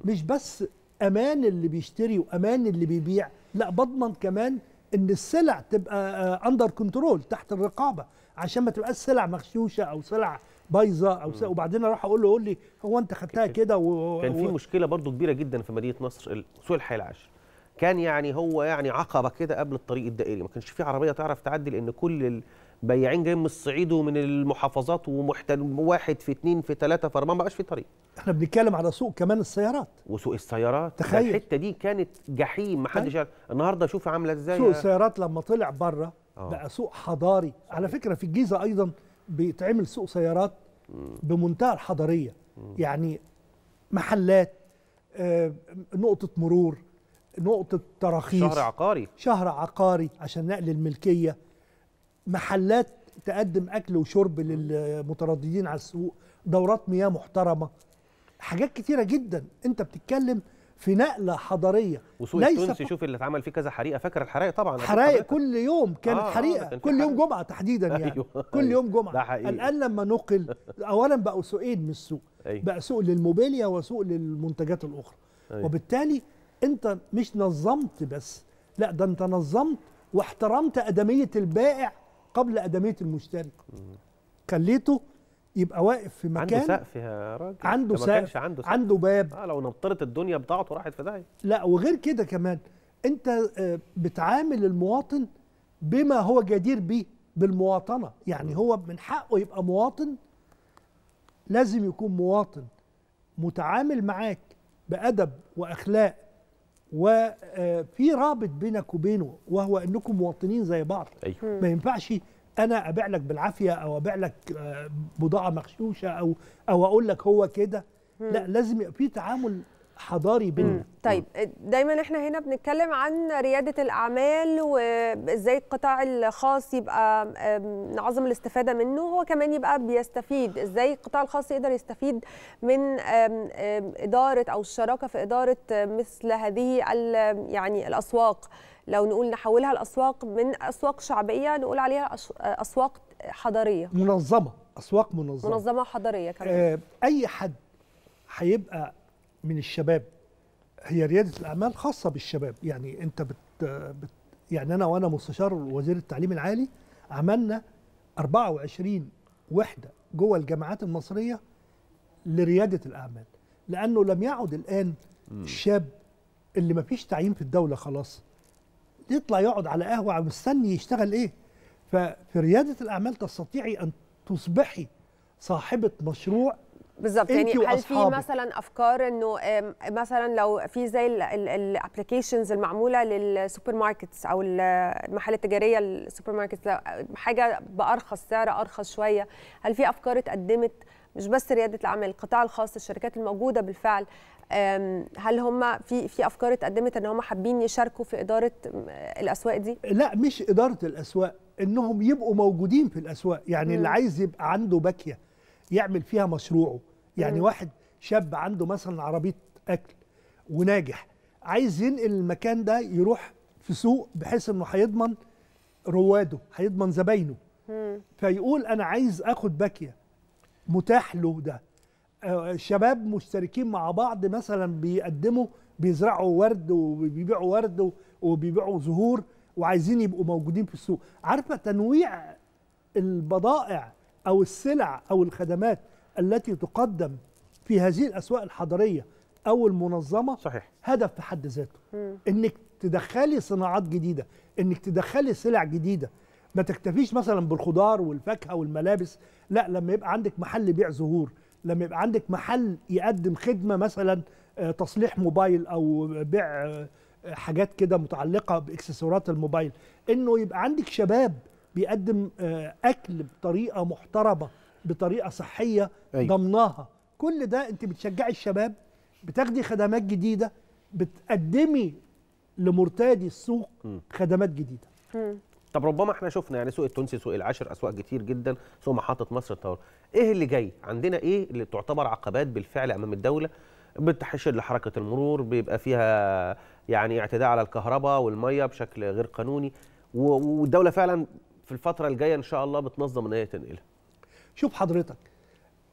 مش بس امان اللي بيشتري وامان اللي بيبيع، لا بضمن كمان ان السلع تبقى اندر كنترول تحت الرقابه، عشان ما تبقاش سلع مغشوشه او سلع بايظه او سلع وبعدين اروح اقول له قول لي هو انت خدتها كده و... كان في مشكله برضو كبيره جدا في مدينه نصر سوق الحي العاشر، كان يعني هو يعني عقبه كده قبل الطريق الدائري، ما كانش في عربيه تعرف تعدي لان كل البياعين جايين من الصعيد ومن المحافظات ومحتل واحد في اثنين في ثلاثه في اربعه، ما بقاش في طريق. احنا بنتكلم على سوق كمان السيارات وسوق السيارات، تخيل الحته دي كانت جحيم، ما حدش يعرف. النهارده شوف عامله ازاي سوق السيارات لما طلع بره بقى سوق حضاري. صحيح. على فكره في الجيزه ايضا بيتعمل سوق سيارات بمنتهى الحضاريه، يعني محلات آه، نقطه مرور، نقطه تراخيص، شهر عقاري، شهر عقاري عشان نقل الملكيه، محلات تقدم اكل وشرب للمترددين على السوق، دورات مياه محترمه، حاجات كتيره جدا. انت بتتكلم في نقله حضاريه. وسوق التونسي شوف اللي اتعمل فيه كذا حريقه، فاكر الحرائق طبعا، حرائق كل يوم كانت آه حريقه كان كل يوم جمعه تحديدا يعني. أيوه. كل يوم جمعه. الان لما نقل اولا بقوا سوقين من السوق. أيوه. بقى سوق للموبيليا وسوق للمنتجات الاخرى. أيوه. وبالتالي انت مش نظمت بس، لا ده انت نظمت واحترمت ادميه البائع قبل ادميه المشتري. خليته يبقى واقف في مكان عنده سقف يا راجل، عنده سقف، عنده سقف، عنده باب. اه لو نطرت الدنيا بضاعته راحت في داهيه. لا وغير كده كمان انت بتعامل المواطن بما هو جدير بيه بالمواطنه، يعني هو من حقه يبقى مواطن، لازم يكون مواطن متعامل معاك بادب واخلاق وفي رابط بينك وبينه وهو انكم مواطنين زي بعض. أيوه. ما ينفعش انا ابيع لك بالعافيه او ابيع لك بضاعه مغشوشه او او اقول لك هو كده، لا لازم يبقى في تعامل حضاري بيننا. طيب دايما احنا هنا بنتكلم عن رياده الاعمال وازاي القطاع الخاص يبقى نعظم الاستفاده منه، هو كمان يبقى بيستفيد ازاي القطاع الخاص يقدر يستفيد من اداره او الشراكه في اداره مثل هذه يعني الاسواق، لو نقول نحولها لاسواق من اسواق شعبيه نقول عليها اسواق حضاريه منظمه، اسواق منظمه منظمه وحضاريه كمان. آه اي حد هيبقى من الشباب، هي رياده الاعمال خاصه بالشباب، يعني انت بت, بت يعني انا وانا مستشار وزير التعليم العالي عملنا أربعة وعشرين وحده جوه الجامعات المصريه لرياده الاعمال، لانه لم يعد الان الشاب اللي ما فيش تعيين في الدوله خلاص يطلع يقعد على قهوه مستني يشتغل ايه. ففي رياده الاعمال تستطيعي ان تصبحي صاحبه مشروع بالظبط. يعني هل في مثلا افكار انه مثلا لو في زي الابلكيشنز المعموله للسوبر ماركتس او المحل التجاريه السوبر ماركتس، حاجه بارخص سعر ارخص شويه، هل في افكار اتقدمت مش بس رياده الاعمال، القطاع الخاص، الشركات الموجوده بالفعل، هل هم في في افكار اتقدمت ان هم حابين يشاركوا في اداره الاسواق دي؟ لا مش اداره الاسواق، انهم يبقوا موجودين في الاسواق، يعني م. اللي عايز يبقى عنده باكيه يعمل فيها مشروعه، يعني م. واحد شاب عنده مثلا عربيه اكل وناجح عايز ينقل المكان ده يروح في سوق بحيث انه هيضمن رواده هيضمن زباينه، فيقول انا عايز اخد باكيه متاح له ده. شباب مشتركين مع بعض مثلا بيقدموا بيزرعوا ورد وبيبيعوا ورد وبيبيعوا زهور وعايزين يبقوا موجودين في السوق. عارفه تنويع البضائع او السلع او الخدمات التي تقدم في هذه الاسواق الحضريه او المنظمه صحيح. هدف في حد ذاته م. انك تدخلي صناعات جديده، انك تدخلي سلع جديده، ما تكتفيش مثلا بالخضار والفاكهه والملابس، لا لما يبقى عندك محل بيع زهور، لما يبقى عندك محل يقدم خدمه مثلا تصليح موبايل او بيع حاجات كده متعلقه باكسسوارات الموبايل، انه يبقى عندك شباب بيقدم اكل بطريقه محترمه بطريقه صحيه ضمناها، كل ده انت بتشجعي الشباب، بتاخدي خدمات جديده، بتقدمي لمرتادي السوق خدمات جديده. طب ربما احنا شفنا يعني سوق التونسي، سوق العاشر، اسواق كتير جدا، سوق محطه مصر التوار، ايه اللي جاي؟ عندنا ايه اللي تعتبر عقبات بالفعل امام الدوله؟ بتحشر لحركه المرور، بيبقى فيها يعني اعتداء على الكهرباء والميه بشكل غير قانوني، والدوله فعلا في الفتره الجايه ان شاء الله بتنظم ان هي تنقلها. شوف حضرتك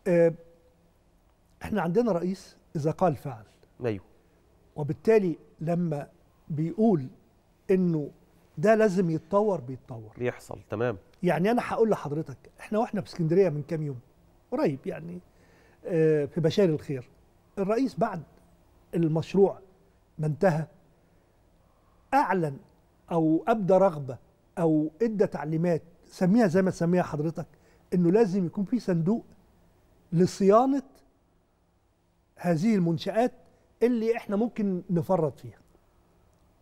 اه احنا عندنا رئيس اذا قال فعل. ايوه. وبالتالي لما بيقول انه ده لازم يتطور بيتطور بيحصل. تمام. يعني انا هقول لحضرتك احنا واحنا في اسكندريه من كام يوم قريب يعني اه في بشار الخير، الرئيس بعد المشروع ما انتهى اعلن او ابدى رغبه او ادى تعليمات، سميها زي ما سميها حضرتك، انه لازم يكون في صندوق لصيانه هذه المنشآت اللي احنا ممكن نفرط فيها.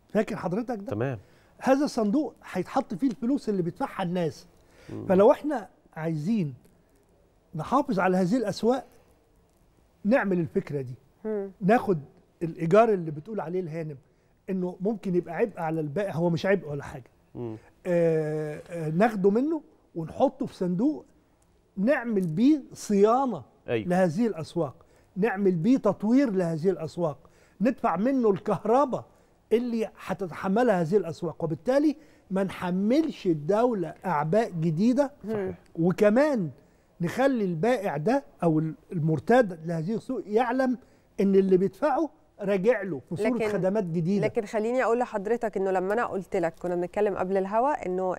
فاكر حضرتك ده؟ تمام. هذا الصندوق هيتحط فيه الفلوس اللي بيدفعها الناس. مم. فلو احنا عايزين نحافظ على هذه الاسواق نعمل الفكره دي. مم. ناخد الايجار اللي بتقول عليه الهانم انه ممكن يبقى عبء على البائع، هو مش عبء ولا حاجه. آه آه ناخده منه ونحطه في صندوق نعمل بيه صيانه. أي. لهذه الاسواق، نعمل بيه تطوير لهذه الاسواق، ندفع منه الكهرباء اللي هتتحملها هذه الاسواق، وبالتالي ما نحملش الدوله اعباء جديده. صحيح. وكمان نخلي البائع ده او المرتاد لهذه السوق يعلم ان اللي بيدفعه راجع له في صورة خدمات جديده. لكن خليني اقول لحضرتك انه لما انا قلت لك كنا بنتكلم قبل الهوا انه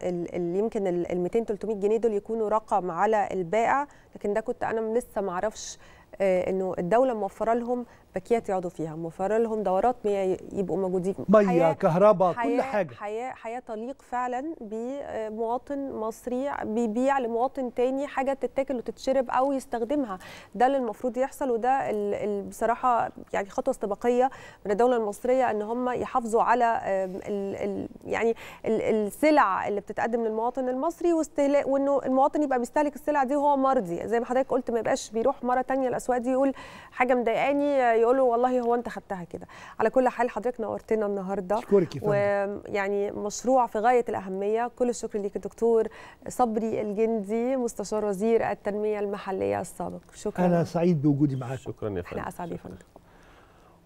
يمكن ال مئتين تلتمية جنيه دول يكونوا رقم على البائع، لكن ده كنت انا لسه ما اعرفش انه الدوله موفره لهم باكيات يقعدوا فيها، موفره لهم دورات مياه يبقوا موجودين، ميه كهرباء كل حاجه، حياه حياه تليق فعلا بمواطن مصري بيبيع لمواطن تاني حاجه تتاكل وتتشرب او يستخدمها. ده اللي المفروض يحصل، وده بصراحه يعني خطوه استباقيه من الدوله المصريه ان هم يحافظوا على ال ال يعني ال السلع اللي بتتقدم للمواطن المصري، واستهلاك، وانه المواطن يبقى بيستهلك السلع دي وهو مرضي زي ما حضرتك قلت، ما يبقاش بيروح مره ثانيه الاسواق دي يقول حاجه مضايقاني يقول له والله هو انت خدتها كده. على كل حال حضرتك نورتنا النهارده، اشكرك يا فندم، ويعني مشروع في غايه الاهميه. كل الشكر ليك الدكتور صبري الجندي مستشار وزير التنميه المحليه السابق. شكرا. انا سعيد بوجودي معاك. شكرا يا فندم. احنا اسعد يا فندم.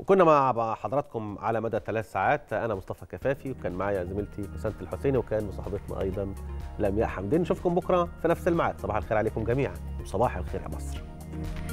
وكنا مع حضراتكم على مدى ثلاث ساعات. انا مصطفى كفافي وكان معايا زميلتي حسنت الحسيني وكان مصاحبتنا ايضا لمياء حمدين. نشوفكم بكره في نفس الميعاد. صباح الخير عليكم جميعا وصباح الخير يا مصر.